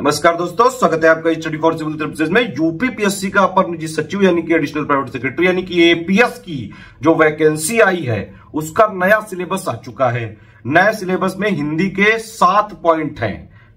नमस्कार दोस्तों, स्वागत है आपका स्टडी फॉर सिविल सर्विसेज में। यूपी पीएससी का अपर निजी सचिव यानी कि एडिशनल प्राइवेट सेक्रेटरी यानी कि एपीएस की जो वैकेंसी आई है उसका नया सिलेबस आ चुका है। नए सिलेबस में हिंदी के 7 पॉइंट हैं,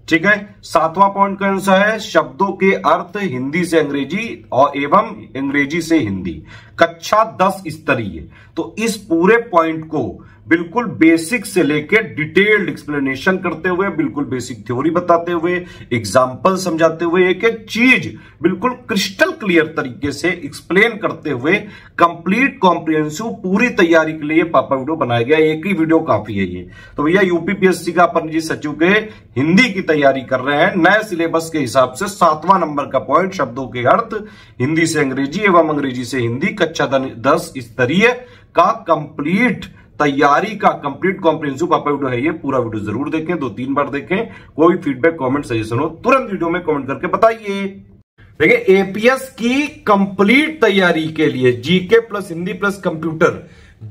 ठीक है। 7वां पॉइंट कौन सा है? शब्दों के अर्थ हिंदी से अंग्रेजी और एवं अंग्रेजी से हिंदी, कक्षा 10 स्तरीय। तो इस पूरे पॉइंट को बिल्कुल बेसिक से लेके डिटेल्ड एक्सप्लेनेशन करते हुए, बिल्कुल बेसिक थ्योरी बताते हुए, एग्जाम्पल समझाते हुए, एक एक चीज बिल्कुल क्रिस्टल क्लियर तरीके से एक्सप्लेन करते हुए कंप्लीट कॉम्प्रिहेंसिव पूरी तैयारी के लिए पापा वीडियो बनाया गया। एक ही वीडियो काफी है ये। तो भैया यूपी पीएससी का अपर निजी सचिव के हिंदी की तैयारी कर रहे हैं नए सिलेबस के हिसाब से। 7वां नंबर का पॉइंट, शब्दों के अर्थ हिंदी से अंग्रेजी एवं अंग्रेजी से हिंदी, कक्षा 10 स्तरीय का कंप्लीट तैयारी का कंप्लीट कॉम्प्रिहेंसिव पापा वीडियो है ये। पूरा वीडियो जरूर देखें, 2-3 बार देखें। कोई फीडबैक, कमेंट, सजेशन हो तुरंत वीडियो में कमेंट करके बताइए। देखिए एपीएस की कंप्लीट तैयारी के लिए GK plus Hindi plus computer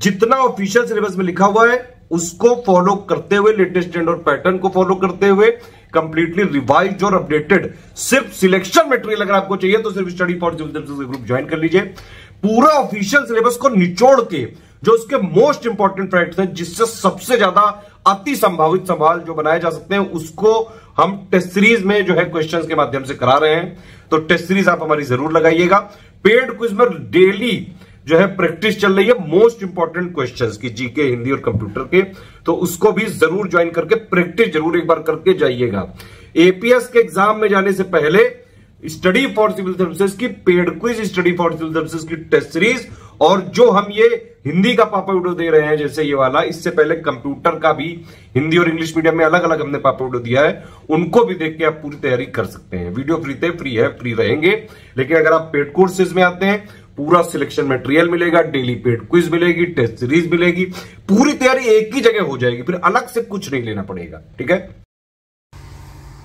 जितना ऑफिशियल सिलेबस में लिखा हुआ है उसको फॉलो करते हुए, लेटेस्ट ट्रेंड और पैटर्न को फॉलो करते हुए कंप्लीटली रिवाइज और अपडेटेड सिर्फ सिलेक्शन मटेरियल अगर आपको चाहिए तो सिर्फ study for civil group join कर लीजिए। पूरा ऑफिशियल सिलेबस को निचोड़ के जो उसके मोस्ट इंपॉर्टेंट फैक्ट्स हैं, जिससे सबसे ज्यादा अति संभावित सवाल जो बनाए जा सकते हैं उसको हम टेस्ट सीरीज में जो है क्वेश्चंस के माध्यम से करा रहे हैं। तो टेस्ट सीरीज आप हमारी जरूर लगाइएगा। पेड क्विज में डेली जो है प्रैक्टिस चल रही है मोस्ट इंपॉर्टेंट क्वेश्चंस की, जीके, हिंदी और कंप्यूटर के। तो उसको भी जरूर ज्वाइन करके प्रैक्टिस जरूर एक बार करके जाइएगा। एपीएस के एग्जाम में जाने से पहले स्टडी फॉर सिविल सर्विसेज की paid quiz, study for civil services की टेस्ट सीरीज और जो हम ये हिंदी का पापा वीडियो दे रहे हैं जैसे ये वाला, इससे पहले कंप्यूटर का भी हिंदी और इंग्लिश मीडियम में अलग अलग हमने पापा वीडियो दिया है, उनको भी देख के आप पूरी तैयारी कर सकते हैं। वीडियो फ्री रहेंगे, लेकिन अगर आप पेड कोर्सेज में आते हैं पूरा सिलेक्शन मटेरियल मिलेगा, डेली पेड क्विज मिलेगी, टेस्ट सीरीज मिलेगी, पूरी तैयारी एक ही जगह हो जाएगी, फिर अलग से कुछ नहीं लेना पड़ेगा, ठीक है।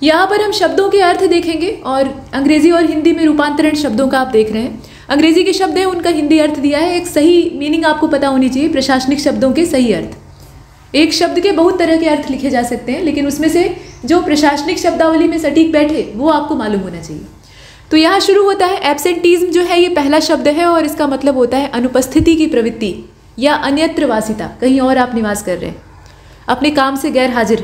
यहाँ पर हम शब्दों के अर्थ देखेंगे और अंग्रेजी और हिंदी में रूपांतरण शब्दों का आप देख रहे हैं। अंग्रेजी के शब्द हैं, उनका हिंदी अर्थ दिया है। एक सही मीनिंग आपको पता होनी चाहिए प्रशासनिक शब्दों के सही अर्थ। एक शब्द के बहुत तरह के अर्थ लिखे जा सकते हैं, लेकिन उसमें से जो प्रशासनिक शब्दावली में सटीक बैठे वो आपको मालूम होना चाहिए। तो यहाँ शुरू होता है एब्सेंटीज्म, जो है ये पहला शब्द है और इसका मतलब होता है अनुपस्थिति की प्रवृत्ति या अन्यत्रवासिता, कहीं और आप निवास कर रहे हैं, अपने काम से गैर हाजिर।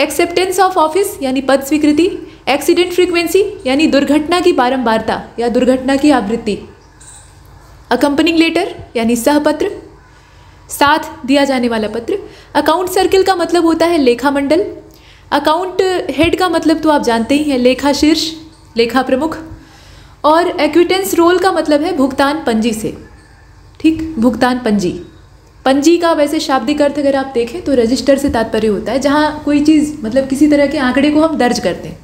एक्सेप्टेंस ऑफ ऑफिस यानी पद स्वीकृति। एक्सीडेंट फ्रीक्वेंसी यानी दुर्घटना की बारंबारता या दुर्घटना की आवृत्ति। अकम्पनिंग लेटर यानी सहपत्र, साथ दिया जाने वाला पत्र। अकाउंट सर्किल का मतलब होता है लेखा मंडल। अकाउंट हेड का मतलब तो आप जानते ही हैं, लेखा शीर्ष, लेखा प्रमुख। और एक्विटेंस रोल का मतलब है भुगतान पंजी से, ठीक, भुगतान पंजी। पंजी का वैसे शाब्दिक अर्थ अगर आप देखें तो रजिस्टर से तात्पर्य होता है, जहाँ कोई चीज़ मतलब किसी तरह के आंकड़े को हम दर्ज करते हैं।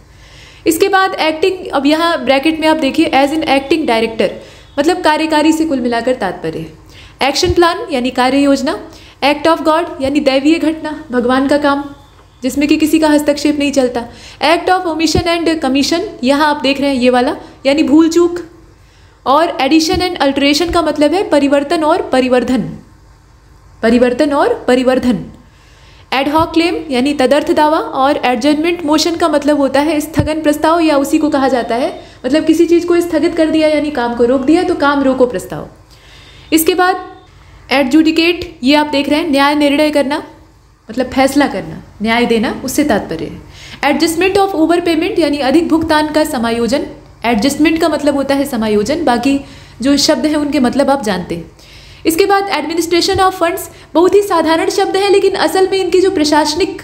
इसके बाद एक्टिंग, अब यहाँ ब्रैकेट में आप देखिए एज एन एक्टिंग डायरेक्टर, मतलब कार्यकारी से कुल मिलाकर तात्पर्य है। एक्शन प्लान यानी कार्य योजना। एक्ट ऑफ गॉड यानी दैवीय घटना, भगवान का काम जिसमें कि किसी का हस्तक्षेप नहीं चलता। Act of omission and commission, यहाँ आप देख रहे हैं ये वाला, यानी भूल चूक। और एडिशन एंड अल्ट्रेशन का मतलब है परिवर्तन और परिवर्धन, परिवर्तन और परिवर्धन। एडहॉक क्लेम यानी तदर्थ दावा। और एडजर्नमेंट मोशन का मतलब होता है स्थगन प्रस्ताव, या उसी को कहा जाता है, मतलब किसी चीज़ को स्थगित कर दिया यानी काम को रोक दिया, तो काम रोको प्रस्ताव। इसके बाद एडजुडिकेट, ये आप देख रहे हैं, न्याय निर्णय करना, मतलब फैसला करना, न्याय देना, उससे तात्पर्य है। एडजस्टमेंट ऑफ ओवर पेमेंट यानी अधिक भुगतान का समायोजन। एडजस्टमेंट का मतलब होता है समायोजन, बाकी जो शब्द हैं उनके मतलब आप जानते हैं। इसके बाद एडमिनिस्ट्रेशन ऑफ फंड्स, बहुत ही साधारण शब्द है, लेकिन असल में इनकी जो प्रशासनिक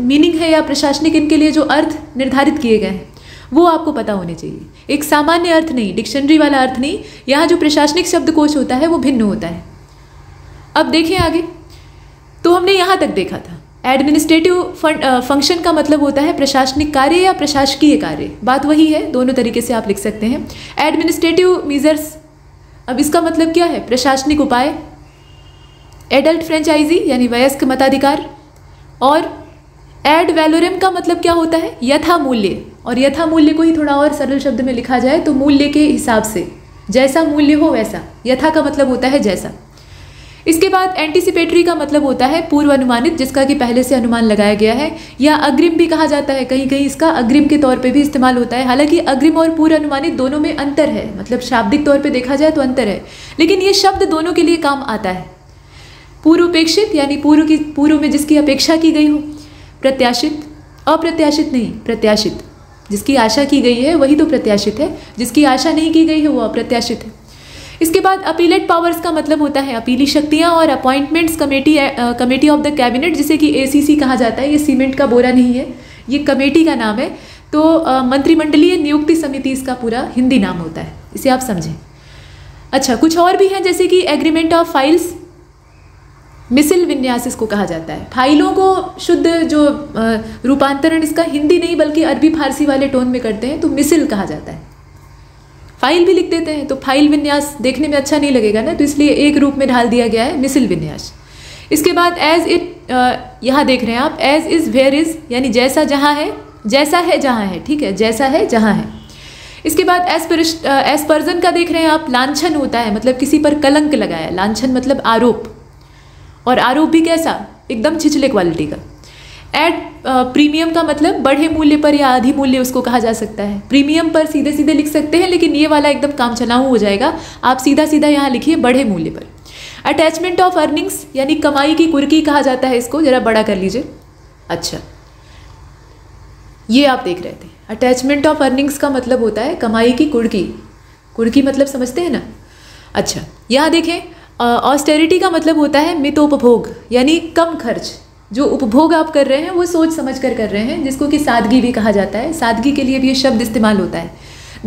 मीनिंग है या प्रशासनिक इनके लिए जो अर्थ निर्धारित किए गए हैं वो आपको पता होने चाहिए। एक सामान्य अर्थ नहीं, डिक्शनरी वाला अर्थ नहीं, यहाँ जो प्रशासनिक शब्दकोश होता है वो भिन्न होता है। अब देखें आगे, तो हमने यहाँ तक देखा था एडमिनिस्ट्रेटिव फंक्शन का मतलब होता है प्रशासनिक कार्य या प्रशासकीय कार्य, बात वही है, दोनों तरीके से आप लिख सकते हैं। एडमिनिस्ट्रेटिव मीजर्स, अब इसका मतलब क्या है? प्रशासनिक उपाय। एडल्ट फ्रेंचाइजी यानी वयस्क मताधिकार। और एड वैलोरम का मतलब क्या होता है? यथा मूल्य। और यथा मूल्य को ही थोड़ा और सरल शब्द में लिखा जाए तो मूल्य के हिसाब से, जैसा मूल्य हो वैसा। यथा का मतलब होता है जैसा। इसके बाद एंटीसिपेटरी का मतलब होता है पूर्व अनुमानित, जिसका कि पहले से अनुमान लगाया गया है, या अग्रिम भी कहा जाता है, कहीं कहीं इसका अग्रिम के तौर पे भी इस्तेमाल होता है। हालांकि अग्रिम और पूर्व अनुमानित दोनों में अंतर है, मतलब शाब्दिक तौर पे देखा जाए तो अंतर है, लेकिन ये शब्द दोनों के लिए काम आता है। पूर्वपेक्षित यानी पूर्व में जिसकी अपेक्षा की गई हो, प्रत्याशित, अप्रत्याशित नहीं, प्रत्याशित जिसकी आशा की गई है वही तो प्रत्याशित है, जिसकी आशा नहीं की गई है वो अप्रत्याशित है। इसके बाद अपीलेट पावर्स का मतलब होता है अपीली शक्तियाँ, और appointments committee of the cabinet, जिसे कि एसीसी कहा जाता है। ये सीमेंट का बोरा नहीं है, ये कमेटी का नाम है। तो मंत्रिमंडलीय नियुक्ति समिति इसका पूरा हिंदी नाम होता है, इसे आप समझें। अच्छा, कुछ और भी हैं जैसे कि एग्रीमेंट ऑफ फाइल्स, मिसिल विन्यास इसको कहा जाता है। फाइलों को शुद्ध जो रूपांतरण इसका हिंदी नहीं बल्कि अरबी फारसी वाले टोन में करते हैं तो मिसिल कहा जाता है। फाइल भी लिख देते हैं तो फाइल विन्यास देखने में अच्छा नहीं लगेगा ना, तो इसलिए एक रूप में ढाल दिया गया है मिसिल विन्यास। इसके बाद एज इट, यहाँ देख रहे हैं आप, एज इज़ वेयर इज़ यानी जैसा जहाँ है, जैसा है जहाँ है, ठीक है, जैसा है जहाँ है। इसके बाद एस्पर्जन का देख रहे हैं आप, लांछन होता है, मतलब किसी पर कलंक लगाया, लांछन मतलब आरोप, और आरोप भी कैसा, एकदम छिछले क्वालिटी का। एट प्रीमियम का मतलब बढ़े मूल्य पर या आधी मूल्य उसको कहा जा सकता है। प्रीमियम पर सीधे सीधे लिख सकते हैं, लेकिन ये वाला एकदम काम चलाऊ हो जाएगा, आप सीधा सीधा यहाँ लिखिए बढ़े मूल्य पर। अटैचमेंट ऑफ अर्निंग्स यानी कमाई की कुर्की कहा जाता है इसको, जरा बड़ा कर लीजिए। अच्छा, ये आप देख रहे थे, अटैचमेंट ऑफ अर्निंग्स का मतलब होता है कमाई की कुर्की, कुर्की मतलब समझते हैं ना। अच्छा, यहाँ देखें, ऑस्टेरिटी का मतलब होता है मितोपभोग यानी कम खर्च, जो उपभोग आप कर रहे हैं वो सोच समझ कर रहे हैं, जिसको कि सादगी भी कहा जाता है। सादगी के लिए भी ये शब्द इस्तेमाल होता है।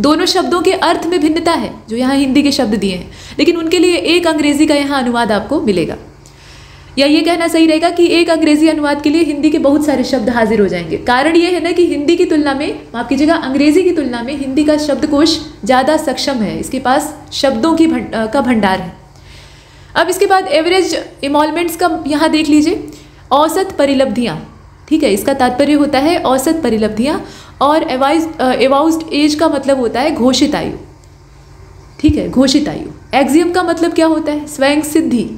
दोनों शब्दों के अर्थ में भिन्नता है, जो यहाँ हिंदी के शब्द दिए हैं, लेकिन उनके लिए एक अंग्रेजी का यहाँ अनुवाद आपको मिलेगा, या ये कहना सही रहेगा कि एक अंग्रेजी अनुवाद के लिए हिंदी के बहुत सारे शब्द हाजिर हो जाएंगे। कारण ये है ना कि हिंदी की तुलना में, माफ कीजिएगा, अंग्रेजी की तुलना में हिंदी का शब्दकोश ज़्यादा सक्षम है, इसके पास शब्दों की का भंडार है। अब इसके बाद एवरेज इमॉलमेंट्स का यहाँ देख लीजिए, औसत परिलब्धियाँ, ठीक है, इसका तात्पर्य होता है औसत परिलब्धियाँ। और एवाउज्ड एज का मतलब होता है घोषित आयु, ठीक है, घोषित आयु। एक्सियम का मतलब क्या होता है, स्वयं सिद्धि,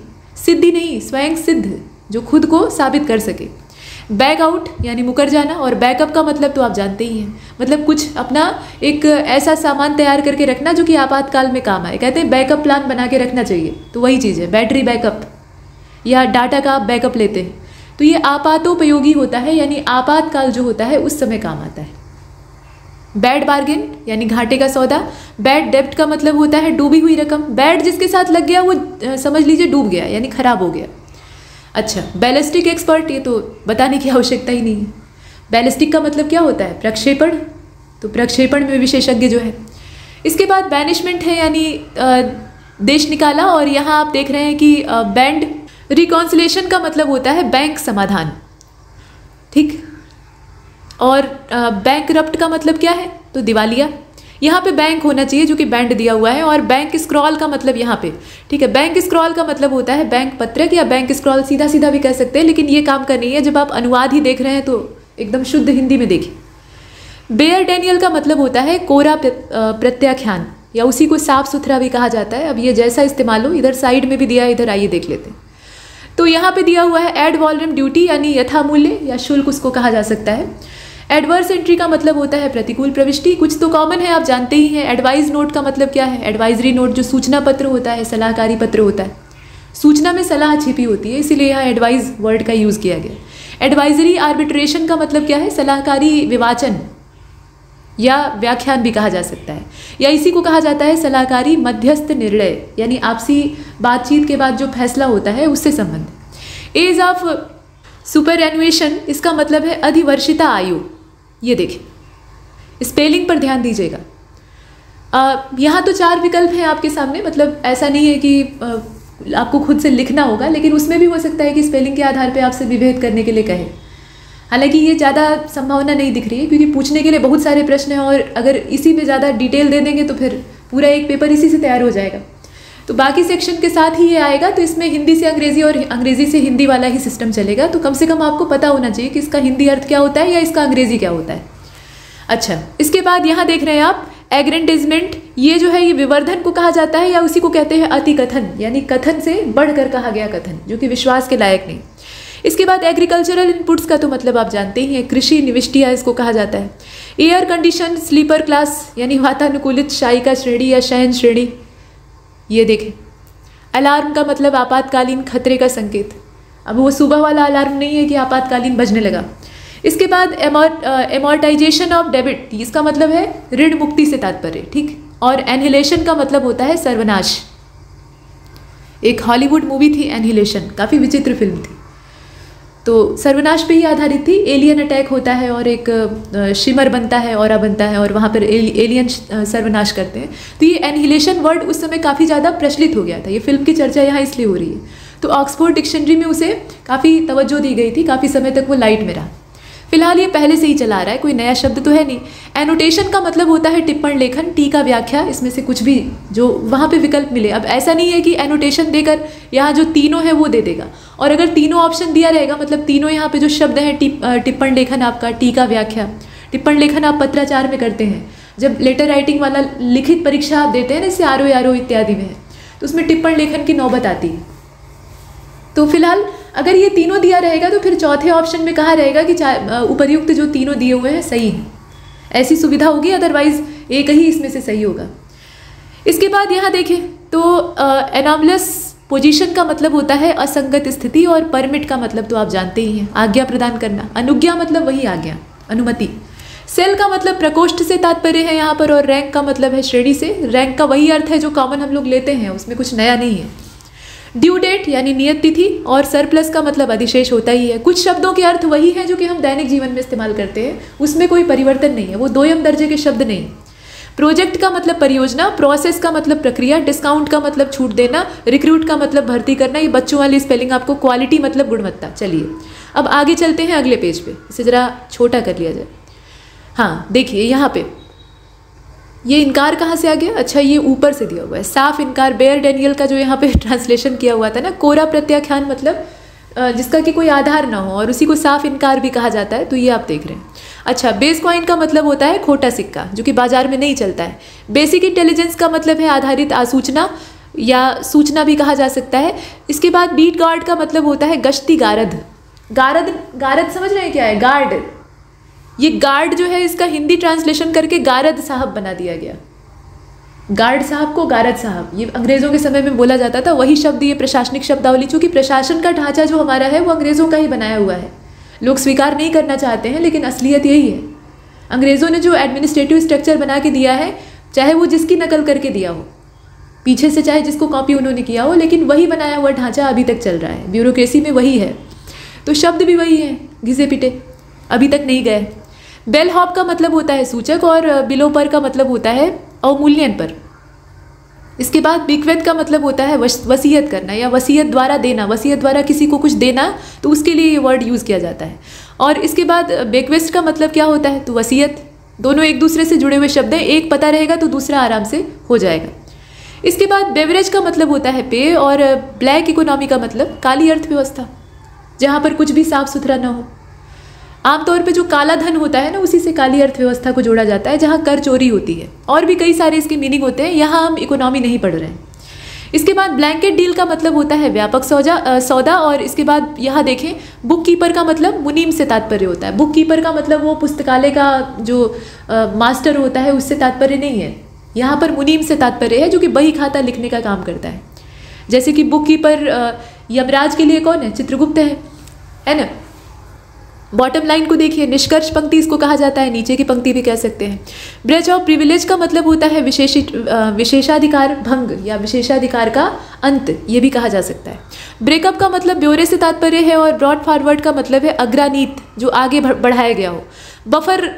सिद्धि नहीं स्वयं सिद्ध, जो खुद को साबित कर सके। बैक आउट यानी मुकर जाना, और बैकअप का मतलब तो आप जानते ही हैं, मतलब कुछ अपना एक ऐसा सामान तैयार करके रखना जो कि आपातकाल में काम आए, कहते हैं बैकअप प्लान बना के रखना चाहिए। तो वही चीज़ है, बैटरी बैकअप या डाटा का आप बैकअप लेते हैं, तो ये आपातोपयोगी होता है, यानी आपातकाल जो होता है उस समय काम आता है। बैड बार्गेन यानी घाटे का सौदा। बैड डेब्ट का मतलब होता है डूबी हुई रकम, बैड जिसके साथ लग गया वो समझ लीजिए डूब गया यानी खराब हो गया। अच्छा, बैलिस्टिक एक्सपर्ट, ये तो बताने की आवश्यकता ही नहीं है। बैलिस्टिक का मतलब क्या होता है, प्रक्षेपण, तो प्रक्षेपण में विशेषज्ञ जो है। इसके बाद बैनिशमेंट है यानी देश निकाला, और यहाँ आप देख रहे हैं कि बैंड। रिकॉन्सिलेशन का मतलब होता है बैंक समाधान, ठीक, और बैंकरप्ट का मतलब क्या है, तो दिवालिया। यहाँ पे बैंक होना चाहिए जो कि बैंड दिया हुआ है। और बैंक स्क्रॉल का मतलब यहाँ पे, ठीक है, बैंक स्क्रॉल का मतलब होता है बैंक पत्रक, या बैंक स्क्रॉल सीधा सीधा भी कह सकते हैं, लेकिन ये काम करनी है जब आप अनुवाद ही देख रहे हैं तो एकदम शुद्ध हिंदी में देखिए। बेयर डेनियल का मतलब होता है कोरा प्रत्याख्यान, या उसी को साफ सुथरा भी कहा जाता है। अब ये जैसा इस्तेमाल हो, इधर साइड में भी दिया है, इधर आइए देख लेते हैं। तो यहाँ पे दिया हुआ है एड वॉल्यूम ड्यूटी यानी यथामूल्य या शुल्क उसको कहा जा सकता है। एडवर्स एंट्री का मतलब होता है प्रतिकूल प्रविष्टि, कुछ तो कॉमन है आप जानते ही हैं। एडवाइज नोट का मतलब क्या है, एडवाइजरी नोट जो सूचना पत्र होता है, सलाहकारी पत्र होता है, सूचना में सलाह छिपी होती है, इसीलिए यहाँ एडवाइज वर्ड का यूज़ किया गया। एडवाइजरी आर्बिट्रेशन का मतलब क्या है, सलाहकारी विवाचन या व्याख्यान भी कहा जा सकता है, या इसी को कहा जाता है सलाहकारी मध्यस्थ निर्णय, यानी आपसी बातचीत के बाद जो फैसला होता है उससे संबंधित। एज ऑफ सुपर एनुएशन इसका मतलब है अधिवर्षिता आयु। ये देखें, स्पेलिंग पर ध्यान दीजिएगा। यहाँ तो चार विकल्प हैं आपके सामने, मतलब ऐसा नहीं है कि आपको खुद से लिखना होगा, लेकिन उसमें भी हो सकता है कि स्पेलिंग के आधार पर आपसे विभेद करने के लिए कहें। हालांकि ये ज़्यादा संभावना नहीं दिख रही है, क्योंकि पूछने के लिए बहुत सारे प्रश्न हैं, और अगर इसी में ज़्यादा डिटेल दे देंगे तो फिर पूरा एक पेपर इसी से तैयार हो जाएगा। तो बाकी सेक्शन के साथ ही ये आएगा, तो इसमें हिंदी से अंग्रेजी और अंग्रेजी से हिंदी वाला ही सिस्टम चलेगा। तो कम से कम आपको पता होना चाहिए कि इसका हिंदी अर्थ क्या होता है या इसका अंग्रेजी क्या होता है। अच्छा, इसके बाद यहाँ देख रहे हैं आप एग्रेंडिजमेंट, ये जो है ये विवर्धन को कहा जाता है या उसी को कहते हैं अति कथन, यानी कथन से बढ़कर कहा गया कथन जो कि विश्वास के लायक नहीं। इसके बाद एग्रीकल्चरल इनपुट्स का तो मतलब आप जानते ही हैं, कृषि निविष्टियाँ इसको कहा जाता है। एयर कंडीशन स्लीपर क्लास यानी वातानुकूलित शायिका श्रेणी या शयन श्रेणी, ये देखें। अलार्म का मतलब आपातकालीन खतरे का संकेत, अब वो सुबह वाला अलार्म नहीं है कि आपातकालीन बजने लगा। इसके बाद एमोर्टाइजेशन ऑफ डेबिट, इसका मतलब है ऋण मुक्ति से तात्पर्य, ठीक। और एनहिलेशन का मतलब होता है सर्वनाश। एक हॉलीवुड मूवी थी एनहिलेशन, काफ़ी विचित्र फिल्म थी, तो सर्वनाश पे ही आधारित थी। एलियन अटैक होता है और एक शिमर बनता है, ऑरा बनता है, और वहाँ पर एलियन सर्वनाश करते हैं। तो ये एनहिलेशन वर्ड उस समय काफ़ी ज़्यादा प्रचलित हो गया था, ये फिल्म की चर्चा यहाँ इसलिए हो रही है। तो ऑक्सफोर्ड डिक्शनरी में उसे काफ़ी तवज्जो दी गई थी, काफ़ी समय तक वो लाइट में रहा। फिलहाल ये पहले से ही चला आ रहा है, कोई नया शब्द तो है नहीं। एनोटेशन का मतलब होता है टिप्पण लेखन, टीका व्याख्या, इसमें से कुछ भी जो वहाँ पे विकल्प मिले। अब ऐसा नहीं है कि एनोटेशन देकर यहाँ जो तीनों है वो दे देगा, और अगर तीनों ऑप्शन दिया रहेगा मतलब तीनों यहाँ पे जो शब्द हैं, टिप्पण लेखन आपका, टीका व्याख्या, टिप्पण लेखन आप पत्राचार में करते हैं, जब लेटर राइटिंग वाला लिखित परीक्षा आप देते हैं ना, इससे आर ओ इत्यादि में है, तो उसमें टिप्पण लेखन की नौबत आती है। तो फिलहाल अगर ये तीनों दिया रहेगा तो फिर चौथे ऑप्शन में कहा रहेगा कि उपर्युक्त जो तीनों दिए हुए हैं सही हैं, ऐसी सुविधा होगी, अदरवाइज एक ही इसमें से सही होगा। इसके बाद यहाँ देखें तो एनामलस पोजीशन का मतलब होता है असंगत स्थिति, और परमिट का मतलब तो आप जानते ही हैं, आज्ञा प्रदान करना। अनुज्ञा मतलब वही आज्ञा, अनुमति। सेल का मतलब प्रकोष्ठ से तात्पर्य है यहाँ पर, और रैंक का मतलब है श्रेणी से, रैंक का वही अर्थ है जो कॉमन हम लोग लेते हैं, उसमें कुछ नया नहीं है। ड्यू डेट यानी नियत तिथि, और सरप्लस का मतलब अधिशेष होता ही है। कुछ शब्दों के अर्थ वही हैं जो कि हम दैनिक जीवन में इस्तेमाल करते हैं, उसमें कोई परिवर्तन नहीं है, वो दोयम दर्जे के शब्द नहीं। प्रोजेक्ट का मतलब परियोजना, प्रोसेस का मतलब प्रक्रिया, डिस्काउंट का मतलब छूट देना, रिक्रूट का मतलब भर्ती करना, ये बच्चों वाली स्पेलिंग आपको, क्वालिटी मतलब गुणवत्ता। चलिए अब आगे चलते हैं अगले पेज पर, इसे ज़रा छोटा कर लिया जाए। हाँ देखिए यहाँ पर ये इनकार कहाँ से आ गया, अच्छा ये ऊपर से दिया हुआ है, साफ इनकार। बेयर डेनियल का जो यहाँ पे ट्रांसलेशन किया हुआ था ना, कोरा प्रत्याख्यान मतलब जिसका कि कोई आधार ना हो, और उसी को साफ इनकार भी कहा जाता है, तो ये आप देख रहे हैं। अच्छा बेस कॉइन का मतलब होता है खोटा सिक्का जो कि बाजार में नहीं चलता है। बेसिक इंटेलिजेंस का मतलब है आधारित आसूचना या सूचना भी कहा जा सकता है। इसके बाद बीट गार्ड का मतलब होता है गश्ती गारद, गारद समझ रहे हैं क्या है गार्ड, ये गार्ड जो है इसका हिंदी ट्रांसलेशन करके गारद साहब बना दिया गया, गार्ड साहब को गारद साहब, ये अंग्रेज़ों के समय में बोला जाता था, वही शब्द ये प्रशासनिक शब्दावली, चूँकि प्रशासन का ढांचा जो हमारा है वो अंग्रेज़ों का ही बनाया हुआ है, लोग स्वीकार नहीं करना चाहते हैं लेकिन असलियत यही है। अंग्रेज़ों ने जो एडमिनिस्ट्रेटिव स्ट्रक्चर बना के दिया है, चाहे वो जिसकी नकल करके दिया हो पीछे से, चाहे जिसको कॉपी उन्होंने किया हो, लेकिन वही बनाया हुआ ढांचा अभी तक चल रहा है, ब्यूरोक्रेसी में वही है, तो शब्द भी वही है, घिसे पिटे अभी तक नहीं गए। बेल हॉप का मतलब होता है सूचक, और बिलो पर का मतलब होता है अवमूल्यन पर। इसके बाद बिकवत का मतलब होता है वसीयत करना या वसीयत द्वारा देना, वसीयत द्वारा किसी को कुछ देना, तो उसके लिए ये वर्ड यूज़ किया जाता है। और इसके बाद बेकवेस्ट का मतलब क्या होता है, तो वसीयत, दोनों एक दूसरे से जुड़े हुए शब्द हैं, एक पता रहेगा तो दूसरा आराम से हो जाएगा। इसके बाद बेवरेज का मतलब होता है पेय, और ब्लैक इकोनॉमी का मतलब काली अर्थव्यवस्था, जहाँ पर कुछ भी साफ सुथरा ना हो। आमतौर पे जो काला धन होता है ना, उसी से काली अर्थव्यवस्था को जोड़ा जाता है, जहाँ कर चोरी होती है, और भी कई सारे इसके मीनिंग होते हैं, यहाँ हम इकोनॉमी नहीं पढ़ रहे हैं। इसके बाद ब्लैंकेट डील का मतलब होता है व्यापक सौदा, और इसके बाद यहाँ देखें बुक कीपर का मतलब मुनीम से तात्पर्य होता है। बुक कीपर का मतलब वो पुस्तकालय का जो मास्टर होता है उससे तात्पर्य नहीं है, यहाँ पर मुनीम से तात्पर्य है जो कि बही खाता लिखने का काम करता है। जैसे कि बुक कीपर यमराज के लिए कौन है, चित्रगुप्त है ना। बॉटम लाइन को देखिए, निष्कर्ष पंक्ति इसको कहा जाता है, नीचे की पंक्ति भी कह सकते हैं। ब्रेच ऑफ प्रिविलेज का मतलब होता है विशेषाधिकार भंग या विशेषाधिकार का अंत, ये भी कहा जा सकता है। ब्रेकअप का मतलब ब्यौरे से तात्पर्य है, और ब्रॉड फॉरवर्ड का मतलब है अग्रानीत, जो आगे बढ़ाया गया हो। बफर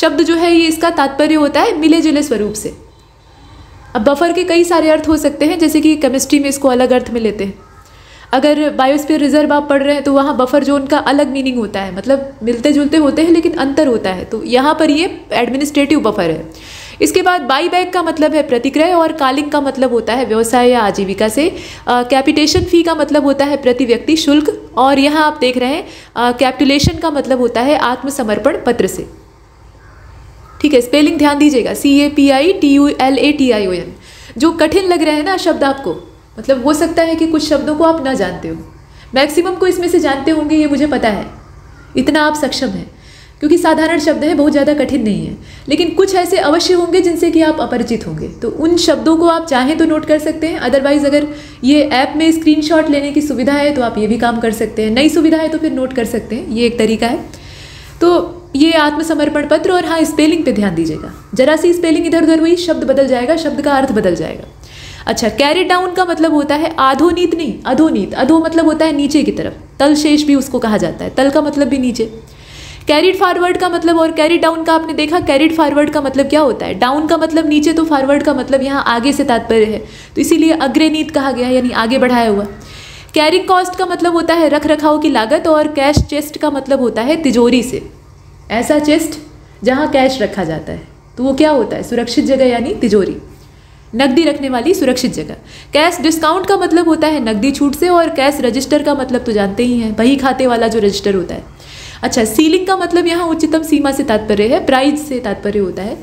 शब्द जो है ये इसका तात्पर्य होता है मिले जुले स्वरूप से। अब बफर के कई सारे अर्थ हो सकते हैं, जैसे कि केमिस्ट्री में इसको अलग अर्थ में लेते हैं। अगर बायोस्फीयर रिजर्व आप पढ़ रहे हैं तो वहाँ बफर जोन का अलग मीनिंग होता है, मतलब मिलते जुलते होते हैं लेकिन अंतर होता है, तो यहाँ पर ये एडमिनिस्ट्रेटिव बफर है। इसके बाद बाईबैक का मतलब है प्रतिक्रय, और कालिंग का मतलब होता है व्यवसाय या आजीविका से। कैपिटेशन फी का मतलब होता है प्रति व्यक्ति शुल्क, और यहाँ आप देख रहे हैं कैप्टुलेशन का मतलब होता है आत्मसमर्पण पत्र से। ठीक है, स्पेलिंग ध्यान दीजिएगा, CAPITULATION। जो कठिन लग रहे हैं ना शब्द आपको, मतलब हो सकता है कि कुछ शब्दों को आप ना जानते हो, मैक्सिमम को इसमें से जानते होंगे, ये मुझे पता है, इतना आप सक्षम हैं क्योंकि साधारण शब्द है, बहुत ज़्यादा कठिन नहीं है। लेकिन कुछ ऐसे अवश्य होंगे जिनसे कि आप अपरिचित होंगे, तो उन शब्दों को आप चाहें तो नोट कर सकते हैं, अदरवाइज़ अगर ये ऐप में स्क्रीनशॉट लेने की सुविधा है तो आप ये भी काम कर सकते हैं, नई सुविधा है तो फिर नोट कर सकते हैं, ये एक तरीका है। तो ये आत्मसमर्पण पत्र, और हाँ स्पेलिंग पे ध्यान दीजिएगा, जरा सी स्पेलिंग इधर उधर हुई शब्द बदल जाएगा, शब्द का अर्थ बदल जाएगा। अच्छा, कैरी डाउन का मतलब होता है आधोनीत नहीं, अधोनीत, अधो मतलब होता है नीचे की तरफ, तल शेष भी उसको कहा जाता है, तल का मतलब भी नीचे। कैरीड फॉरवर्ड का मतलब, और कैरी डाउन का आपने देखा, कैरीड फॉरवर्ड का मतलब क्या होता है, डाउन का मतलब नीचे, तो फॉरवर्ड का मतलब यहाँ आगे से तात्पर्य है, तो इसीलिए अग्रनीत कहा गया, यानी आगे बढ़ाया हुआ। कैरी कॉस्ट का मतलब होता है रख रखाव की लागत, और कैश चेस्ट का मतलब होता है तिजोरी से, ऐसा चेस्ट जहाँ कैश रखा जाता है, तो वो क्या होता है, सुरक्षित जगह, यानी तिजोरी, नकदी रखने वाली सुरक्षित जगह। कैश डिस्काउंट का मतलब होता है नकदी छूट से, और कैश रजिस्टर का मतलब तो जानते ही हैं, बही खाते वाला जो रजिस्टर होता है। अच्छा, सीलिंग का मतलब यहाँ उच्चतम सीमा से तात्पर्य है, प्राइस से तात्पर्य होता है,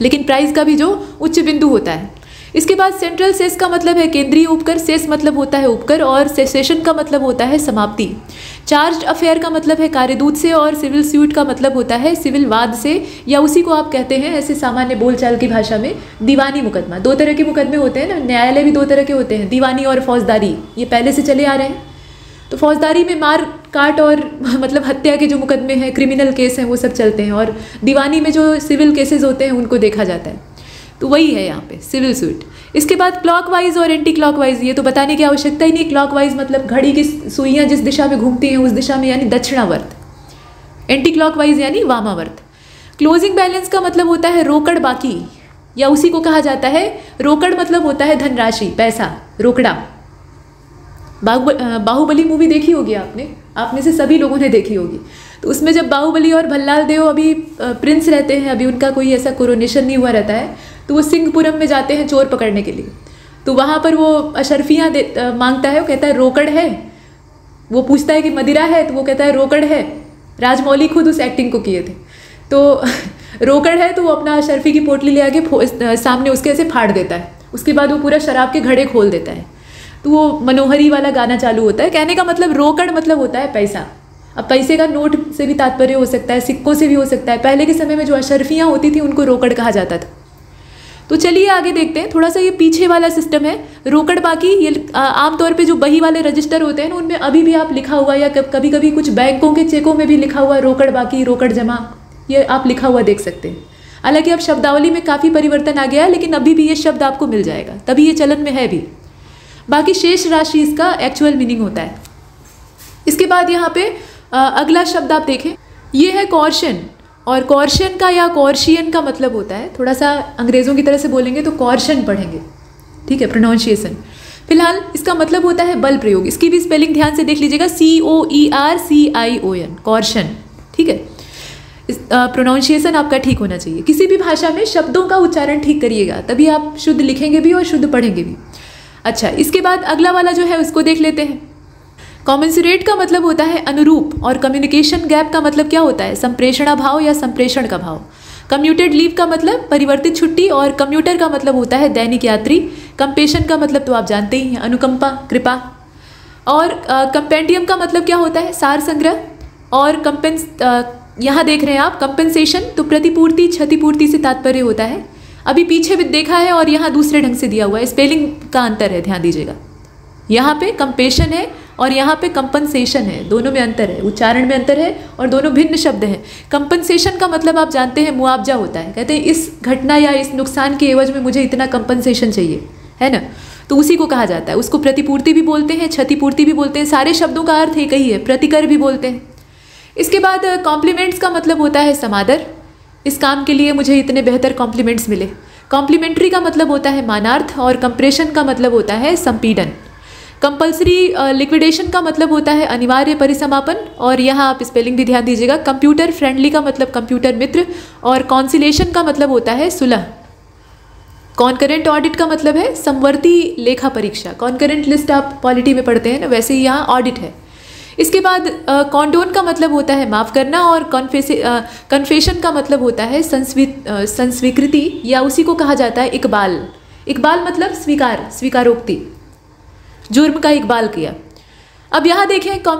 लेकिन प्राइस का भी जो उच्च बिंदु होता है। इसके बाद सेंट्रल सेस का मतलब है केंद्रीय उपकर, सेस मतलब होता है उपकर, और सेसेशन का मतलब होता है समाप्ति। चार्ज अफेयर का मतलब है कार्यदूत से, और सिविल स्यूट का मतलब होता है सिविल वाद से, या उसी को आप कहते हैं ऐसे सामान्य बोलचाल की भाषा में दीवानी मुकदमा। दो तरह के मुकदमे होते हैं ना, न्यायालय भी दो तरह के होते हैं, दीवानी और फौजदारी, ये पहले से चले आ रहे हैं। तो फौजदारी में मार काट और मतलब हत्या के जो मुकदमे हैं, क्रिमिनल केस हैं, वो सब चलते हैं, और दीवानी में जो सिविल केसेस होते हैं उनको देखा जाता है, तो वही है यहाँ पे सिविल सूट। इसके बाद क्लॉकवाइज और एंटी क्लॉकवाइज, ये तो बताने की आवश्यकता ही नहीं, क्लॉकवाइज मतलब घड़ी की सुइयाँ जिस दिशा में घूमती हैं उस दिशा में, यानी दक्षिणावर्त, एंटी क्लॉकवाइज यानी वामावर्त। क्लोजिंग बैलेंस का मतलब होता है रोकड़ बाकी, या उसी को कहा जाता है रोकड़, मतलब होता है धनराशि, पैसा, रोकड़ा। बाहुबली मूवी देखी होगी आपने, आप में से सभी लोगों ने देखी होगी, तो उसमें जब बाहुबली और भल्लाल देव अभी प्रिंस रहते हैं, अभी उनका कोई ऐसा कोरोनेशन नहीं हुआ रहता है, तो वो सिंहपुरम में जाते हैं चोर पकड़ने के लिए, तो वहाँ पर वो अशरफियाँ मांगता है, वो कहता है रोकड़ है, वो पूछता है कि मदिरा है, तो वो कहता है रोकड़ है, राजमौली खुद उस एक्टिंग को किए थे, तो रोकड़ है, तो वो अपना अशरफी की पोटली ले आके सामने उसके ऐसे फाड़ देता है, उसके बाद वो पूरा शराब के घड़े खोल देता है, तो वो मनोहरी वाला गाना चालू होता है। कहने का मतलब रोकड़ मतलब होता है पैसा, अब पैसे का नोट से भी तात्पर्य हो सकता है, सिक्कों से भी हो सकता है, पहले के समय में जो अशरफियाँ होती थी उनको रोकड़ कहा जाता था। तो चलिए आगे देखते हैं, थोड़ा सा ये पीछे वाला सिस्टम है, रोकड़ बाकी ये आमतौर पे जो बही वाले रजिस्टर होते हैं ना उनमें अभी भी आप लिखा हुआ, या कभी कभी कुछ बैंकों के चेकों में भी लिखा हुआ रोकड़ बाकी, रोकड़ जमा, ये आप लिखा हुआ देख सकते हैं। हालाँकि अब शब्दावली में काफ़ी परिवर्तन आ गया है, लेकिन अभी भी ये शब्द आपको मिल जाएगा, तभी ये चलन में है भी। बाकी शेष राशि इसका एक्चुअल मीनिंग होता है। इसके बाद यहाँ पे अगला शब्द आप देखें, ये है कॉर्शन, और कॉर्शन का या कॉर्शियन का मतलब होता है, थोड़ा सा अंग्रेज़ों की तरह से बोलेंगे तो कॉर्शन पढ़ेंगे, ठीक है प्रोनाउंसिएशन। फिलहाल इसका मतलब होता है बल प्रयोग, इसकी भी स्पेलिंग ध्यान से देख लीजिएगा, CORCION, कॉर्शन, ठीक है। प्रोनाउंसिएशन आपका ठीक होना चाहिए, किसी भी भाषा में शब्दों का उच्चारण ठीक करिएगा, तभी आप शुद्ध लिखेंगे भी और शुद्ध पढ़ेंगे भी। अच्छा, इसके बाद अगला वाला जो है उसको देख लेते हैं। कॉमेंसुरेट का मतलब होता है अनुरूप, और कम्युनिकेशन गैप का मतलब क्या होता है, संप्रेषणाभाव या संप्रेषण का भाव। कम्यूटेड लीव का मतलब परिवर्तित छुट्टी, और कम्यूटर का मतलब होता है दैनिक यात्री। कंपेशन का मतलब तो आप जानते ही हैं, अनुकंपा, कृपा। और कंपेंडियम का मतलब क्या होता है, सार संग्रह। और यहाँ देख रहे हैं आप कंपेंसेशन, तो प्रतिपूर्ति, क्षतिपूर्ति से तात्पर्य होता है। अभी पीछे भी देखा है और यहाँ दूसरे ढंग से दिया हुआ है, स्पेलिंग का अंतर है ध्यान दीजिएगा, यहाँ पे कंपेशन है और यहाँ पे कंपनसेशन है, दोनों में अंतर है, उच्चारण में अंतर है और दोनों भिन्न शब्द हैं। कंपनसेशन का मतलब आप जानते हैं मुआवजा होता है, कहते हैं इस घटना या इस नुकसान के एवज में मुझे इतना कंपनसेशन चाहिए, है ना, तो उसी को कहा जाता है। उसको प्रतिपूर्ति भी बोलते हैं, क्षतिपूर्ति भी बोलते हैं, सारे शब्दों का अर्थ एक ही है, प्रतिकर भी बोलते हैं। इसके बाद कॉम्प्लीमेंट्स का मतलब होता है समादर, इस काम के लिए मुझे इतने बेहतर कॉम्प्लीमेंट्स मिले। कॉम्प्लीमेंट्री का मतलब होता है मानार्थ, और कंप्रेशन का मतलब होता है संपीडन। कंपल्सरी लिक्विडेशन का मतलब होता है अनिवार्य परिसमापन, और यहाँ आप स्पेलिंग भी ध्यान दीजिएगा। कंप्यूटर फ्रेंडली का मतलब कंप्यूटर मित्र, और कॉन्सिलेशन का मतलब होता है सुलह। कॉन्करेंट ऑडिट का मतलब है समवर्ती लेखा परीक्षा, कॉन्करेंट लिस्ट आप पॉलिटी में पढ़ते हैं ना, वैसे ही यहाँ ऑडिट है। इसके बाद कॉन्डोन का मतलब होता है माफ़ करना और कन्फेशन का मतलब होता है संस्वीकृति या उसी को कहा जाता है इकबाल। इकबाल मतलब स्वीकार, स्वीकारोक्ति, जुर्म का इकबाल किया। अब यहाँ देखें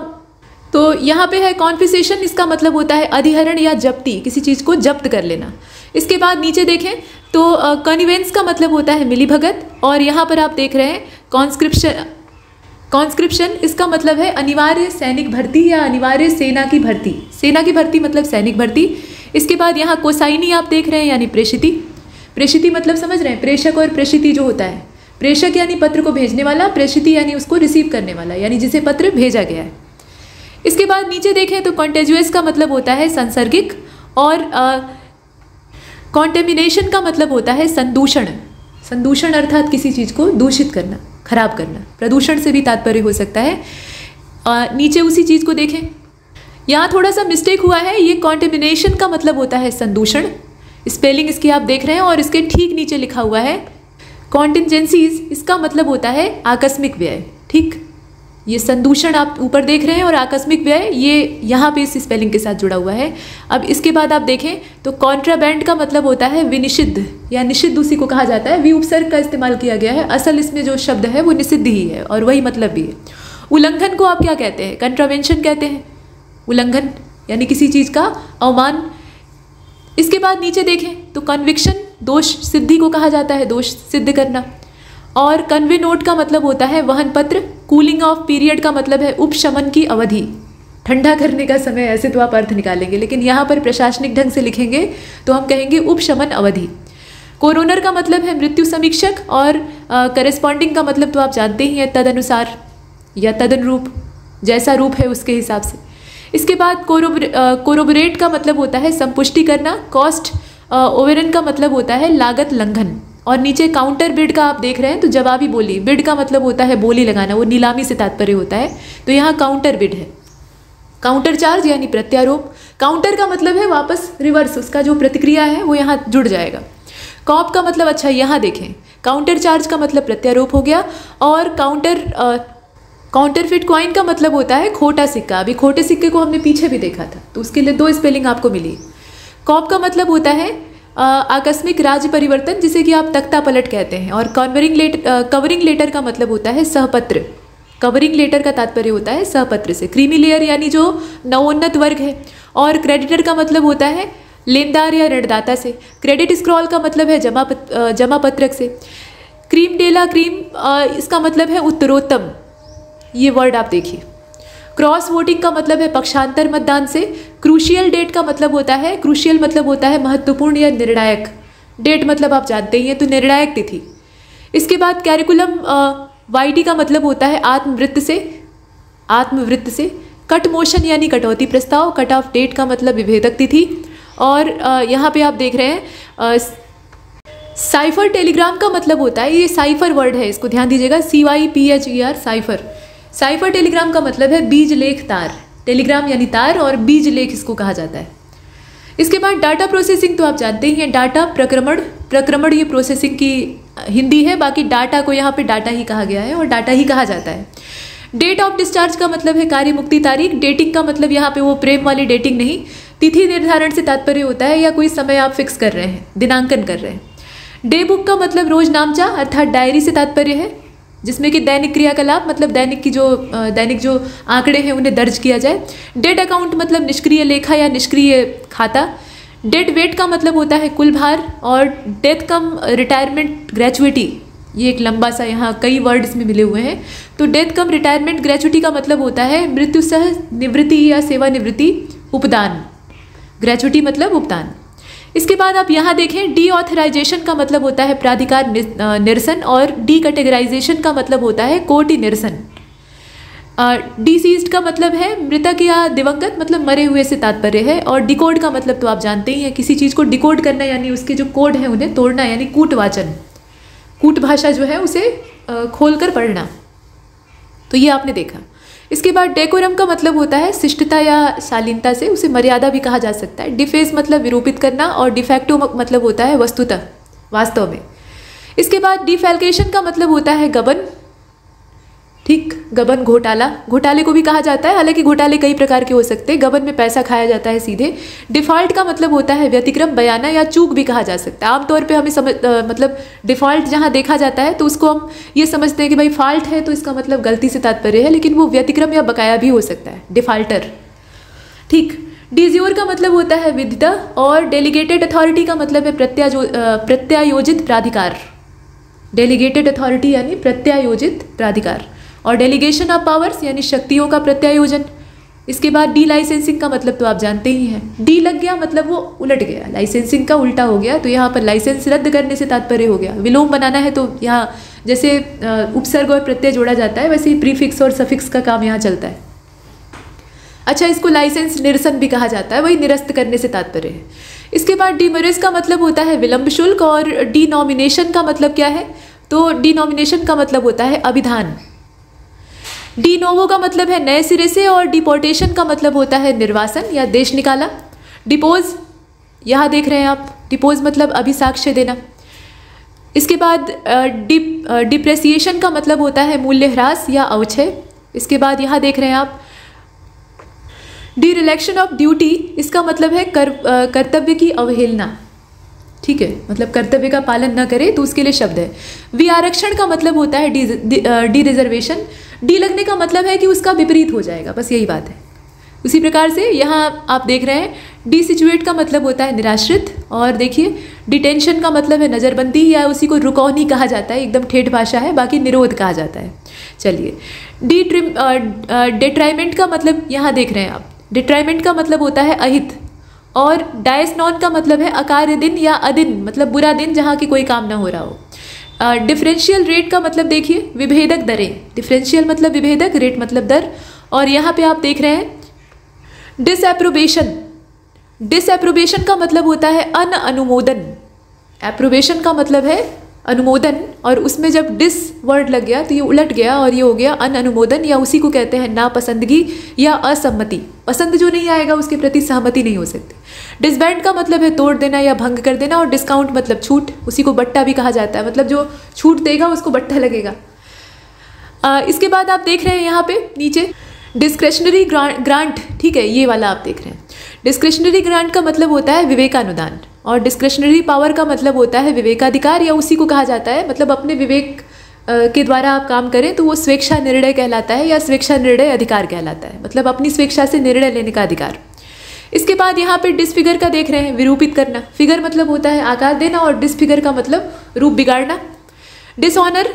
तो यहाँ पे है कॉन्फिसेशन, इसका मतलब होता है अधिहरण या जब्ती, किसी चीज़ को जब्त कर लेना। इसके बाद नीचे देखें तो कनिवेंस का मतलब होता है मिलीभगत और यहाँ पर आप देख रहे हैं कॉन्स्क्रिप्शन। कॉन्स्क्रिप्शन इसका मतलब है अनिवार्य सैनिक भर्ती या अनिवार्य सेना की भर्ती। सेना की भर्ती मतलब सैनिक भर्ती। इसके बाद यहाँ कोसाइनी आप देख रहे हैं यानी प्रेषिति। प्रेषिति मतलब समझ रहे हैं, प्रेषक और प्रेषिति जो होता है, प्रेषक यानी पत्र को भेजने वाला, प्रेषिति यानी उसको रिसीव करने वाला, यानी जिसे पत्र भेजा गया है। इसके बाद नीचे देखें तो कॉन्टेजुअस का मतलब होता है संसर्गिक और कॉन्टेमिनेशन का मतलब होता है संदूषण। संदूषण अर्थात किसी चीज़ को दूषित करना, खराब करना, प्रदूषण से भी तात्पर्य हो सकता है। नीचे उसी चीज़ को देखें, यहाँ थोड़ा सा मिस्टेक हुआ है, ये कॉन्टेमिनेशन का मतलब होता है संदूषण, स्पेलिंग इसकी आप देख रहे हैं, और इसके ठीक नीचे लिखा हुआ है कॉन्टिंजेंसीज, इसका मतलब होता है आकस्मिक व्यय। ठीक, ये संदूषण आप ऊपर देख रहे हैं और आकस्मिक व्यय ये यहाँ पे इस स्पेलिंग के साथ जुड़ा हुआ है। अब इसके बाद आप देखें तो कॉन्ट्राबैंड का मतलब होता है विनिषिद्ध या निषिद्ध, उसी को कहा जाता है। वी उपसर्ग का इस्तेमाल किया गया है, असल इसमें जो शब्द है वो निषिद्ध ही है और वही मतलब भी है। उल्लंघन को आप क्या कहते हैं? कंट्रावेंशन कहते हैं, उल्लंघन यानी किसी चीज़ का अवमान। इसके बाद नीचे देखें तो कन्विक्शन, दोष सिद्धि को कहा जाता है, दोष सिद्ध करना। और कन्वे नोट का मतलब होता है वहन पत्र। कूलिंग ऑफ पीरियड का मतलब है उपशमन की अवधि, ठंडा करने का समय, ऐसे तो आप अर्थ निकालेंगे, लेकिन यहाँ पर प्रशासनिक ढंग से लिखेंगे तो हम कहेंगे उपशमन अवधि। कोरोनर का मतलब है मृत्यु समीक्षक और करेस्पॉन्डिंग का मतलब तो आप जानते ही हैं, तदनुसार या तदनुरूप, जैसा रूप है उसके हिसाब से। इसके बाद कोरोबोरेट का मतलब होता है संपुष्टि करना। कॉस्ट ओवरन का मतलब होता है लागत लंघन। और नीचे काउंटर बिड का आप देख रहे हैं तो जवाबी बोली, बिड का मतलब होता है बोली लगाना, वो नीलामी से तात्पर्य होता है, तो यहाँ काउंटर बिड है। काउंटर चार्ज यानी प्रत्यारोप, काउंटर का मतलब है वापस रिवर्स, उसका जो प्रतिक्रिया है वो यहाँ जुड़ जाएगा। कॉप का मतलब, अच्छा यहाँ देखें, काउंटर चार्ज का मतलब प्रत्यारोप हो गया। और काउंटरफिट कॉइन का मतलब होता है खोटा सिक्का। अभी खोटे सिक्के को हमने पीछे भी देखा था, तो उसके लिए दो स्पेलिंग आपको मिली। कॉप का मतलब होता है आकस्मिक राज्य परिवर्तन, जिसे कि आप तख्ता पलट कहते हैं। और कवरिंग लेटर का मतलब होता है सहपत्र। कवरिंग लेटर का तात्पर्य होता है सहपत्र से। क्रीमी लेयर यानी जो नवोन्नत वर्ग है। और क्रेडिटर का मतलब होता है लेनदार या ऋणदाता से। क्रेडिट स्क्रॉल का मतलब है जमा पत्रक से। क्रीम डेला क्रीम इसका मतलब है उत्तरोत्तम, ये वर्ड आप देखिए। क्रॉस वोटिंग का मतलब है पक्षांतर मतदान से। क्रूशियल डेट का मतलब होता है, क्रूशियल मतलब होता है महत्वपूर्ण या निर्णायक, डेट मतलब आप जानते ही हैं, तो निर्णायक तिथि। इसके बाद कैरिकुलम वाइटी का मतलब होता है आत्मवृत्त से, आत्मवृत्त से। कट मोशन यानी कटौती प्रस्ताव। कट ऑफ डेट का मतलब विभेदक तिथि। और यहाँ पे आप देख रहे हैं साइफर टेलीग्राम का मतलब होता है, ये साइफर वर्ड है, इसको ध्यान दीजिएगा, CYPHER साइफर। साइफर टेलीग्राम का मतलब है बीज लेख तार, टेलीग्राम यानी तार और बीज लेख इसको कहा जाता है। इसके बाद डाटा प्रोसेसिंग तो आप जानते ही हैं, डाटा प्रक्रमण, प्रक्रमण ये प्रोसेसिंग की हिंदी है, बाकी डाटा को यहाँ पे डाटा ही कहा गया है और डाटा ही कहा जाता है। डेट ऑफ डिस्चार्ज का मतलब है कार्य मुक्ति तारीख। डेटिंग का मतलब यहाँ पे वो प्रेम वाली डेटिंग नहीं, तिथि निर्धारण से तात्पर्य होता है, या कोई समय आप फिक्स कर रहे हैं, दिनांकन कर रहे हैं। डे बुक का मतलब रोज नामचा अर्थात डायरी से तात्पर्य है, जिसमें कि दैनिक क्रियाकलाप मतलब दैनिक जो आंकड़े हैं उन्हें दर्ज किया जाए। डेट अकाउंट मतलब निष्क्रिय लेखा या निष्क्रिय खाता। डेट वेट का मतलब होता है कुल भार। और डेथ कम रिटायरमेंट ग्रेचुइटी, ये एक लंबा सा यहाँ कई वर्ड इसमें मिले हुए हैं, तो डेथ कम रिटायरमेंट ग्रेचुइटी का मतलब होता है मृत्यु सह निवृत्ति या सेवानिवृत्ति उपदान, ग्रेचुइटी मतलब उपदान। इसके बाद आप यहाँ देखें डीऑथराइजेशन का मतलब होता है प्राधिकार निरसन। और डी कैटेगराइजेशन का मतलब होता है कोटि निरसन। डिसीज्ड का मतलब है मृतक या दिवंगत, मतलब मरे हुए से तात्पर्य है। और डिकोड का मतलब तो आप जानते ही हैं, किसी चीज़ को डिकोड करना यानी उसके जो कोड हैं उन्हें तोड़ना, यानी कूटवाचन, कूट भाषा जो है उसे खोल कर पढ़ना, तो ये आपने देखा। इसके बाद डेकोरम का मतलब होता है शिष्टता या शालीनता से, उसे मर्यादा भी कहा जा सकता है। डिफेस मतलब विरूपित करना और डिफेक्टो मतलब होता है वस्तुतः, वास्तव में। इसके बाद डिफैल्केशन का मतलब होता है गबन, ठीक, गबन घोटाला, घोटाले को भी कहा जाता है, हालांकि घोटाले कई प्रकार के हो सकते हैं। गबन में पैसा खाया जाता है सीधे। डिफ़ॉल्ट का मतलब होता है व्यतिक्रम, बयाना या चूक भी कहा जा सकता है। आमतौर पे हमें मतलब डिफ़ॉल्ट जहाँ देखा जाता है तो उसको हम ये समझते हैं कि भाई फॉल्ट है तो इसका मतलब गलती से तात्पर्य है, लेकिन वो व्यतिक्रम या बकाया भी हो सकता है, डिफ़ॉल्टर। ठीक, डिज्योर का मतलब होता है विदिता, और डेलीगेटेड अथॉरिटी का मतलब है प्रत्यायोजित प्राधिकार, डेलीगेटेड अथॉरिटी यानी प्रत्यायोजित प्राधिकार, और डेलीगेशन ऑफ पावर्स यानी शक्तियों का प्रत्यायोजन। इसके बाद डी लाइसेंसिंग का मतलब तो आप जानते ही हैं, डी लग गया मतलब वो उलट गया, लाइसेंसिंग का उल्टा हो गया, तो यहाँ पर लाइसेंस रद्द करने से तात्पर्य हो गया। विलोम बनाना है तो यहाँ जैसे उपसर्ग और प्रत्यय जोड़ा जाता है वैसे ही प्रीफिक्स और सफिक्स का काम यहाँ चलता है। अच्छा, इसको लाइसेंस निरसन भी कहा जाता है, वही निरस्त करने से तात्पर्य है। इसके बाद डिमरिस का मतलब होता है विलंब शुल्क, और डिनोमिनेशन का मतलब क्या है, तो डिनोमिनेशन का मतलब होता है अभिधान। डी नोवो का मतलब है नए सिरे से, और डिपोर्टेशन का मतलब होता है निर्वासन या देश निकाला। डिपोज, यहाँ देख रहे हैं आप, डिपोज मतलब अभिसाक्ष्य देना। इसके बाद डिप्रेसिएशन का मतलब होता है मूल्यह्रास या अवक्षय। इसके बाद यहाँ देख रहे हैं आप, डिरेलेक्शन ऑफ ड्यूटी, इसका मतलब है कर्तव्य की अवहेलना। ठीक है, मतलब कर्तव्य का पालन न करे तो उसके लिए शब्द है। विआरक्षण का मतलब होता है डी रिजर्वेशन। डी लगने का मतलब है कि उसका विपरीत हो जाएगा, बस यही बात है। उसी प्रकार से यहाँ आप देख रहे हैं, डी सिचुएट का मतलब होता है निराश्रित, और देखिए डिटेंशन का मतलब है नज़रबंदी या उसी को रुकौनी कहा जाता है, एकदम ठेठ भाषा है, बाकी निरोध कहा जाता है। चलिए, डिट्राइमेंट का मतलब यहाँ देख रहे हैं आप, डिट्राइमेंट का मतलब होता है अहित, और डायसनॉन का मतलब है अकार्य दिन या अदिन, मतलब बुरा दिन जहाँ की कोई काम ना हो रहा हो। डिफरेंशियल रेट का मतलब देखिए विभेदक दरें, डिफरेंशियल मतलब विभेदक, रेट मतलब दर, और यहाँ पे आप देख रहे हैं डिसएप्रोबेशन। डिसएप्रोबेशन का मतलब होता है अन अनुमोदन, एप्रोबेशन का मतलब है अनुमोदन, और उसमें जब डिस वर्ड लग गया तो ये उलट गया और ये हो गया अन अनुमोदन, या उसी को कहते हैं नापसंदगी या असम्मति। पसंद जो नहीं आएगा उसके प्रति सहमति नहीं हो सकती। डिसबैंड का मतलब है तोड़ देना या भंग कर देना, और डिस्काउंट मतलब छूट, उसी को बट्टा भी कहा जाता है, मतलब जो छूट देगा उसको बट्टा लगेगा। इसके बाद आप देख रहे हैं यहाँ पे नीचे डिस्क्रेशनरी ग्रांट, ठीक है, ये वाला आप देख रहे हैं। डिस्क्रेशनरी ग्रांट का मतलब होता है विवेकानुदान, और डिस्क्रेशनरी पावर का मतलब होता है विवेकाधिकार या उसी को कहा जाता है, मतलब अपने विवेक के द्वारा आप काम करें तो वो स्वेच्छा निर्णय कहलाता है या स्वेच्छा निर्णय अधिकार कहलाता है, मतलब अपनी स्वेच्छा से निर्णय लेने का अधिकार। इसके बाद यहाँ पे डिसफिगर का देख रहे हैं, विरूपित करना। फिगर मतलब होता है आकार देना, और डिसफिगर का मतलब रूप बिगाड़ना। डिसऑनर,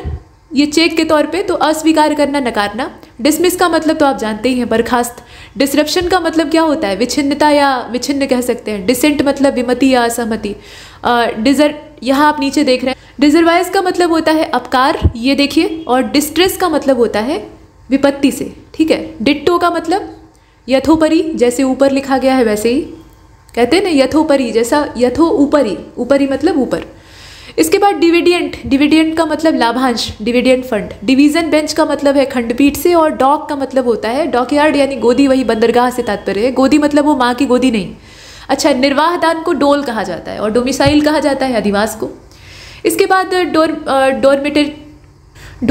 ये चेक के तौर पे, तो अस्वीकार करना, नकारना। डिसमिस का मतलब तो आप जानते ही हैं, बर्खास्त। डिसरप्शन का मतलब क्या होता है, विच्छिन्नता या विच्छिन्न कह सकते हैं। डिसेंट मतलब विमति या असहमति। यहाँ आप नीचे देख रहे हैं, डिजरवाइज का मतलब होता है अपकार, ये देखिए, और डिस्ट्रेस का मतलब होता है विपत्ति से, ठीक है। डिट्टो का मतलब यथोपरि, जैसे ऊपर लिखा गया है वैसे ही, कहते हैं ना यथोपरि, जैसा यथो ऊपरी, ऊपरी मतलब ऊपर। इसके बाद डिविडेंट, डिविडेंट का मतलब लाभांश, डिविडेंट फंड। डिवीज़न बेंच का मतलब है खंडपीठ से, और डॉक का मतलब होता है डॉकयार्ड यानी गोदी, वही बंदरगाह से तात्पर्य है। गोदी मतलब वो माँ की गोदी नहीं। अच्छा, निर्वाह दान को डोल कहा जाता है, और डोमिसाइल कहा जाता है अधिवास को। इसके बाद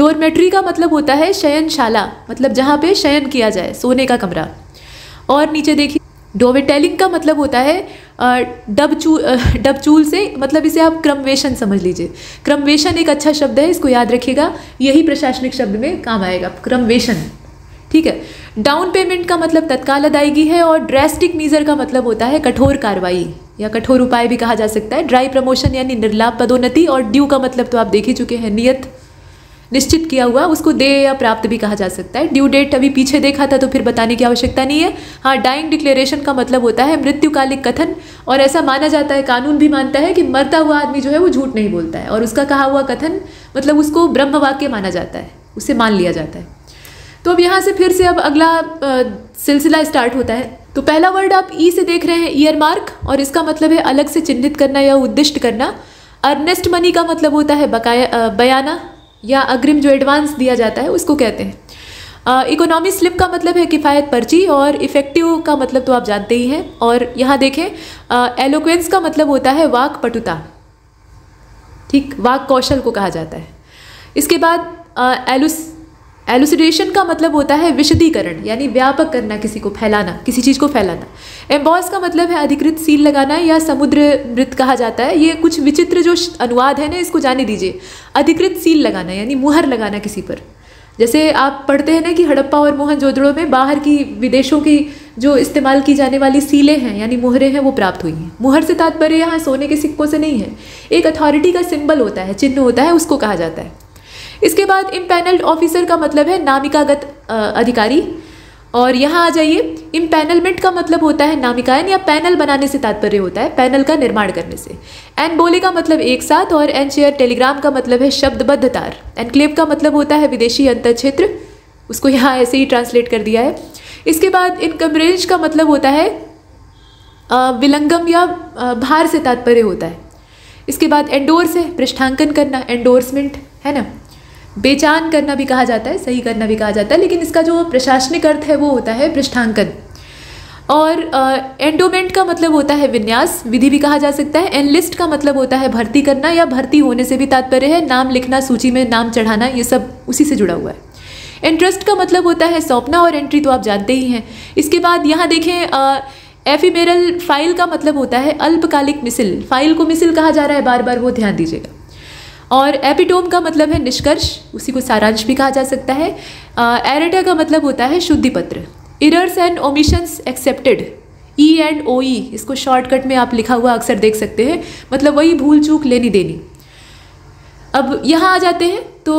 डोरमेट्री का मतलब होता है शयनशाला, मतलब जहाँ पे शयन किया जाए, सोने का कमरा। और नीचे देखिए, डोमिटेलिंग का मतलब होता है डबचूल से, मतलब इसे आप क्रमवेशन समझ लीजिए। क्रमवेशन एक अच्छा शब्द है, इसको याद रखिएगा, यही प्रशासनिक शब्द में काम आएगा, क्रमवेशन, ठीक है। डाउन पेमेंट का मतलब तत्काल अदायगी है, और ड्रेस्टिक मीजर का मतलब होता है कठोर कार्रवाई या कठोर उपाय भी कहा जा सकता है। ड्राई प्रमोशन यानी निर्लाभ पदोन्नति, और ड्यू का मतलब तो आप देख ही चुके हैं, नियत, निश्चित किया हुआ, उसको देय या प्राप्त भी कहा जा सकता है। ड्यू डेट अभी पीछे देखा था तो फिर बताने की आवश्यकता नहीं है। हाँ, डाइंग डिक्लेरेशन का मतलब होता है मृत्युकालिक कथन, और ऐसा माना जाता है, कानून भी मानता है कि मरता हुआ आदमी जो है वो झूठ नहीं बोलता है, और उसका कहा हुआ कथन मतलब उसको ब्रह्म वाक्य माना जाता है, उसे मान लिया जाता है। तो अब यहाँ से फिर से अब अगला सिलसिला स्टार्ट होता है। तो पहला वर्ड आप ई से देख रहे हैं, ईयरमार्क, और इसका मतलब है अलग से चिन्हित करना या उद्दिष्ट करना। अर्नेस्ट मनी का मतलब होता है बकाया, बयाना या अग्रिम जो एडवांस दिया जाता है उसको कहते हैं। इकोनॉमी स्लिप का मतलब है किफ़ायत पर्ची, और इफेक्टिव का मतलब तो आप जानते ही हैं। और यहाँ देखें, एलोक्वेंस का मतलब होता है वाक पटुता, ठीक, वाक कौशल को कहा जाता है। इसके बाद एलुसिडेशन का मतलब होता है विशदीकरण, यानी व्यापक करना, किसी को फैलाना, किसी चीज़ को फैलाना। एम्बॉस का मतलब है अधिकृत सील लगाना या समुद्र वृत्त कहा जाता है। ये कुछ विचित्र जो अनुवाद है ना, इसको जाने दीजिए। अधिकृत सील लगाना यानी मुहर लगाना किसी पर। जैसे आप पढ़ते हैं ना कि हड़प्पा और मोहनजोदड़ो में बाहर की, विदेशों की जो इस्तेमाल की जाने वाली सीलें हैं यानी मुहरें हैं, वो प्राप्त हुई हैं। मुहर से तात्पर्य यहाँ सोने के सिक्कों से नहीं है, एक अथॉरिटी का सिंबल होता है, चिन्ह होता है, उसको कहा जाता है। इसके बाद इम्पैनल्ड ऑफिसर का मतलब है नामिकागत अधिकारी। और यहाँ आ जाइए, इम्पैनलमेंट का मतलब होता है नामिकायन या पैनल बनाने से तात्पर्य होता है पैनल का निर्माण करने से। एनबोले का मतलब एक साथ, और एनशेयर टेलीग्राम का मतलब है शब्दबद्ध तार। एनक्लेव का मतलब होता है विदेशी अंतर क्षेत्र, उसको यहाँ ऐसे ही ट्रांसलेट कर दिया है। इसके बाद इनकमरेज का मतलब होता है विलंगम या भार से तात्पर्य होता है। इसके बाद एंडोर्स है पृष्ठांकन करना, एंडोर्समेंट है ना। बेचान करना भी कहा जाता है, सही करना भी कहा जाता है, लेकिन इसका जो प्रशासनिक अर्थ है वो होता है पृष्ठांकन। और एंडोमेंट का मतलब होता है विन्यास, विधि भी कहा जा सकता है। एनलिस्ट का मतलब होता है भर्ती करना या भर्ती होने से भी तात्पर्य है, नाम लिखना, सूची में नाम चढ़ाना, ये सब उसी से जुड़ा हुआ है। इंटरेस्ट का मतलब होता है सौंपना, और एंट्री तो आप जानते ही हैं। इसके बाद यहाँ देखें, एफिमेरल फाइल का मतलब होता है अल्पकालिक मिसिल, फाइल को मिसिल कहा जा रहा है बार बार, वो ध्यान दीजिएगा। और एपिटोम का मतलब है निष्कर्ष, उसी को सारांश भी कहा जा सकता है। एरेटा का मतलब होता है शुद्धिपत्र। Errors and omissions excepted, E and O E, इसको शॉर्टकट में आप लिखा हुआ अक्सर देख सकते हैं, मतलब वही भूल चूक लेनी देनी। अब यहाँ आ जाते हैं तो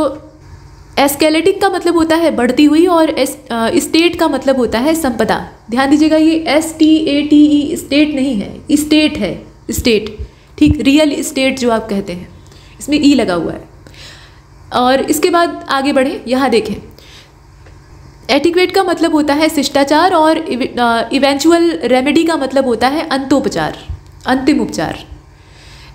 एस्केलेटिक का मतलब होता है बढ़ती हुई, और स्टेट का मतलब होता है संपदा। ध्यान दीजिएगा, ये STATE स्टेट नहीं है, स्टेट है, स्टेट, ठीक, रियल इस्टेट जो आप कहते हैं, इसमें ई लगा हुआ है। और इसके बाद आगे बढ़े, यहाँ देखें, एटिक्वेट का मतलब होता है शिष्टाचार, और इवेंचुअल रेमेडी का मतलब होता है अंतोपचार, अंतिम उपचार।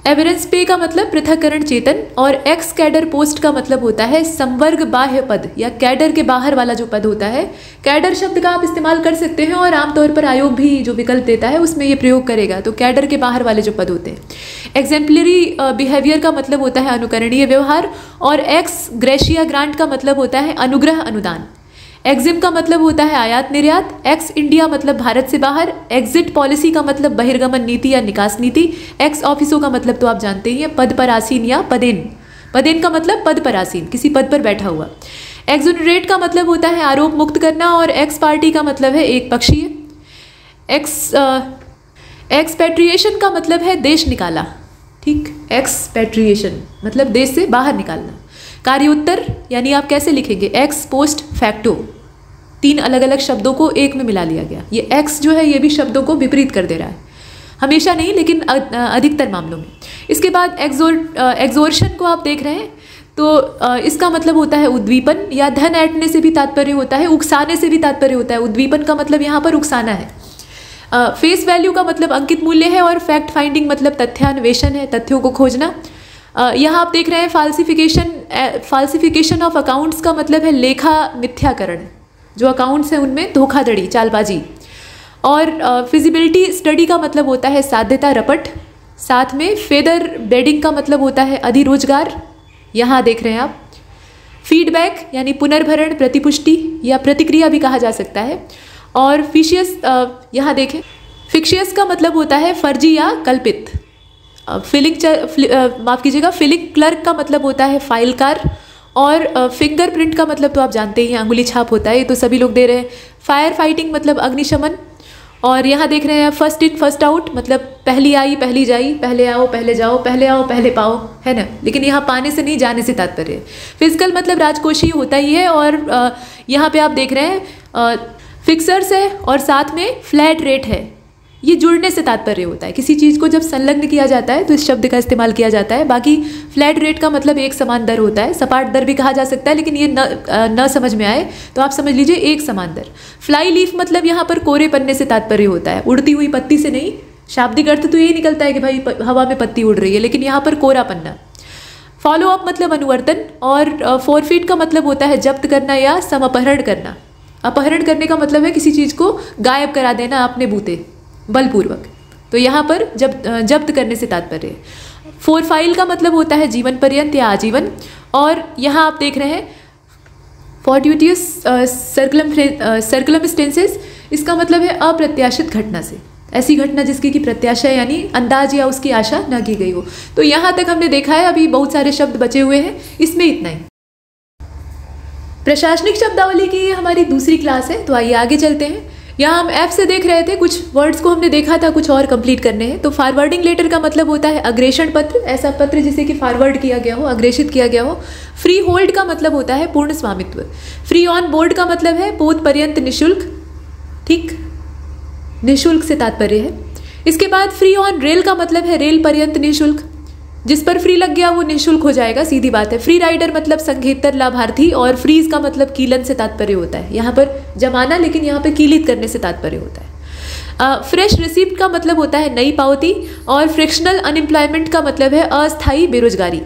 एवरेंस पे का मतलब पृथककरण चेतन, और एक्स कैडर पोस्ट का मतलब होता है संवर्ग बाह्य पद या कैडर के बाहर वाला जो पद होता है। कैडर शब्द का आप इस्तेमाल कर सकते हैं, और आमतौर पर आयोग भी जो विकल्प देता है उसमें ये प्रयोग करेगा, तो कैडर के बाहर वाले जो पद होते हैं। एग्जेम्पलरी बिहेवियर का मतलब होता है अनुकरणीय व्यवहार, और एक्स ग्रेशिया ग्रांट का मतलब होता है अनुग्रह अनुदान। एग्जिम का मतलब होता है आयात निर्यात, एक्स इंडिया मतलब भारत से बाहर, एग्जिट पॉलिसी का मतलब बहिर्गमन नीति या निकास नीति, एक्स ऑफिसों का मतलब तो आप जानते ही हैं, पद पर आसीन या पदेन, पदेन का मतलब पद पर आसीन, किसी पद पर बैठा हुआ। एक्सोनरेट का मतलब होता है आरोप मुक्त करना, और एक्स पार्टी का मतलब है एक पक्षीय। एक्सपेट्रिएशन का मतलब है देश निकाला, ठीक, एक्सपेट्रिएशन मतलब देश से बाहर निकालना। कार्योत्तर यानी आप कैसे लिखेंगे, एक्स पोस्ट फैक्टो, तीन अलग अलग शब्दों को एक में मिला लिया गया। ये एक्स जो है ये भी शब्दों को विपरीत कर दे रहा है, हमेशा नहीं लेकिन अधिकतर मामलों में। इसके बाद एग्जोर्शन को आप देख रहे हैं तो इसका मतलब होता है उद्दीपन, या धन ऐंठने से भी तात्पर्य होता है, उकसाने से भी तात्पर्य होता है। उद्दीपन का मतलब यहाँ पर उकसाना है। फेस वैल्यू का मतलब अंकित मूल्य है, और फैक्ट फाइंडिंग मतलब तथ्यान्वेषण है, तथ्यों को खोजना। यहाँ आप देख रहे हैं फाल्सिफिकेशन ऑफ अकाउंट्स का मतलब है लेखा मिथ्याकरण, जो अकाउंट्स हैं उनमें धोखाधड़ी, चालबाजी। और फिजिबिलिटी स्टडी का मतलब होता है साध्यता रपट, साथ में फेदर बेडिंग का मतलब होता है अधिरोजगार, यहाँ देख रहे हैं आप। फीडबैक यानी पुनर्भरण, प्रतिपुष्टि या प्रतिक्रिया भी कहा जा सकता है। और फिशियस, यहाँ देखें, फिक्शियस का मतलब होता है फर्जी या कल्पित। फिलिंग क्लर्क का मतलब होता है फाइलकार, और फिंगरप्रिंट का मतलब तो आप जानते ही हैं, अंगुली छाप होता है, ये तो सभी लोग दे रहे हैं। फायर फाइटिंग मतलब अग्निशमन, और यहाँ देख रहे हैं फर्स्ट इन फर्स्ट आउट मतलब पहली आई पहली जाई, पहले आओ पहले जाओ, पहले आओ पहले पाओ, है ना, लेकिन यहाँ पाने से नहीं, जाने से तात्पर्य। फिजिकल मतलब राजकोषीय होता ही है, और यहाँ पे आप देख रहे हैं फिक्सर्स है, और साथ में फ्लैट रेट है, ये जुड़ने से तात्पर्य होता है, किसी चीज़ को जब संलग्न किया जाता है तो इस शब्द का इस्तेमाल किया जाता है। बाकी फ्लैट रेट का मतलब एक समान दर होता है, सपाट दर भी कहा जा सकता है, लेकिन ये न समझ में आए तो आप समझ लीजिए एक समान दर। फ्लाई लीफ मतलब यहाँ पर कोरे पन्ने से तात्पर्य होता है, उड़ती हुई पत्ती से नहीं, शाब्दिक अर्थ तो यही निकलता है कि भाई हवा में पत्ती उड़ रही है, लेकिन यहाँ पर कोरा पन्ना। फॉलो अप मतलब अनुवर्तन, और फोरफीट का मतलब होता है जब्त करना या समअपहरण करना। अपहरण करने का मतलब है किसी चीज़ को गायब करा देना अपने बूते बलपूर्वक, तो यहाँ पर जब्त करने से तात्पर्य है। फोरफाइल का मतलब होता है जीवन पर्यंत या आजीवन, और यहाँ आप देख रहे हैं फॉर्ट्यूटियस सर्कमस्टेंसेस, इसका मतलब है अप्रत्याशित घटना से, ऐसी घटना जिसकी कि प्रत्याशा यानी अंदाज या उसकी आशा न की गई हो। तो यहाँ तक हमने देखा है, अभी बहुत सारे शब्द बचे हुए हैं, इसमें इतना ही। प्रशासनिक शब्दावली की हमारी दूसरी क्लास है, तो आइए आगे चलते हैं। यहाँ हम ऐप से देख रहे थे, कुछ वर्ड्स को हमने देखा था, कुछ और कंप्लीट करने हैं। तो फॉरवर्डिंग लेटर का मतलब होता है अग्रेषण पत्र, ऐसा पत्र जिसे कि फॉरवर्ड किया गया हो, अग्रेषित किया गया हो। फ्री होल्ड का मतलब होता है पूर्ण स्वामित्व। फ्री ऑन बोर्ड का मतलब है पोत पर्यंत निःशुल्क, ठीक, निःशुल्क से तात्पर्य है। इसके बाद फ्री ऑन रेल का मतलब है रेल पर्यंत निःशुल्क, जिस पर फ्री लग गया वो निःशुल्क हो जाएगा, सीधी बात है। फ्री राइडर मतलब संघेतर लाभार्थी, और फ्रीज का मतलब कीलन से तात्पर्य होता है, यहाँ पर जमाना लेकिन यहाँ पर कीलित करने से तात्पर्य होता है। फ्रेश रिसीप्ट का मतलब होता है नई पावती, और फ्रिक्शनल अनएम्प्लॉयमेंट का मतलब है अस्थायी बेरोजगारी।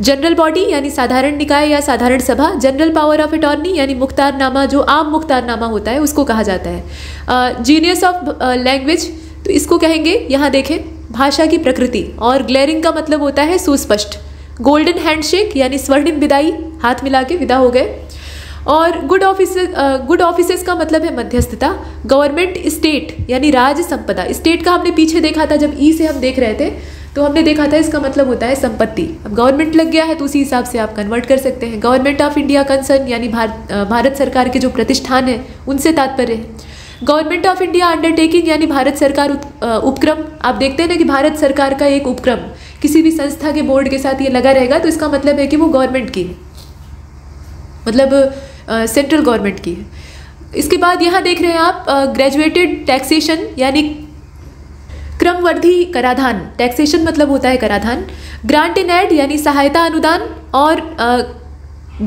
जनरल बॉडी यानी साधारण निकाय या साधारण सभा, जनरल पावर ऑफ अटॉर्नी यानी मुख्तारनामा, जो आम मुख्तारनामा होता है उसको कहा जाता है। जीनियस ऑफ लैंग्वेज, तो इसको कहेंगे, यहाँ देखें, भाषा की प्रकृति। और ग्लेरिंग का मतलब होता है सुस्पष्ट। गोल्डन हैंडशेक यानी स्वर्णिम विदाई, हाथ मिला के विदा हो गए। और गुड ऑफिसेस का मतलब है मध्यस्थता। गवर्नमेंट स्टेट यानी राज्य संपदा, स्टेट का हमने पीछे देखा था, जब ई से हम देख रहे थे तो हमने देखा था इसका मतलब होता है संपत्ति। अब गवर्नमेंट लग गया है तो उसी हिसाब से आप कन्वर्ट कर सकते हैं। गवर्नमेंट ऑफ इंडिया कंसर्न यानी भारत सरकार के जो प्रतिष्ठान हैं उनसे तात्पर्य है। गवर्नमेंट ऑफ इंडिया अंडरटेकिंग यानी भारत सरकार उपक्रम, आप देखते हैं ना कि भारत सरकार का एक उपक्रम किसी भी संस्था के बोर्ड के साथ ये लगा रहेगा तो इसका मतलब है कि वो गवर्नमेंट की है, मतलब सेंट्रल गवर्नमेंट की है। इसके बाद यहाँ देख रहे हैं आप ग्रेजुएटेड टैक्सेशन यानी क्रमवर्धी कराधान, टैक्सेशन मतलब होता है कराधान। ग्रांट इन एड यानी सहायता अनुदान, और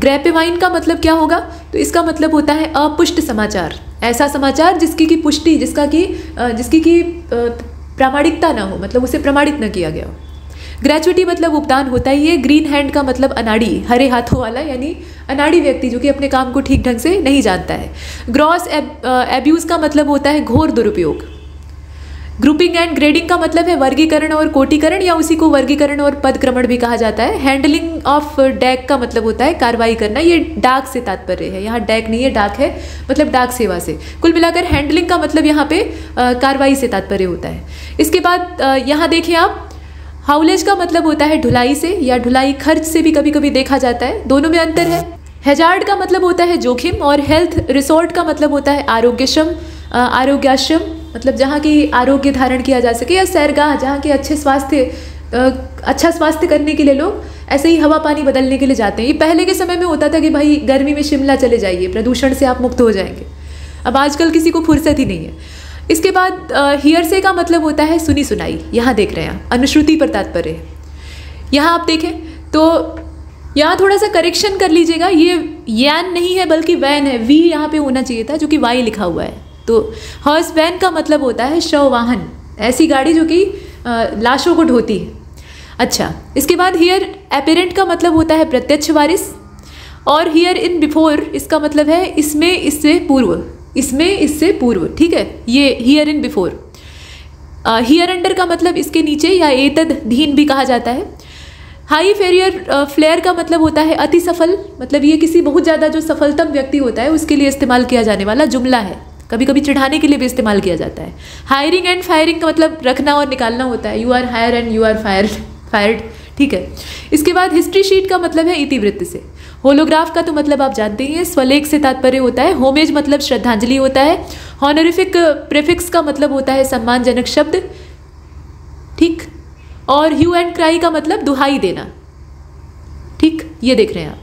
ग्रेपेवाइन का मतलब क्या होगा, तो इसका मतलब होता है अपुष्ट समाचार, ऐसा समाचार जिसकी की पुष्टि, जिसकी की प्रामाणिकता ना हो, मतलब उसे प्रमाणित ना किया गया हो। ग्रेच्युटी मतलब उपदान होता ही है। ग्रीन हैंड का मतलब अनाड़ी, हरे हाथों वाला यानी अनाड़ी व्यक्ति जो कि अपने काम को ठीक ढंग से नहीं जानता है। ग्रॉस एब्यूज़ का मतलब होता है घोर दुरुपयोग। ग्रुपिंग एंड ग्रेडिंग का मतलब है वर्गीकरण और कोटीकरण, या उसी को वर्गीकरण और पदक्रमण भी कहा जाता है। हैंडलिंग ऑफ डैक का मतलब होता है कार्रवाई करना, ये डाक से तात्पर्य है, यहाँ डैक नहीं है डाक है, मतलब डाक सेवा से। कुल मिलाकर हैंडलिंग का मतलब यहाँ पे कार्रवाई से तात्पर्य होता है। इसके बाद यहाँ देखिए आप, हाउलेज का मतलब होता है ढुलाई से, या ढुलाई खर्च से भी कभी कभी देखा जाता है, दोनों में अंतर है। हैजार्ड का मतलब होता है जोखिम, और हेल्थ रिसोर्ट का मतलब होता है आरोग्याश्रम, मतलब जहाँ की आरोग्य धारण किया जा सके, या सैरगाह जहाँ के अच्छा स्वास्थ्य करने के लिए लोग ऐसे ही हवा पानी बदलने के लिए जाते हैं। ये पहले के समय में होता था कि भाई गर्मी में शिमला चले जाइए, प्रदूषण से आप मुक्त हो जाएंगे, अब आजकल किसी को फुर्सत ही नहीं है। इसके बाद हियरसे का मतलब होता है सुनी सुनाई, यहाँ देख रहे हैं अनुश्रुति पर तात्पर्य है। यहाँ आप देखें तो यहाँ थोड़ा सा करेक्शन कर लीजिएगा, ये यान नहीं है बल्कि वैन है, वी यहाँ पे होना चाहिए था जो कि वाई लिखा हुआ है। तो हॉर्स वैन का मतलब होता है शव वाहन, ऐसी गाड़ी जो कि लाशों को ढोती है। अच्छा, इसके बाद हियर एपेरेंट का मतलब होता है प्रत्यक्ष वारिस, और हियर इन बिफोर इसका मतलब है इसमें इससे पूर्व, इसमें इससे पूर्व, ठीक है, ये hereinbefore. Hereunder का मतलब इसके नीचे, या एतद धीन भी कहा जाता है। हाई फेरियर फ्लेयर का मतलब होता है अति सफल, मतलब ये किसी बहुत ज़्यादा जो सफलतम व्यक्ति होता है उसके लिए इस्तेमाल किया जाने वाला जुमला है, कभी कभी चिढ़ाने के लिए भी इस्तेमाल किया जाता है। हायरिंग एंड फायरिंग का मतलब रखना और निकालना होता है, you are hired and you are fired, ठीक है। इसके बाद हिस्ट्री शीट का मतलब है इतिवृत्त से। होलोग्राफ का तो मतलब आप जानते ही हैं, स्वलेख से तात्पर्य होता है। होमेज मतलब श्रद्धांजलि होता है। हॉनरिफिक प्रेफिक्स का मतलब होता है सम्मानजनक शब्द, ठीक, और ह्यू एंड क्राई का मतलब दुहाई देना, ठीक, ये देख रहे हैं आप।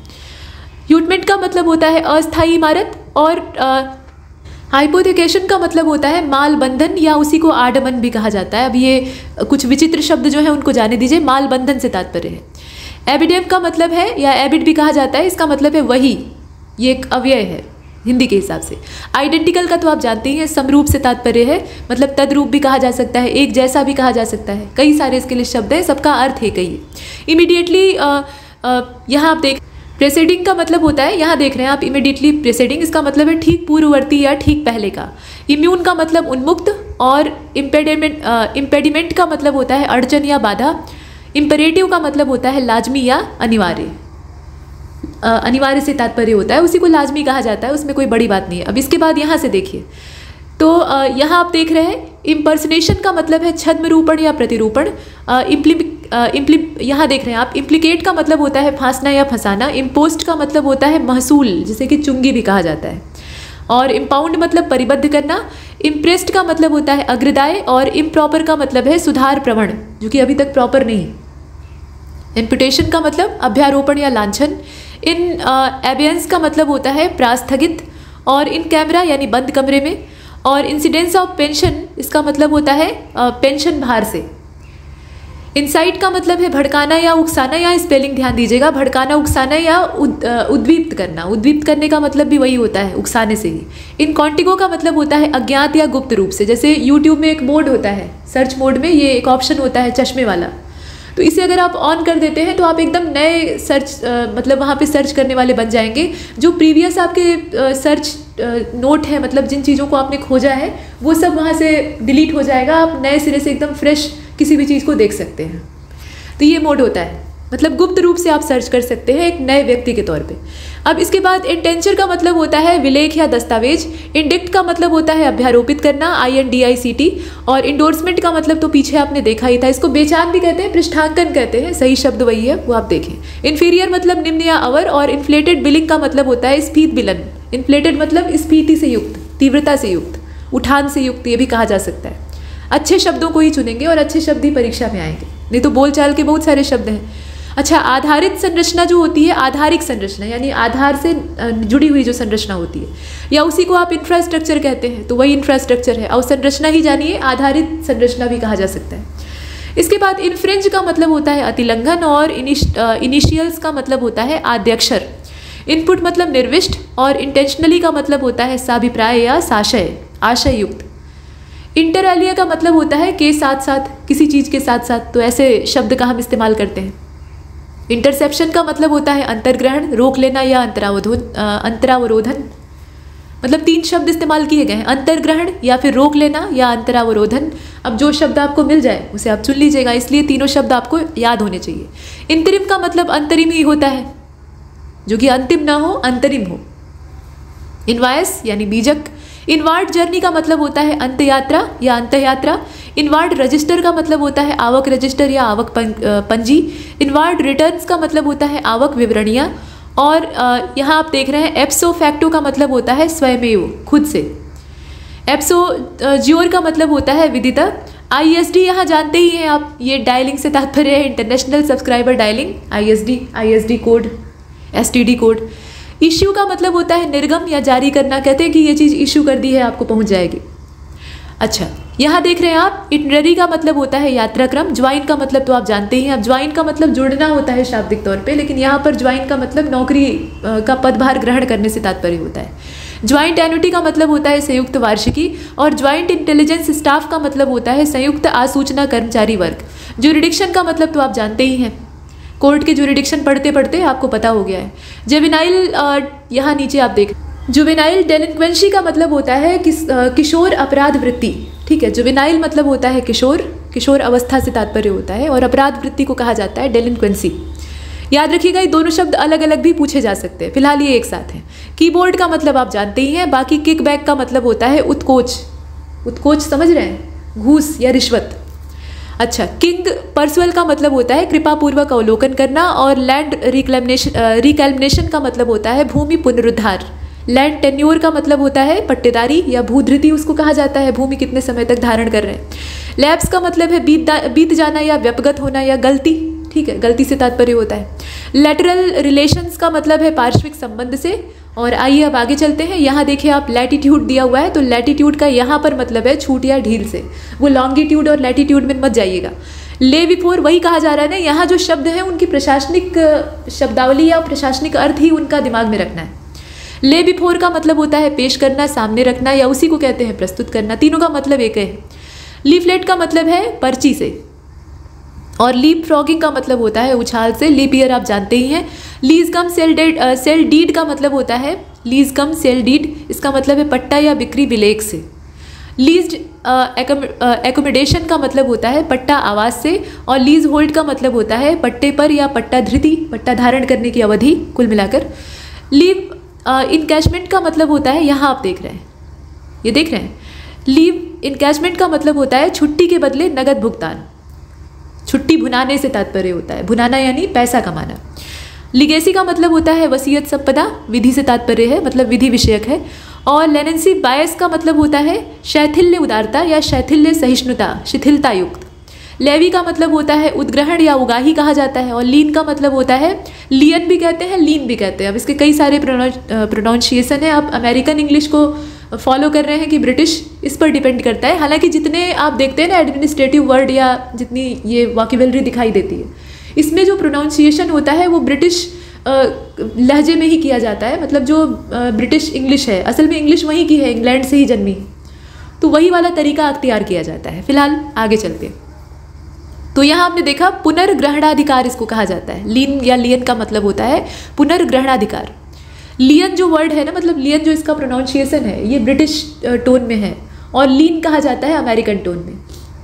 ह्यूटमेंट का मतलब होता है अस्थायी इमारत, और हाइपोथेकेशन का मतलब होता है माल बंधन, या उसी को आडमन भी कहा जाता है। अब ये कुछ विचित्र शब्द जो है उनको जाने दीजिए, माल बंधन से तात्पर्य है। एबिडेम का मतलब है, या एबिड भी कहा जाता है, इसका मतलब है वही, ये एक अव्यय है हिंदी के हिसाब से। आइडेंटिकल का तो आप जानते ही हैं, समरूप से तात्पर्य है, मतलब तद्रूप भी कहा जा सकता है, एक जैसा भी कहा जा सकता है, कई सारे इसके लिए शब्द हैं, सबका अर्थ एक ही है। इमीडिएटली यहाँ आप देख, प्रेसिडिंग का मतलब होता है, यहाँ देख रहे हैं आप, इमीडिएटली प्रेसिडिंग, इसका मतलब है ठीक पूर्ववर्ती या ठीक पहले का। इम्यून का मतलब उन्मुक्त, और इम्पेडिमेंट का मतलब होता है अड़चन या बाधा। इम्पेरेटिव का मतलब होता है लाजमी या अनिवार्य। अनिवार्य से तात्पर्य होता है, उसी को लाजमी कहा जाता है, उसमें कोई बड़ी बात नहीं है। अब इसके बाद यहाँ से देखिए तो यहाँ आप देख रहे हैं इम्पर्सनेशन का मतलब है छद्म रूपण या प्रतिरूपण। यहाँ देख रहे हैं आप इम्प्लिकेट का मतलब होता है फांसना या फंसाना। इम्पोस्ट का मतलब होता है महसूल जिसे कि चुंगी भी कहा जाता है। और इम्पाउंड मतलब परिबद्ध करना। इम्प्रेस्ड का मतलब होता है अग्रदाय। और इम्प्रॉपर का मतलब है सुधार प्रवण जो कि अभी तक प्रॉपर नहीं है। इम्पुटेशन का मतलब अभ्यारोपण या लांछन। इन एबियंस का मतलब होता है प्रास्थगित। और इन कैमरा यानी बंद कमरे में। और इंसिडेंस ऑफ पेंशन इसका मतलब होता है पेंशन भार से। इनसाइट का मतलब है भड़काना या उकसाना। या स्पेलिंग ध्यान दीजिएगा, भड़काना उकसाना या उद्दीप्त करना। उद्दीप्त करने का मतलब भी वही होता है उकसाने से ही। इन कॉन्टिगो का मतलब होता है अज्ञात या गुप्त रूप से। जैसे यूट्यूब में एक मोड होता है, सर्च मोड में ये एक ऑप्शन होता है चश्मे वाला, तो इसे अगर आप ऑन कर देते हैं तो आप एकदम नए सर्च मतलब वहाँ पे सर्च करने वाले बन जाएंगे। जो प्रीवियस आपके सर्च नोट है मतलब जिन चीज़ों को आपने खोजा है वो सब वहाँ से डिलीट हो जाएगा। आप नए सिरे से एकदम फ्रेश किसी भी चीज़ को देख सकते हैं। तो ये मोड होता है मतलब गुप्त रूप से आप सर्च कर सकते हैं एक नए व्यक्ति के तौर पे। अब इसके बाद इंटेंचर का मतलब होता है विलेख या दस्तावेज। इंडिक्ट का मतलब होता है अभ्यारोपित करना, INDICT। और इंडोर्समेंट का मतलब तो पीछे आपने देखा ही था। इसको बेचान भी कहते हैं, पृष्ठांकन कहते हैं, सही शब्द वही है, वो आप देखें। इन्फीरियर मतलब निम्न या अवर। और इन्फ्लेटेड बिलिंग का मतलब होता है स्फीत बिलन। इन्फ्लेटेड मतलब स्फीति से युक्त, तीव्रता से युक्त, उठान से युक्त, ये भी कहा जा सकता है। अच्छे शब्दों को ही चुनेंगे और अच्छे शब्द ही परीक्षा में आएंगे, नहीं तो बोलचाल के बहुत सारे शब्द हैं। अच्छा, आधारित संरचना जो होती है, आधारिक संरचना यानी आधार से जुड़ी हुई जो संरचना होती है या उसी को आप इंफ्रास्ट्रक्चर कहते हैं, तो वही इंफ्रास्ट्रक्चर है। अवसंरचना ही जानिए, आधारित संरचना भी कहा जा सकता है। इसके बाद इन्फ्रिंज का मतलब होता है अतिलंघन। और इनिशियल्स का मतलब होता है आद्याक्षर। इनपुट मतलब निर्विष्ट। और इंटेंशनली का मतलब होता है साभिप्राय या साशय, आशययुक्त। इंटर एलिया का मतलब होता है के साथ साथ, किसी चीज़ के साथ साथ, तो ऐसे शब्द का हम इस्तेमाल करते हैं। इंटरसेप्शन का मतलब होता है अंतर्ग्रहण, रोक लेना या अंतरावरोधन। मतलब तीन शब्द इस्तेमाल किए गए हैं, अंतर्ग्रहण या फिर रोक लेना या अंतरावरोधन। अब जो शब्द आपको मिल जाए उसे आप चुन लीजिएगा, इसलिए तीनों शब्द आपको याद होने चाहिए। इंतरिम का मतलब अंतरिम ही होता है, जो कि अंतिम ना हो, अंतरिम हो। इनवायस यानी बीजक। इनवार्ड जर्नी का मतलब होता है अंत यात्रा या अंत यात्रा। इनवार्ड रजिस्टर का मतलब होता है आवक रजिस्टर या आवक पंजी। इनवार्ड रिटर्न्स का मतलब होता है आवक विवरणियाँ। और यहाँ आप देख रहे हैं एप्सो फैक्टो का मतलब होता है स्वयमेव, खुद से। एप्सो ज्योर का मतलब होता है विदिता। ISD यहाँ जानते ही हैं आप, ये डायलिंग से तात्पर्य है international subscriber dialling, ISD code, STD code. Issue का मतलब होता है निर्गम या जारी करना, कहते हैं कि ये चीज़ इश्यू कर दी है, आपको पहुंच जाएगी। अच्छा, यहाँ देख रहे हैं आप इटनरी का मतलब होता है यात्राक्रम। ज्वाइन का मतलब तो आप जानते ही हैं। अब ज्वाइन का मतलब जुड़ना होता है शाब्दिक तौर पे, लेकिन यहाँ पर ज्वाइन का मतलब नौकरी का पदभार ग्रहण करने से तात्पर्य होता है। ज्वाइंट एन्युटी का मतलब होता है संयुक्त वार्षिकी। और ज्वाइंट इंटेलिजेंस स्टाफ का मतलब होता है संयुक्त आसूचना कर्मचारी वर्ग। ज्यूरिडिक्शन का मतलब तो आप जानते ही हैं, कोर्ट के ज्यूरिडिक्शन पढ़ते पढ़ते आपको पता हो गया है। जुवेनाइल, यहाँ नीचे आप देख, जुवेनाइल डेलिंक्वेंसी का मतलब होता है किशोर अपराध वृत्ति, ठीक है। जुवेनाइल मतलब होता है किशोर, किशोर अवस्था से तात्पर्य होता है, और अपराध वृत्ति को कहा जाता है डेलिंक्वेंसी। याद रखिएगा ये दोनों शब्द अलग अलग भी पूछे जा सकते हैं, फिलहाल ये एक साथ हैं। कीबोर्ड का मतलब आप जानते ही हैं। बाकी किकबैक का मतलब होता है उत्कोच, उत्कोच समझ रहे हैं, घूस या रिश्वत। अच्छा, किंग परसुअल का मतलब होता है कृपापूर्वक अवलोकन करना। और लैंड रिकैल्मिनेशन का मतलब होता है भूमि पुनरुद्धार। लैंड टेन्योर का मतलब होता है पट्टेदारी या भूधृति, उसको कहा जाता है, भूमि कितने समय तक धारण कर रहे हैं। लैप्स का मतलब है बीत जाना या व्यपगत होना या गलती, ठीक है, गलती से तात्पर्य होता है। लैटरल रिलेशंस का मतलब है पार्श्विक संबंध से। और आइए अब आगे चलते हैं। यहाँ देखिए आप लैटिट्यूड दिया हुआ है, तो लैटिट्यूड का यहाँ पर मतलब है छूट या ढील से, वो लॉन्गिट्यूड और लैटिट्यूड में मत जाइएगा। ले बिफोर वही कहा जा रहा है ना, यहाँ जो शब्द हैं उनकी प्रशासनिक शब्दावली या प्रशासनिक अर्थ ही उनका दिमाग में रखना है। ले बिफोर का मतलब होता है पेश करना, सामने रखना, या उसी को कहते हैं प्रस्तुत करना। तीनों का मतलब एक है। लीफलेट का मतलब है पर्ची से। और लीप फ्रॉगिंग का मतलब होता है उछाल से। लीप ईयर आप जानते ही हैं। लीज कम सेल डीड का मतलब होता है लीज कम सेल डीड, इसका मतलब है पट्टा या बिक्री विलेख से। लीज्ड एकोमोडेशन का मतलब होता है पट्टा आवास से, और लीज होल्ड का मतलब होता है पट्टे पर या पट्टा धृति, पट्टा धारण करने की अवधि। कुल मिलाकर लीव इनकैशमेंट का मतलब होता है, यहाँ आप देख रहे हैं, ये देख रहे हैं, लीव इनकैशमेंट का मतलब होता है छुट्टी के बदले नगद भुगतान। छुट्टी भुनाने से तात्पर्य होता है, भुनाना यानी पैसा कमाना। लिगेसी का मतलब होता है वसीयत संपदा, विधि से तात्पर्य है, मतलब विधि विषयक है। और लेनेंसी बायस का मतलब होता है शैथिल्य उदारता या शैथिल्य सहिष्णुता, शिथिलता युक्त। लेवी का मतलब होता है उद्ग्रहण या उगाही कहा जाता है, और लीन का मतलब होता है, लियन भी कहते हैं, लीन भी कहते हैं। अब इसके कई सारे प्रोनाउंसिएशन है। आप अमेरिकन इंग्लिश को फॉलो कर रहे हैं कि ब्रिटिश, इस पर डिपेंड करता है। हालांकि जितने आप देखते हैं ना एडमिनिस्ट्रेटिव वर्ड या जितनी ये वोकैबुलरी दिखाई देती है, इसमें जो प्रोनाउंसिएशन होता है वो ब्रिटिश लहजे में ही किया जाता है, मतलब जो ब्रिटिश इंग्लिश है, असल में इंग्लिश वहीं की है, इंग्लैंड से ही जन्मी, तो वही वाला तरीका अख्तियार किया जाता है। फिलहाल आगे चलते हैं। तो यहाँ आपने देखा पुनर्ग्रहणाधिकार इसको कहा जाता है। लीन या लियन का मतलब होता है पुनर्ग्रहणाधिकार। लियन जो वर्ड है ना, मतलब लियन जो इसका प्रोनाउंसिएशन है ये ब्रिटिश टोन में है, और लीन कहा जाता है अमेरिकन टोन में,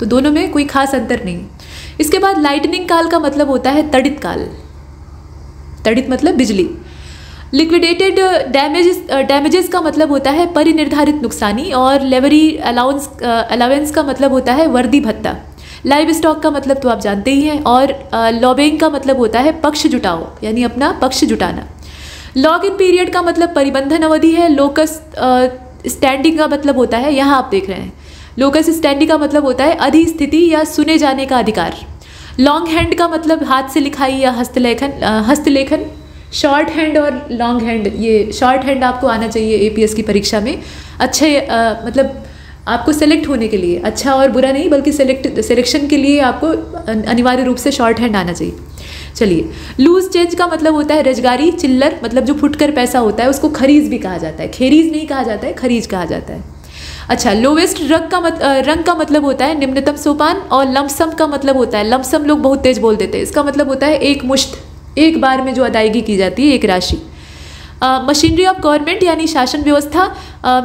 तो दोनों में कोई खास अंतर नहीं। इसके बाद लाइटनिंग काल का मतलब होता है तड़ित काल, तड़ित मतलब बिजली। लिक्विडेटेड डैमेजेस का मतलब होता है परिनिर्धारित नुकसानी, और लेवरी अलाउंस का मतलब होता है वर्दी भत्ता। लाइव स्टॉक का मतलब तो आप जानते ही हैं, और लॉबिंग का मतलब होता है पक्ष जुटाओ, यानी अपना पक्ष जुटाना। लॉग इन पीरियड का मतलब परिबंधन अवधि है। लोकस स्टैंडिंग का मतलब होता है, यहाँ आप देख रहे हैं, लोकस स्टैंडी का मतलब होता है अधिस्थिति या सुने जाने का अधिकार। लॉन्ग हैंड का मतलब हाथ से लिखाई या हस्तलेखन। शॉर्ट हैंड और लॉन्ग हैंड, ये शॉर्ट हैंड आपको आना चाहिए एपीएस की परीक्षा में, अच्छे मतलब आपको सेलेक्ट होने के लिए, अच्छा और बुरा नहीं बल्कि सिलेक्शन के लिए आपको अनिवार्य रूप से शॉर्ट हैंड आना चाहिए। चलिए, लूज चेंज का मतलब होता है रजगारी, चिल्लर, मतलब जो फुटकर पैसा होता है उसको खरीज भी कहा जाता है, खेरीज नहीं कहा जाता है, खरीज कहा जाता है। अच्छा, लोवेस्ट रंग का मतलब होता है निम्नतम सोपान, और लमसम का मतलब होता है, लमसम लोग बहुत तेज बोल देते हैं, इसका मतलब होता है एक मुश्त, एक बार में जो अदायगी की जाती है, एक राशि। मशीनरी ऑफ गवर्नमेंट यानी शासन व्यवस्था।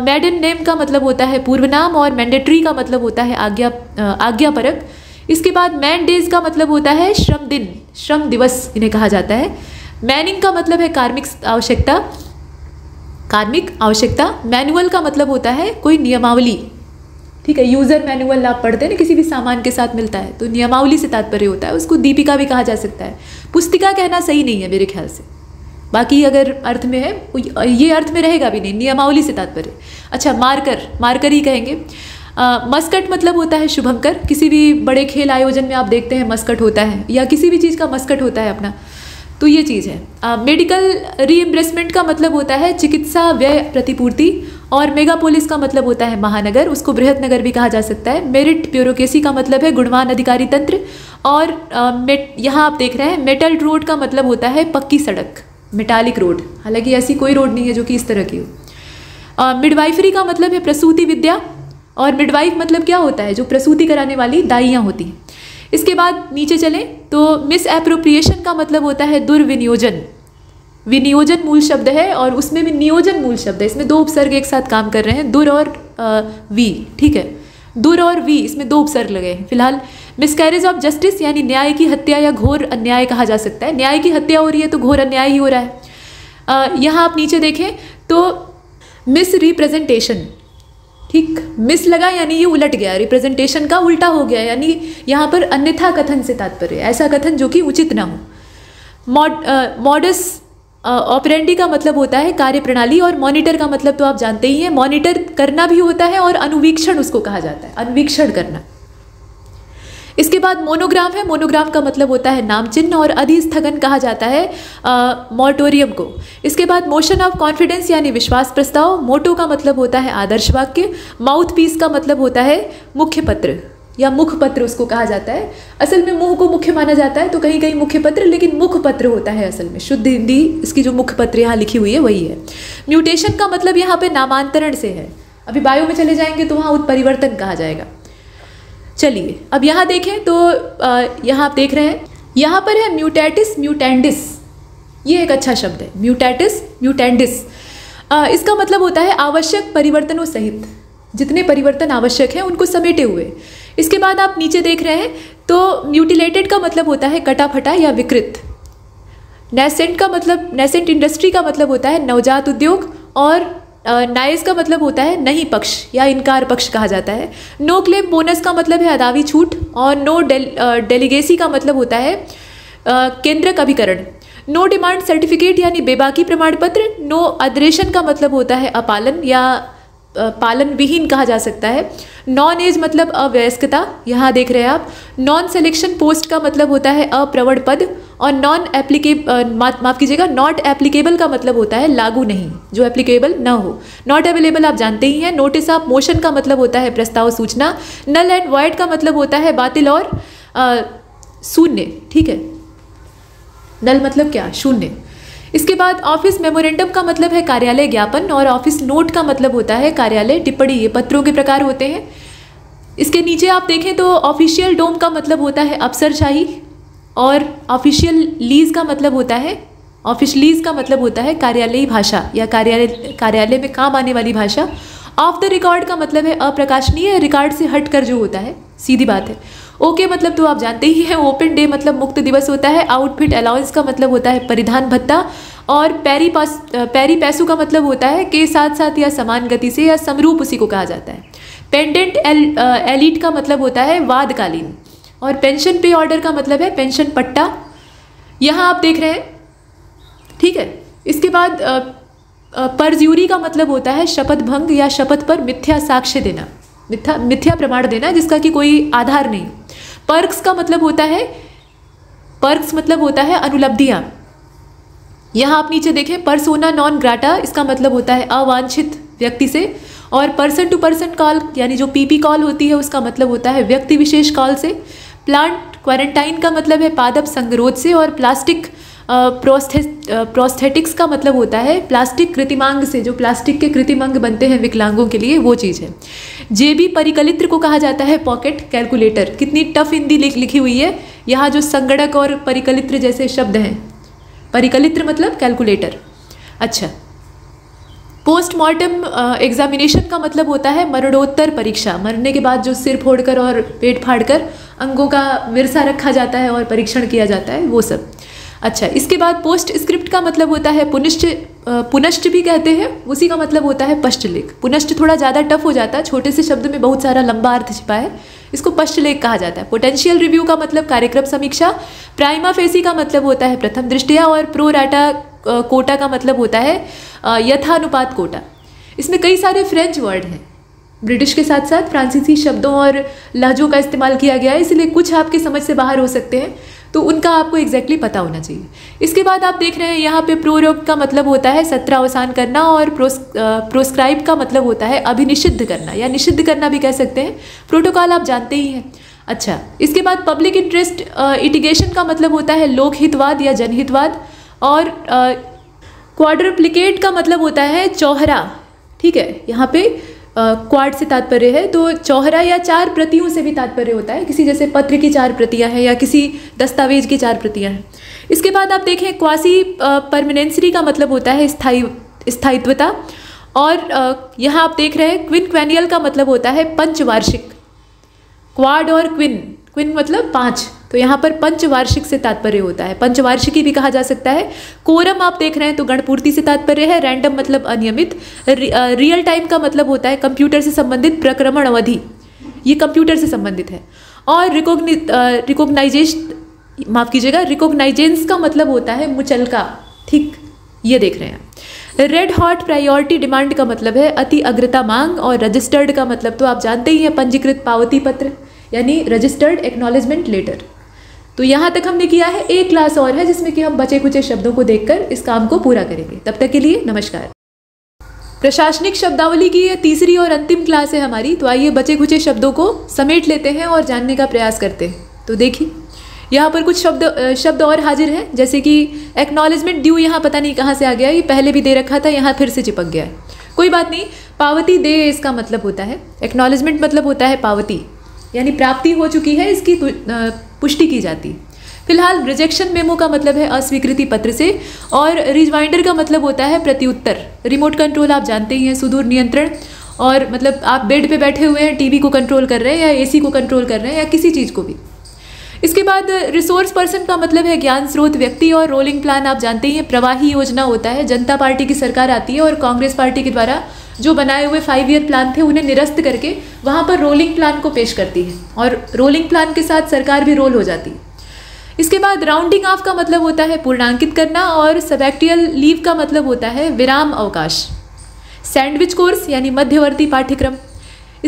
मैडन नेम का मतलब होता है पूर्व नाम, और मैंडेटरी का मतलब होता है आज्ञापरक। इसके बाद मैन डेज का मतलब होता है श्रम दिन, श्रम दिवस इन्हें कहा जाता है। मैनिंग का मतलब है कार्मिक आवश्यकता। मैनुअल का मतलब होता है कोई नियमावली, ठीक है, यूज़र मैनुअल आप पढ़ते हैं ना, किसी भी सामान के साथ मिलता है, तो नियमावली से तात्पर्य होता है, उसको दीपिका भी कहा जा सकता है। पुस्तिका कहना सही नहीं है मेरे ख्याल से, बाकी अगर अर्थ में है ये अर्थ में रहेगा भी नहीं, नियमावली से तात्पर्य। अच्छा, मार्कर ही कहेंगे। मस्कट मतलब होता है शुभंकर, किसी भी बड़े खेल आयोजन में आप देखते हैं मस्कट होता है, या किसी भी चीज़ का मस्कट होता है अपना, तो ये चीज़ है। मेडिकल रीइम्बर्समेंट का मतलब होता है चिकित्सा व्यय प्रतिपूर्ति, और मेगापोलिस का मतलब होता है महानगर, उसको बृहत नगर भी कहा जा सकता है। मेरिट ब्यूरोक्रेसी का मतलब है गुणवान अधिकारी तंत्र, और यहाँ आप देख रहे हैं मेटल रोड का मतलब होता है पक्की सड़क, मेटालिक रोड, हालांकि ऐसी कोई रोड नहीं है जो कि इस तरह की हो। मिडवाइफरी का मतलब है प्रसूति विद्या, और मिडवाइफ मतलब क्या होता है, जो प्रसूति कराने वाली दाइयाँ होती हैं। इसके बाद नीचे चलें तो मिस एप्रोप्रिएशन का मतलब होता है दुर्विनियोजन, विनियोजन मूल शब्द है और उसमें भी नियोजन मूल शब्द है, इसमें दो उपसर्ग एक साथ काम कर रहे हैं, दुर और वी, ठीक है, दुर और वी, इसमें दो उपसर्ग लगे हैं। फिलहाल मिसकैरेज ऑफ जस्टिस यानी न्याय की हत्या या घोर अन्याय कहा जा सकता है, न्याय की हत्या हो रही है तो घोर अन्याय ही हो रहा है। यहाँ आप नीचे देखें तो मिस रिप्रेजेंटेशन, ठीक, मिस लगा यानी ये उलट गया, रिप्रेजेंटेशन का उल्टा हो गया, यानी यहाँ पर अन्यथा कथन से तात्पर्य, ऐसा कथन जो कि उचित ना हो। मॉडस ऑपरेंडी का मतलब होता है कार्यप्रणाली, और मॉनिटर का मतलब तो आप जानते ही हैं, मॉनिटर करना भी होता है और अनुवीक्षण उसको कहा जाता है, अनुवीक्षण करना। इसके बाद मोनोग्राम है, मोनोग्राम का मतलब होता है नाम चिन्ह, और अधिस्थगन कहा जाता है मोटोरियम को। इसके बाद मोशन ऑफ कॉन्फिडेंस यानी विश्वास प्रस्ताव, मोटो का मतलब होता है आदर्श वाक्य, माउथ पीस का मतलब होता है मुख्य पत्र या मुख पत्र उसको कहा जाता है, असल में मुंह को मुख्य माना जाता है तो कहीं कहीं मुख्य पत्र, लेकिन मुख पत्र होता है असल में, शुद्ध हिंदी इसकी जो मुख पत्र यहाँ लिखी हुई है वही है। म्यूटेशन का मतलब यहाँ पे नामांतरण से है, अभी बायो में चले जाएंगे तो वहाँ उत्परिवर्तन कहा जाएगा। चलिए अब यहाँ देखें तो यहाँ आप देख रहे हैं, यहाँ पर है म्यूटेटिस म्यूटेंडिस, ये एक अच्छा शब्द है, म्यूटेटिस म्यूटेंडिस, इसका मतलब होता है आवश्यक परिवर्तनों सहित, जितने परिवर्तन आवश्यक हैं उनको समेटे हुए। इसके बाद आप नीचे देख रहे हैं तो म्यूटिलेटेड का मतलब होता है कटा फटा या विकृत। नेसेंट का मतलब, नेसेंट इंडस्ट्री का मतलब होता है नवजात उद्योग, और नाइस का मतलब होता है नहीं पक्ष या इनकार पक्ष कहा जाता है। नो क्लेम बोनस का मतलब है अदावी छूट, और नो डेलीगेसी का मतलब होता है केंद्र का अभिकरण। नो डिमांड सर्टिफिकेट यानी बेबाकी प्रमाण पत्र। नो अधरेशन का मतलब होता है अपालन या पालन विहीन कहा जा सकता है। नॉन एज मतलब अवयस्कता, यहाँ देख रहे हैं आप। नॉन सेलेक्शन पोस्ट का मतलब होता है अप्रवण पद, और नॉन एप्लीकेबल, माफ कीजिएगा, नॉट एप्लीकेबल का मतलब होता है लागू नहीं, जो एप्लीकेबल ना हो। नॉट अवेलेबल आप जानते ही हैं। नोटिस ऑफ मोशन का मतलब होता है प्रस्ताव सूचना। नल एंड वॉइड का मतलब होता है बातिल और शून्य, ठीक है, नल मतलब क्या, शून्य। इसके बाद ऑफिस मेमोरेंडम का मतलब है कार्यालय ज्ञापन, और ऑफिस नोट का मतलब होता है कार्यालय टिप्पणी। ये पत्रों के प्रकार होते हैं। इसके नीचे आप देखें तो ऑफिशियल डोम का मतलब होता है अफसरशाही, और ऑफिशियल लीज का मतलब होता है, ऑफिस लीज का मतलब होता है कार्यालयी भाषा या कार्यालय में काम आने वाली भाषा। ऑफ द रिकॉर्ड का मतलब है अप्रकाशनीय, रिकॉर्ड से हट कर जो होता है, सीधी बात है। ओके मतलब तो आप जानते ही हैं। ओपन डे मतलब मुक्त दिवस होता है। आउटफिट अलाउंस का मतलब होता है परिधान भत्ता, और पैरी पैसों का मतलब होता है के साथ साथ या समान गति से या समरूप, उसी को कहा जाता है। पेंडेंट एलिट का मतलब होता है वादकालीन, और पेंशन पे ऑर्डर का मतलब है पेंशन पट्टा, यहाँ आप देख रहे हैं, ठीक है। इसके बाद परज्यूरी का मतलब होता है शपथ भंग या शपथ पर मिथ्या साक्ष्य देना, मिथ्या प्रमाण देना जिसका कि कोई आधार नहीं। पर्क्स का मतलब होता है, पर्क्स मतलब होता है अनुलब्धियां। यहाँ आप नीचे देखें, पर्सोना नॉन ग्राटा इसका मतलब होता है अवांछित व्यक्ति से, और पर्सन टू पर्सन कॉल यानी जो पीपी कॉल होती है उसका मतलब होता है व्यक्ति विशेष कॉल से। प्लांट क्वारंटाइन का मतलब है पादप संगरोध से, और प्लास्टिक प्रोस्थेटिक्स का मतलब होता है प्लास्टिक कृत्रिमांग से, जो प्लास्टिक के कृत्रिमांग बनते हैं विकलांगों के लिए, वो चीज़ है। जेबी परिकलित्र को कहा जाता है पॉकेट कैलकुलेटर। कितनी टफ हिंदी लिखी हुई है यहाँ, जो संगणक और परिकलित्र जैसे शब्द हैं। परिकलित्र मतलब कैलकुलेटर। अच्छा, पोस्टमार्टम एग्जामिनेशन का मतलब होता है मरणोत्तर परीक्षा। मरने के बाद जो सिर फोड़कर और पेट फाड़कर अंगों का विरसा रखा जाता है और परीक्षण किया जाता है, वो सब। अच्छा, इसके बाद पोस्ट स्क्रिप्ट का मतलब होता है पुनश्च भी कहते हैं, उसी का मतलब होता है पश्चलेख। पुनश्च थोड़ा ज़्यादा टफ हो जाता है, छोटे से शब्द में बहुत सारा लंबा अर्थ छिपा है, इसको पश्चलेख कहा जाता है। पोटेंशियल रिव्यू का मतलब कार्यक्रम समीक्षा। प्राइमा फेसी का मतलब होता है प्रथम दृष्टया, और प्रो राटा कोटा का मतलब होता है यथानुपात कोटा। इसमें कई सारे फ्रेंच वर्ड हैं, ब्रिटिश के साथ साथ फ्रांसीसी शब्दों और लहजों का इस्तेमाल किया गया है, इसलिए कुछ आपके समझ से बाहर हो सकते हैं, तो उनका आपको एग्जैक्टली पता होना चाहिए। इसके बाद आप देख रहे हैं यहाँ पे प्रोरोग का मतलब होता है सत्र अवसान करना, और प्रोस्क्राइब का मतलब होता है अभिनिषिद्ध करना या निषिद्ध करना भी कह सकते हैं, प्रोटोकॉल आप जानते ही हैं। अच्छा, इसके बाद पब्लिक इंटरेस्ट इटिगेशन का मतलब होता है लोकहितवाद या जनहितवाद, और क्वाड्रप्लिकेट का मतलब होता है चौहरा, ठीक है। यहाँ पे क्वाड से तात्पर्य है, तो चौहरा या चार प्रतियों से भी तात्पर्य होता है, किसी जैसे पत्र की चार प्रतियां हैं या किसी दस्तावेज की चार प्रतियां हैं। इसके बाद आप देखें क्वासी परमानेंसी का मतलब होता है स्थायित्वता, और यहाँ आप देख रहे हैं क्विनक्वेनियल का मतलब होता है पंचवार्षिक। क्वाड और क्विन मतलब पाँच, तो यहाँ पर पंचवार्षिक से तात्पर्य होता है, पंचवार्षिकी भी कहा जा सकता है। कोरम आप देख रहे हैं तो गणपूर्ति से तात्पर्य है। रैंडम मतलब अनियमित। रियल टाइम का मतलब होता है कंप्यूटर से संबंधित प्रक्रमण अवधि, ये कंप्यूटर से संबंधित है। और रिकॉग्नाइजेंस का मतलब होता है मुचलका, ठीक, ये देख रहे हैं। रेड हॉट प्रायोरिटी डिमांड का मतलब है अति अग्रता मांग, और रजिस्टर्ड का मतलब तो आप जानते ही हैं पंजीकृत पावती पत्र यानी रजिस्टर्ड एक्नॉलेजमेंट लेटर। तो यहाँ तक हमने किया है, एक क्लास और है जिसमें कि हम बचे कुचे शब्दों को देखकर इस काम को पूरा करेंगे। तब तक के लिए नमस्कार। प्रशासनिक शब्दावली की ये तीसरी और अंतिम क्लास है हमारी, तो आइए बचे कुचे शब्दों को समेट लेते हैं और जानने का प्रयास करते हैं। तो देखिए यहाँ पर कुछ शब्द और हाजिर हैं, जैसे कि एक्नॉलेजमेंट ड्यू, यहाँ पता नहीं कहाँ से आ गया, ये पहले भी दे रखा था, यहाँ फिर से चिपक गया है, कोई बात नहीं। पावती दे, इसका मतलब होता है एक्नॉलेजमेंट, मतलब होता है पावती यानी प्राप्ति हो चुकी है, इसकी पुष्टि की जाती। फिलहाल रिजेक्शन मेमो का मतलब है अस्वीकृति पत्र से, और रिजवाइंडर का मतलब होता है प्रत्युत्तर। रिमोट कंट्रोल आप जानते ही हैं, सुदूर नियंत्रण। और मतलब आप बेड पे बैठे हुए हैं, टीवी को कंट्रोल कर रहे हैं या एसी को कंट्रोल कर रहे हैं या किसी चीज़ को भी। इसके बाद रिसोर्स पर्सन का मतलब है ज्ञान स्रोत व्यक्ति, और रोलिंग प्लान आप जानते ही हैं प्रवाही योजना होता है। जनता पार्टी की सरकार आती है और कांग्रेस पार्टी के द्वारा जो बनाए हुए 5 ईयर प्लान थे उन्हें निरस्त करके वहाँ पर रोलिंग प्लान को पेश करती है, और रोलिंग प्लान के साथ सरकार भी रोल हो जाती है। इसके बाद राउंडिंग ऑफ का मतलब होता है पूर्णांकित करना, और सबैक्टियल लीव का मतलब होता है विराम अवकाश। सैंडविच कोर्स यानी मध्यवर्ती पाठ्यक्रम।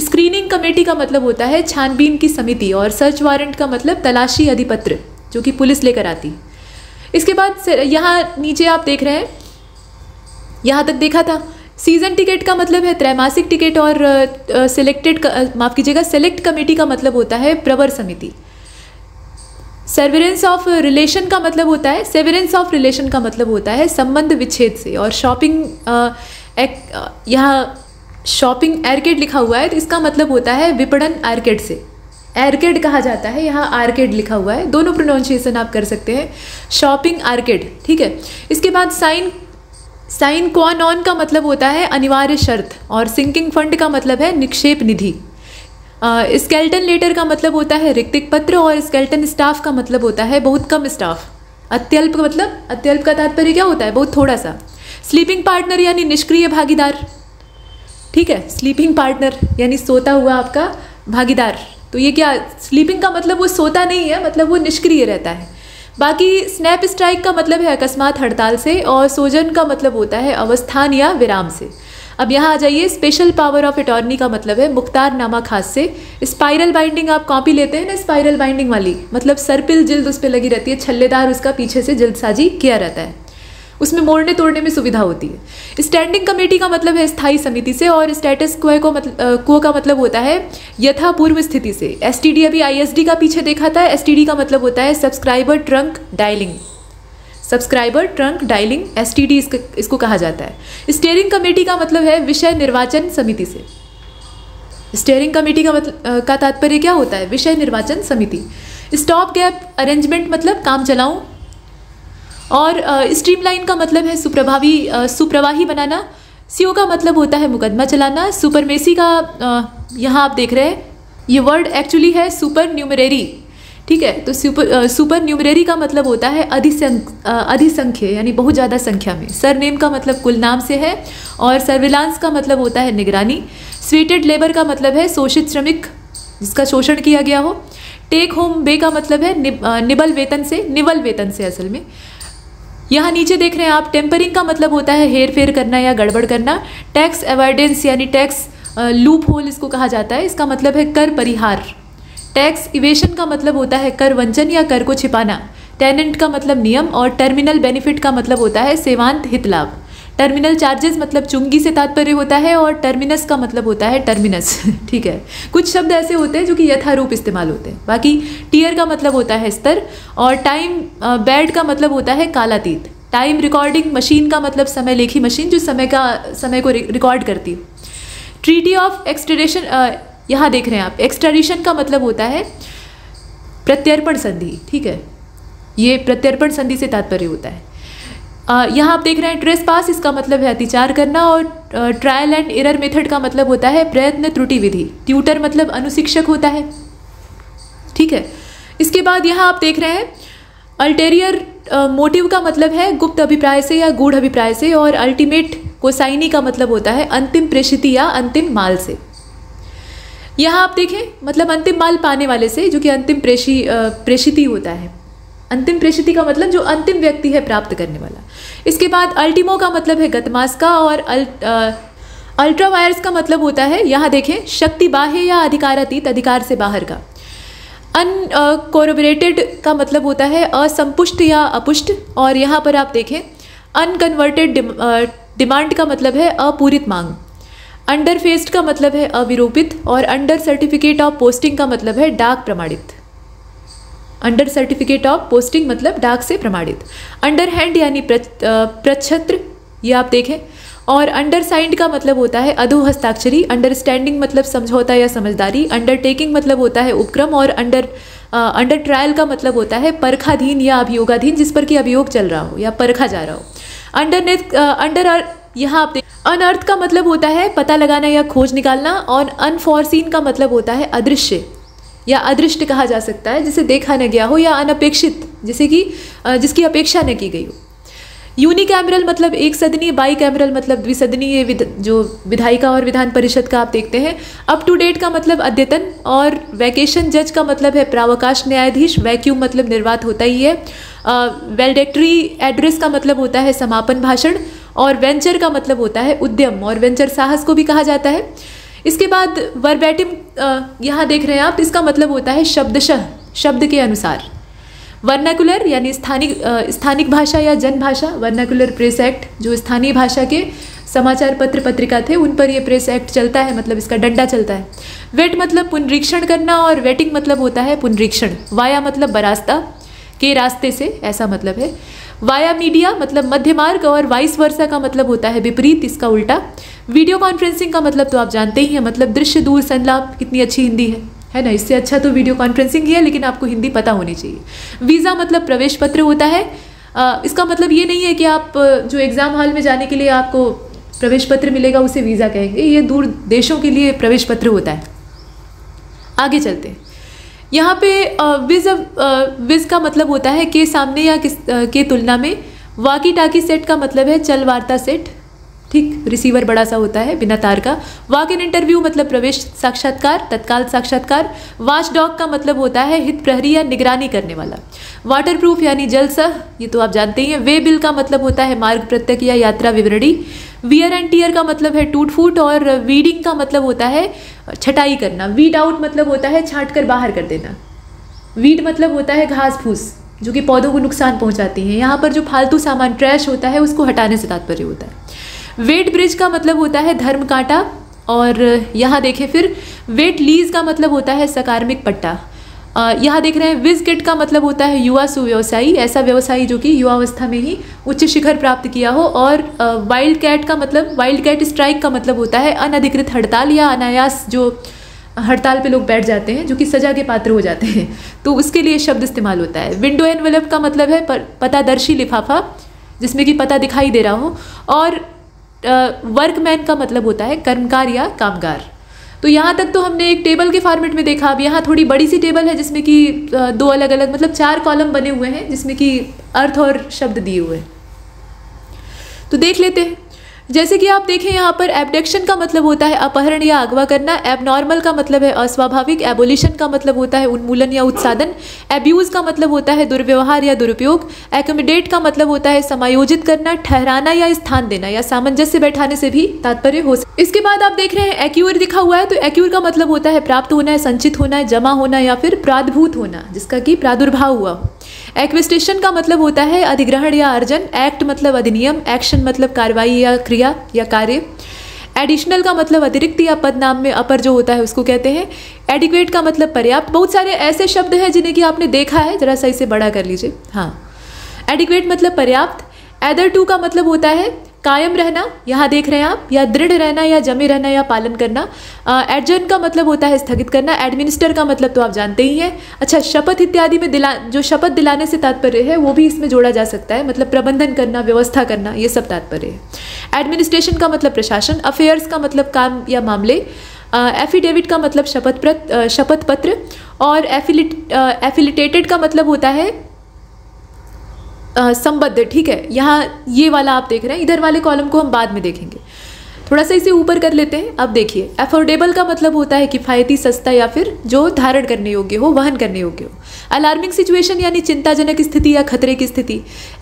स्क्रीनिंग कमेटी का मतलब होता है छानबीन की समिति, और सर्च वारंट का मतलब तलाशी अधिपत्र जो कि पुलिस लेकर आती। इसके बाद यहाँ नीचे आप देख रहे हैं, यहाँ तक देखा था। सीज़न टिकट का मतलब है त्रैमासिक टिकट, और सेलेक्ट कमेटी का मतलब होता है प्रवर समिति। सेवरेंस ऑफ रिलेशन का मतलब होता है संबंध विच्छेद से, और शॉपिंग आर्केड लिखा हुआ है तो इसका मतलब होता है विपणन आर्केड से। आर्केड कहा जाता है, यहाँ आर्केड लिखा हुआ है, दोनों प्रोनाउंसिएशन आप कर सकते हैं, शॉपिंग आर्केड, ठीक है। इसके बाद साइन क्वा नॉन का मतलब होता है अनिवार्य शर्त, और सिंकिंग फंड का मतलब है निक्षेप निधि। स्केल्टन लेटर का मतलब होता है रिक्तिक पत्र, और स्केल्टन स्टाफ का मतलब होता है बहुत कम स्टाफ। अत्यल्प मतलब अत्यल्प का तात्पर्य क्या होता है, बहुत थोड़ा सा। स्लीपिंग पार्टनर यानी निष्क्रिय भागीदार, ठीक है, स्लीपिंग पार्टनर यानी सोता हुआ आपका भागीदार। तो ये क्या, स्लीपिंग का मतलब वो सोता नहीं है, मतलब वो निष्क्रिय रहता है। बाकी स्नैप स्ट्राइक का मतलब है अकस्मात हड़ताल से, और सोजन का मतलब होता है अवस्थान या विराम से। अब यहाँ आ जाइए, स्पेशल पावर ऑफ अटॉर्नी का मतलब है मुख्तारनामा खास से। स्पाइरल बाइंडिंग आप कॉपी लेते हैं ना, स्पाइरल बाइंडिंग वाली, मतलब सर्पिल जिल्द उस पर लगी रहती है, छल्लेदार उसका पीछे से जिल्दसाजी किया रहता है, उसमें मोड़ने तोड़ने में सुविधा होती है। स्टैंडिंग कमेटी का मतलब है स्थायी समिति से, और स्टेटस क्वो का मतलब होता है यथा पूर्व स्थिति से। एसटीडी अभी आईएसडी का पीछे देखा था, एसटीडी का मतलब होता है सब्सक्राइबर ट्रंक डायलिंग, एसटीडी इसको कहा जाता है। स्टीयरिंग कमेटी का मतलब है विषय निर्वाचन समिति से। स्टीयरिंग कमेटी का मतलब का तात्पर्य क्या होता है, विषय निर्वाचन समिति। स्टॉप गैप अरेंजमेंट मतलब काम चलाऊं, और स्ट्रीमलाइन का मतलब है सुप्रवाही बनाना। सीओ का मतलब होता है मुकदमा चलाना। सुपरमेसी का यहाँ आप देख रहे हैं, ये वर्ड एक्चुअली है सुपर न्यूमरेरी, ठीक है। तो सुपर न्यूमरेरी का मतलब होता है अधिसंख्य यानी बहुत ज़्यादा संख्या में। सरनेम का मतलब कुल नाम से है, और सर्विलांस का मतलब होता है निगरानी। स्वेटेड लेबर का मतलब है शोषित श्रमिक जिसका शोषण किया गया हो। टेक होम बे का मतलब है निवल वेतन से असल में। यहाँ नीचे देख रहे हैं आप, टेम्परिंग का मतलब होता है हेर फेर करना या गड़बड़ करना। टैक्स अवॉइडेंस यानी टैक्स लूप होल इसको कहा जाता है, इसका मतलब है कर परिहार। टैक्स इवेशन का मतलब होता है कर वंचन या कर को छिपाना। टेनेंट का मतलब नियम, और टर्मिनल बेनिफिट का मतलब होता है सेवांत हित लाभ। टर्मिनल चार्जेस मतलब चुंगी से तात्पर्य होता है, और टर्मिनस का मतलब होता है टर्मिनस, ठीक है। कुछ शब्द ऐसे होते हैं जो कि यथारूप इस्तेमाल होते हैं। बाकी टीयर का मतलब होता है स्तर, और टाइम बैड का मतलब होता है कालातीत। टाइम रिकॉर्डिंग मशीन का मतलब समय लेखी मशीन जो समय को रिकॉर्ड करती है। ट्रीटी ऑफ एक्सट्रेडिशन, यहाँ देख रहे हैं आप, एक्सट्रेडिशन का मतलब होता है प्रत्यर्पण संधि, ठीक है, ये प्रत्यर्पण संधि से तात्पर्य होता है। यहाँ आप देख रहे हैं ट्रेस पास, इसका मतलब है अतिचार करना, और ट्रायल एंड एरर मेथड का मतलब होता है प्रयत्न त्रुटि विधि। ट्यूटर मतलब अनुशिक्षक होता है, ठीक है। इसके बाद यहाँ आप देख रहे हैं अल्टेरियर मोटिव का मतलब है गुप्त अभिप्राय से या गूढ़ अभिप्राय से, और अल्टीमेट कोसाइनी का मतलब होता है अंतिम प्रेषिति या अंतिम माल से। यहाँ आप देखें, मतलब अंतिम माल पाने वाले से, जो कि अंतिम प्रेषिति होता है। अंतिम प्रेषिति का मतलब जो अंतिम व्यक्ति है प्राप्त करने वाला। इसके बाद अल्टीमो का मतलब है गतमास का, और अल्ट्रावायर्स का मतलब होता है, यहाँ देखें, शक्ति बाह्य या अधिकारातीत, अधिकार से बाहर का। अनकोरोबरेटेड का मतलब होता है असंपुष्ट या अपुष्ट, और यहाँ पर आप देखें अनकन्वर्टेड डिमांड का मतलब है अपूरित मांग। अंडर फेस्ड का मतलब है अविरोपित, और अंडर सर्टिफिकेट ऑफ पोस्टिंग का मतलब है डाक प्रमाणित। अंडर सर्टिफिकेट ऑफ पोस्टिंग मतलब डाक से प्रमाणित। अंडर हैंड यानी प्रच्छत्र, ये आप देखें, और अंडर साइंड का मतलब होता है अधोहस्ताक्षरी। अंडरस्टैंडिंग मतलब समझौता या समझदारी। अंडरटेकिंग मतलब होता है उपक्रम, और अंडर ट्रायल का मतलब होता है परखाधीन या अभियोगाधीन, जिस पर कि अभियोग चल रहा हो या परखा जा रहा हो। अंडर यहाँ आप देख अनअर्थ का मतलब होता है पता लगाना या खोज निकालना और अनफोर्सीन का मतलब होता है अदृश्य या अदृष्ट कहा जा सकता है, जिसे देखा न गया हो या अनपेक्षित जैसे कि जिसकी अपेक्षा न की गई हो। यूनिकैमरल मतलब एक सदनीय, बाई कैमरल मतलब द्विसदनीय। ये जो विधायिका और विधान परिषद का आप देखते हैं। अप टू डेट का मतलब अद्यतन और वैकेशन जज का मतलब है प्रावकाश न्यायाधीश। वैक्यूम मतलब निर्वात होता ही है। वेलडेक्टरी एड्रेस का मतलब होता है समापन भाषण और वेंचर का मतलब होता है उद्यम और वेंचर साहस को भी कहा जाता है। इसके बाद वर्बेटिम यहाँ देख रहे हैं आप, इसका मतलब होता है शब्दशः, शब्द के अनुसार। वर्नाकुलर यानी स्थानिक भाषा या जनभाषा। वर्नाकुलर प्रेस एक्ट, जो स्थानीय भाषा के समाचार पत्र पत्रिका थे उन पर ये प्रेस एक्ट चलता है, मतलब इसका डंडा चलता है। वेट मतलब पुनरीक्षण करना और वेटिंग मतलब होता है पुनरीक्षण। वाया मतलब बरास्ता, के रास्ते से ऐसा मतलब है। वाया मीडिया मतलब मध्य मार्ग और वाइस वर्सा का मतलब होता है विपरीत, इसका उल्टा। वीडियो कॉन्फ्रेंसिंग का मतलब तो आप जानते ही हैं, मतलब दृश्य दूर संलाप। कितनी अच्छी हिंदी है ना, इससे अच्छा तो वीडियो कॉन्फ्रेंसिंग ही है, लेकिन आपको हिंदी पता होनी चाहिए। वीज़ा मतलब प्रवेश पत्र होता है। इसका मतलब ये नहीं है कि आप जो एग्ज़ाम हॉल में जाने के लिए आपको प्रवेश पत्र मिलेगा उसे वीज़ा कहेंगे, ये दूर देशों के लिए प्रवेश पत्र होता है। आगे चलते हैं, यहाँ पे विज़ का मतलब होता है के सामने या के तुलना में। वाकी टाकी सेट का मतलब है चल वार्ता सेट, ठीक, रिसीवर बड़ा सा होता है बिना तार का। वॉक इन इंटरव्यू मतलब प्रवेश साक्षात्कार, तत्काल साक्षात्कार। वॉच डॉग का मतलब होता है हित प्रहरी या निगरानी करने वाला। वाटर प्रूफ यानी जलसह, ये तो आप जानते ही हैं। वे बिल का मतलब होता है मार्ग प्रत्यक या यात्रा विवरणी। वियर एंड टीयर का मतलब है टूट फूट और वीडिंग का मतलब होता है छटाई करना। वीड आउट मतलब होता है छाँट कर बाहर कर देना। वीड मतलब होता है घास फूस जो कि पौधों को नुकसान पहुँचाती है। यहाँ पर जो फालतू सामान ट्रैश होता है उसको हटाने से तात्पर्य होता है। वेट ब्रिज का मतलब होता है धर्म कांटा और यहाँ देखें फिर वेट लीज का मतलब होता है सकार्मिक पट्टा। यहाँ देख रहे हैं विज किट का मतलब होता है युवा सुव्यवसायी, ऐसा व्यवसायी जो कि युवावस्था में ही उच्च शिखर प्राप्त किया हो। और वाइल्ड कैट का मतलब, वाइल्ड कैट स्ट्राइक का मतलब होता है अनधिकृत हड़ताल या अनायास जो हड़ताल पे लोग बैठ जाते हैं जो कि सजा के पात्र हो जाते हैं, तो उसके लिए शब्द इस्तेमाल होता है। विंडो एनवेलप का मतलब है पतादर्शी लिफाफा जिसमें कि पता दिखाई दे रहा हो। और वर्कमैन का मतलब होता है कर्मकार या कामगार। तो यहाँ तक तो हमने एक टेबल के फॉर्मेट में देखा। अब यहाँ थोड़ी बड़ी सी टेबल है जिसमें कि दो अलग अलग मतलब 4 कॉलम बने हुए हैं जिसमें कि अर्थ और शब्द दिए हुए हैं। तो देख लेते हैं, जैसे कि आप देखें यहाँ पर एब्डक्शन का मतलब होता है अपहरण या अगवा करना। एबनॉर्मल का मतलब है अस्वाभाविक। एबोलिशन का मतलब होता है उन्मूलन या उत्साधन। एब्यूज़ का मतलब होता है दुर्व्यवहार या दुरुपयोग। एकोमोडेट का मतलब होता है समायोजित करना, ठहराना या स्थान देना या सामंजस्य बैठाने से भी तात्पर्य हो सकता है। इसके बाद आप देख रहे हैं एक्यूर दिखा हुआ है, तो एक्यूर का मतलब होता है प्राप्त होना है, संचित होना है, जमा होना या फिर प्रादुर्भूत होना जिसका कि प्रादुर्भाव हुआ। एक्विस्टेशन का मतलब होता है अधिग्रहण या अर्जन। एक्ट मतलब अधिनियम, एक्शन मतलब कार्रवाई या क्रिया या कार्य। एडिशनल का मतलब अतिरिक्त या पद नाम में अपर जो होता है उसको कहते हैं। एडिक्वेट का मतलब पर्याप्त। बहुत सारे ऐसे शब्द हैं जिन्हें कि आपने देखा है, जरा सही से बड़ा कर लीजिए, हाँ। एडिक्वेट मतलब पर्याप्त। एदर टू का मतलब होता है कायम रहना, यहाँ देख रहे हैं आप, या दृढ़ रहना या जमे रहना या पालन करना। एडजर्न का मतलब होता है स्थगित करना। एडमिनिस्टर का मतलब तो आप जानते ही हैं। अच्छा, शपथ इत्यादि में जो शपथ दिलाने से तात्पर्य है वो भी इसमें जोड़ा जा सकता है, मतलब प्रबंधन करना, व्यवस्था करना, ये सब तात्पर्य है। एडमिनिस्ट्रेशन का मतलब प्रशासन। अफेयर्स का मतलब काम या मामले। एफिडेविट का मतलब शपथ पत्र। और एफिलिटेटेड का मतलब होता है संबद्ध, ठीक है। यहाँ ये वाला आप देख रहे हैं, इधर वाले कॉलम को हम बाद में देखेंगे, थोड़ा सा इसे ऊपर कर लेते हैं। अब देखिए, अफोर्डेबल का मतलब होता है किफ़ायती, सस्ता या फिर जो धारण करने योग्य हो, वहन करने योग्य हो। अलार्मिंग सिचुएशन यानी चिंताजनक स्थिति या खतरे की स्थिति।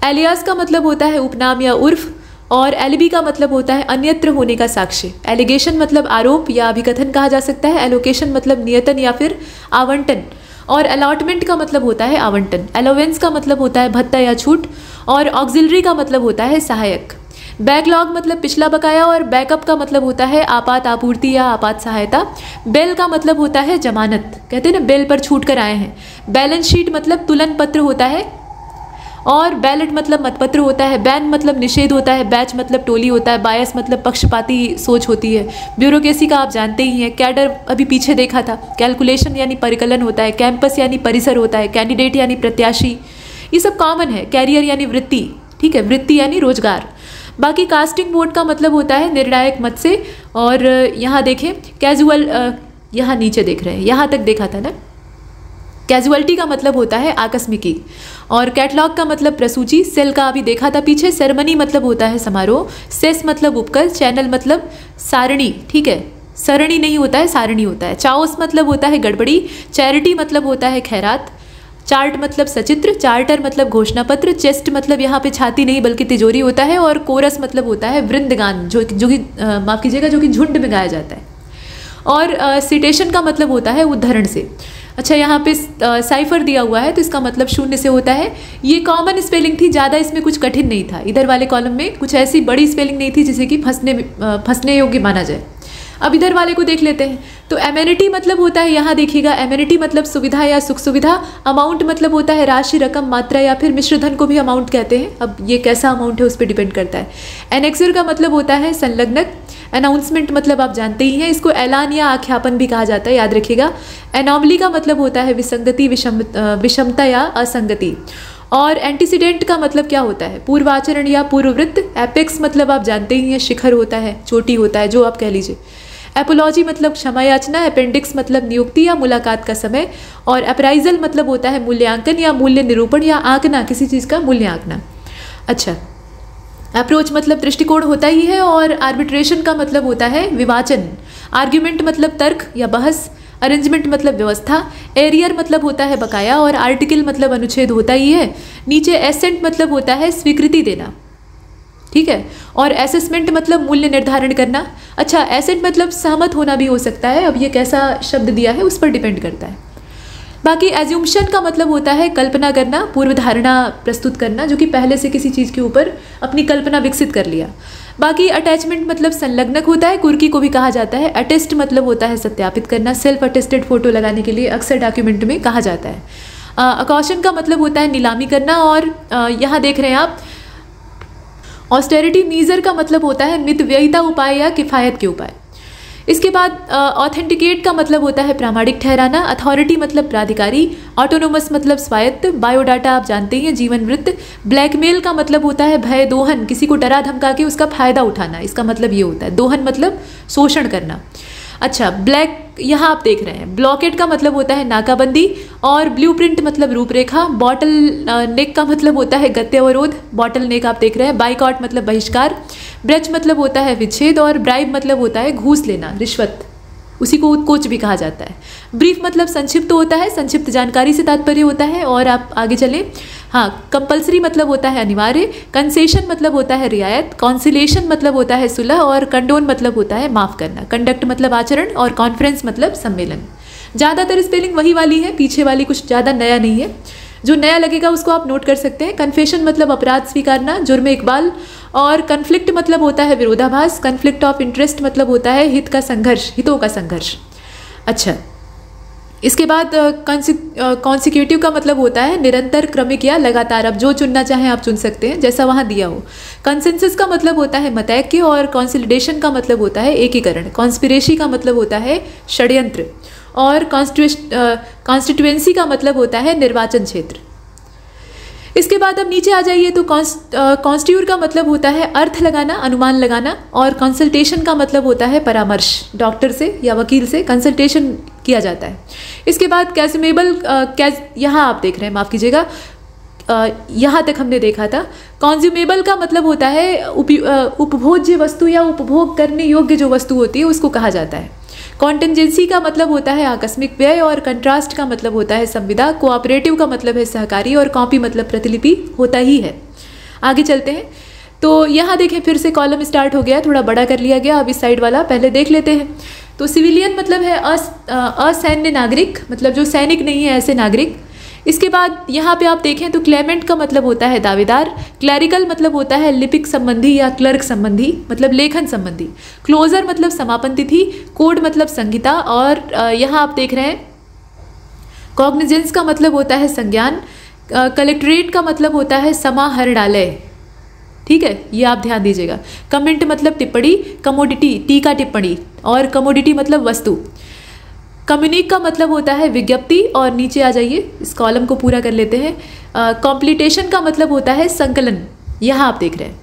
एलियास का मतलब होता है उपनाम या उर्फ। और एलिबी का मतलब होता है अन्यत्र होने का साक्ष्य। एलिगेशन मतलब आरोप या अभिकथन कहा जा सकता है। एलोकेशन मतलब नियतन या फिर आवंटन। और अलॉटमेंट का मतलब होता है आवंटन। अलाउंस का मतलब होता है भत्ता या छूट। और ऑक्सिलरी का मतलब होता है सहायक। बैकलॉग मतलब पिछला बकाया। और बैकअप का मतलब होता है आपात आपूर्ति या आपात सहायता। बेल का मतलब होता है जमानत, कहते हैं ना बेल पर छूट कर आए हैं। बैलेंस शीट मतलब तुलन पत्र होता है। और बैलेट मतलब मतपत्र होता है। बैन मतलब निषेध होता है। बैच मतलब टोली होता है। बायस मतलब पक्षपाती सोच होती है। ब्यूरोक्रेसी का आप जानते ही हैं। कैडर अभी पीछे देखा था। कैलकुलेशन यानी परिकलन होता है। कैंपस यानी परिसर होता है। कैंडिडेट यानी प्रत्याशी, ये सब कॉमन है। कैरियर यानी वृत्ति, ठीक है, वृत्ति यानी रोजगार। बाकी कास्टिंग वोट का मतलब होता है निर्णायक मत से। और यहाँ देखें कैजुअल, यहाँ नीचे देख रहे हैं, यहाँ तक देखा था ना। कैजुअलिटी का मतलब होता है आकस्मिकी, और कैटलॉग का मतलब प्रसूची, सेल का अभी देखा था पीछे। सेरेमनी मतलब होता है समारोह, सेस मतलब उपकर, चैनल मतलब सारणी, ठीक है, सरणी नहीं होता है, सारणी होता है। चाओस मतलब होता है गड़बड़ी, चैरिटी मतलब होता है खैरात, चार्ट मतलब सचित्र, चार्टर मतलब घोषणा पत्र, चेस्ट मतलब यहाँ पे छाती नहीं बल्कि तिजोरी होता है, और कोरस मतलब होता है वृंदगान जो कि झुंड में गाया जाता है। और सिटेशन का मतलब होता है उद्धरण से। अच्छा, यहाँ पे साइफर दिया हुआ है तो इसका मतलब 0 से होता है। ये कॉमन स्पेलिंग थी, ज़्यादा इसमें कुछ कठिन नहीं था। इधर वाले कॉलम में कुछ ऐसी बड़ी स्पेलिंग नहीं थी जिसे कि फंसने योग्य माना जाए। अब इधर वाले को देख लेते हैं। तो एमेनिटी मतलब होता है, यहाँ देखिएगा, एमेनिटी मतलब सुविधा या सुख सुविधा। अमाउंट मतलब होता है राशि, रकम, मात्रा या फिर मिश्रधन को भी अमाउंट कहते हैं। अब ये कैसा अमाउंट है उस पर डिपेंड करता है। एनेक्सर का मतलब होता है संलग्नक। अनाउंसमेंट मतलब आप जानते ही हैं, इसको ऐलान या आख्यापन भी कहा जाता है, याद रखिएगा। एनॉमली का मतलब होता है विसंगति, विषमता या असंगति। और एंटीसीडेंट का मतलब क्या होता है? पूर्वाचरण या पूर्ववृत्त। एपेक्स मतलब आप जानते ही हैं, शिखर होता है, चोटी होता है, जो आप कह लीजिए। एपोलॉजी मतलब क्षमा याचना। अपेंडिक्स मतलब नियुक्ति या मुलाकात का समय। और अपराइजल मतलब होता है मूल्यांकन या मूल्य निरूपण या आंकना, किसी चीज़ का मूल्य आंकना। अच्छा, अप्रोच मतलब दृष्टिकोण होता ही है। और आर्बिट्रेशन का मतलब होता है विवाचन। आर्ग्यूमेंट मतलब तर्क या बहस। अरेंजमेंट मतलब व्यवस्था। एरियर मतलब होता है बकाया। और आर्टिकल मतलब अनुच्छेद होता ही है। नीचे एसेंट मतलब होता है स्वीकृति देना, ठीक है। और एसेसमेंट मतलब मूल्य निर्धारण करना। अच्छा, एसेंट मतलब सहमत होना भी हो सकता है। अब ये कैसा शब्द दिया है उस पर डिपेंड करता है। बाकी एज्यूम्शन का मतलब होता है कल्पना करना, पूर्व धारणा प्रस्तुत करना, जो कि पहले से किसी चीज़ के ऊपर अपनी कल्पना विकसित कर लिया। बाकी अटैचमेंट मतलब संलग्नक होता है, कुर्की को भी कहा जाता है। अटेस्ट मतलब होता है सत्यापित करना, सेल्फ अटेस्टेड फोटो लगाने के लिए अक्सर डॉक्यूमेंट में कहा जाता है। अकॉशन का मतलब होता है नीलामी करना। और यहाँ देख रहे हैं आप, ऑस्टेरिटी मीजर का मतलब होता है मितव्ययिता उपाय या किफ़ायत के उपाय। इसके बाद ऑथेंटिकेट का मतलब होता है प्रामाणिक ठहराना। अथॉरिटी मतलब प्राधिकारी। ऑटोनोमस मतलब स्वायत्त। बायोडाटा आप जानते हैं, जीवन वृत्त। ब्लैकमेल का मतलब होता है भय दोहन, किसी को डरा धमका के उसका फायदा उठाना, इसका मतलब ये होता है। दोहन मतलब शोषण करना। अच्छा, ब्लैक यहाँ आप देख रहे हैं, ब्लॉकेट का मतलब होता है नाकाबंदी। और ब्लूप्रिंट मतलब रूपरेखा। बॉटल नेक का मतलब होता है गत्यवरोध, बॉटल नेक आप देख रहे हैं। बाइकआउट मतलब बहिष्कार। ब्रच मतलब होता है विच्छेद। और ब्राइब मतलब होता है घूस लेना, रिश्वत, उसी को उत्कोच भी कहा जाता है। ब्रीफ मतलब संक्षिप्त होता है, संक्षिप्त जानकारी से तात्पर्य होता है। और आप आगे चलें, हाँ, कंपलसरी मतलब होता है अनिवार्य। कंसेशन मतलब होता है रियायत। कॉन्सिलेशन मतलब होता है सुलह। और कंडोन मतलब होता है माफ़ करना। कंडक्ट मतलब आचरण। और कॉन्फ्रेंस मतलब सम्मेलन। ज़्यादातर स्पेलिंग वही वाली है, पीछे वाली कुछ ज़्यादा नया नहीं है। जो नया लगेगा उसको आप नोट कर सकते हैं। कन्फेशन मतलब अपराध स्वीकारना, जुर्म इकबाल। और कन्फ्लिक्ट मतलब होता है विरोधाभास। कन्फ्लिक्ट ऑफ इंटरेस्ट मतलब होता है हित का संघर्ष, हितों का संघर्ष। अच्छा, इसके बाद कॉन्सिक्यूटिव का मतलब होता है निरंतर, क्रमिक या लगातार। आप जो चुनना चाहें आप चुन सकते हैं, जैसा वहाँ दिया हो। कंसेंसस का मतलब होता है मतैक्य। और कॉन्सोलिडेशन का मतलब होता है एकीकरण। कॉन्स्पिरेसी का मतलब होता है षड्यंत्र। और कॉन्स्टिट्यूएंसी का मतलब होता है निर्वाचन क्षेत्र। इसके बाद अब नीचे आ जाइए तो कॉन्स्ट्यूर का मतलब होता है अर्थ लगाना, अनुमान लगाना। और कंसल्टेशन का मतलब होता है परामर्श, डॉक्टर से या वकील से कंसल्टेशन किया जाता है। इसके बाद कैसमेबल, यहाँ आप देख रहे हैं, माफ़ कीजिएगा, यहाँ तक हमने देखा था। कंज्यूमेबल का मतलब होता है उपभोज्य वस्तु या उपभोग करने योग्य जो वस्तु होती है उसको कहा जाता है। कॉन्टेंजेंसी का मतलब होता है आकस्मिक व्यय। और कंट्रास्ट का मतलब होता है संविदा। कोऑपरेटिव का मतलब है सहकारी। और कॉपी मतलब प्रतिलिपि होता ही है। आगे चलते हैं तो यहाँ देखें, फिर से कॉलम स्टार्ट हो गया, थोड़ा बड़ा कर लिया गया। अब इस साइड वाला पहले देख लेते हैं। तो सिविलियन मतलब है असैन्य नागरिक, मतलब जो सैनिक नहीं है ऐसे नागरिक। इसके बाद यहाँ पे आप देखें तो क्लेमेंट का मतलब होता है दावेदार। क्लैरिकल मतलब होता है लिपिक संबंधी या क्लर्क संबंधी, मतलब लेखन संबंधी। क्लोजर मतलब समापन तिथि। कोड मतलब संहिता। और यहाँ आप देख रहे हैं कॉग्निजेंस का मतलब होता है संज्ञान। कलेक्ट्रेट का मतलब होता है समाहरणालय, ठीक है, ये आप ध्यान दीजिएगा। कमेंट मतलब टिप्पणी। कमोडिटी, टीका टिप्पणी। और कमोडिटी मतलब वस्तु। कम्युनिक का मतलब होता है विज्ञप्ति। और नीचे आ जाइए, इस कॉलम को पूरा कर लेते हैं। कॉम्प्लीटेशन का मतलब होता है संकलन, यहाँ आप देख रहे हैं।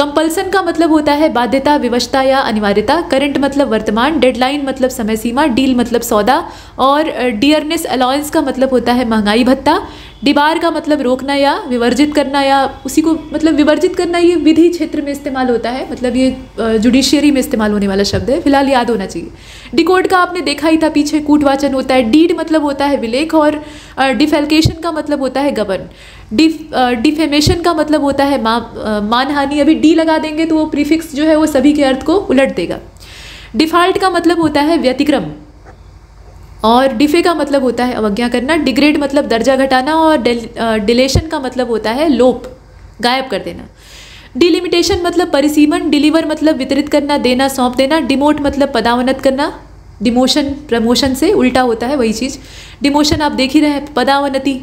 कंपल्सन का मतलब होता है बाध्यता, विवशता या अनिवार्यता। करंट मतलब वर्तमान, डेडलाइन मतलब समय सीमा, डील मतलब सौदा और डियरनेस अलाउंस का मतलब होता है महंगाई भत्ता। डिबार का मतलब रोकना या विवर्जित करना या उसी को मतलब विवर्जित करना, ये विधि क्षेत्र में इस्तेमाल होता है, मतलब ये जुडिशियरी में इस्तेमाल होने वाला शब्द है, फिलहाल याद होना चाहिए। डिकोड का आपने देखा ही था पीछे, कूटवाचन होता है। डीड मतलब होता है विलेख और डिफेल्केशन का मतलब होता है गबन। डिफेमेशन का मतलब होता है मानहानि। अभी डी लगा देंगे तो वो प्रीफिक्स जो है वो सभी के अर्थ को उलट देगा। डिफॉल्ट का मतलब होता है व्यतिक्रम और डिफे का मतलब होता है अवज्ञा करना। डिग्रेड मतलब दर्जा घटाना और डिलेशन का मतलब होता है लोप, गायब कर देना। डिलिमिटेशन मतलब परिसीमन। डिलीवर मतलब वितरित करना, देना, सौंप देना। डिमोट मतलब पदावनत करना, डिमोशन प्रमोशन से उल्टा होता है वही चीज़। डिमोशन आप देख ही रहे हैं, पदावनति।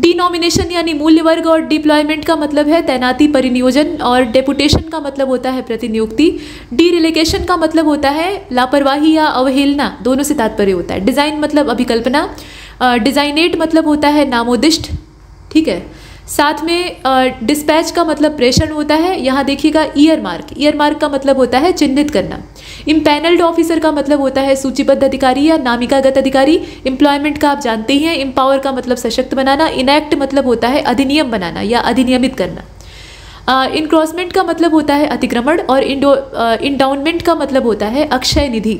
डिनोमिनेशन यानी मूल्य वर्ग और डिप्लॉयमेंट का मतलब है तैनाती, परिनियोजन और डेपुटेशन का मतलब होता है प्रतिनियुक्ति। डीरिलेकेशन का मतलब होता है लापरवाही या अवहेलना, दोनों से तात्पर्य होता है। डिज़ाइन मतलब अभिकल्पना, डिज़ाइनेट मतलब होता है नामोदिष्ट, ठीक है। साथ में डिस्पैच का मतलब प्रेषण होता है। यहाँ देखिएगा ईयरमार्क, ईयरमार्क का मतलब होता है चिन्हित करना। इम्पैनल्ड ऑफिसर का मतलब होता है सूचीबद्ध अधिकारी या नामिकागत अधिकारी। एम्प्लॉयमेंट का आप जानते ही हैं, एम्पावर का मतलब सशक्त बनाना। इनैक्ट मतलब होता है अधिनियम बनाना या अधिनियमित करना। इनक्रॉसमेंट का मतलब होता है अतिक्रमण और इंडाउनमेंट का मतलब होता है अक्षय निधि।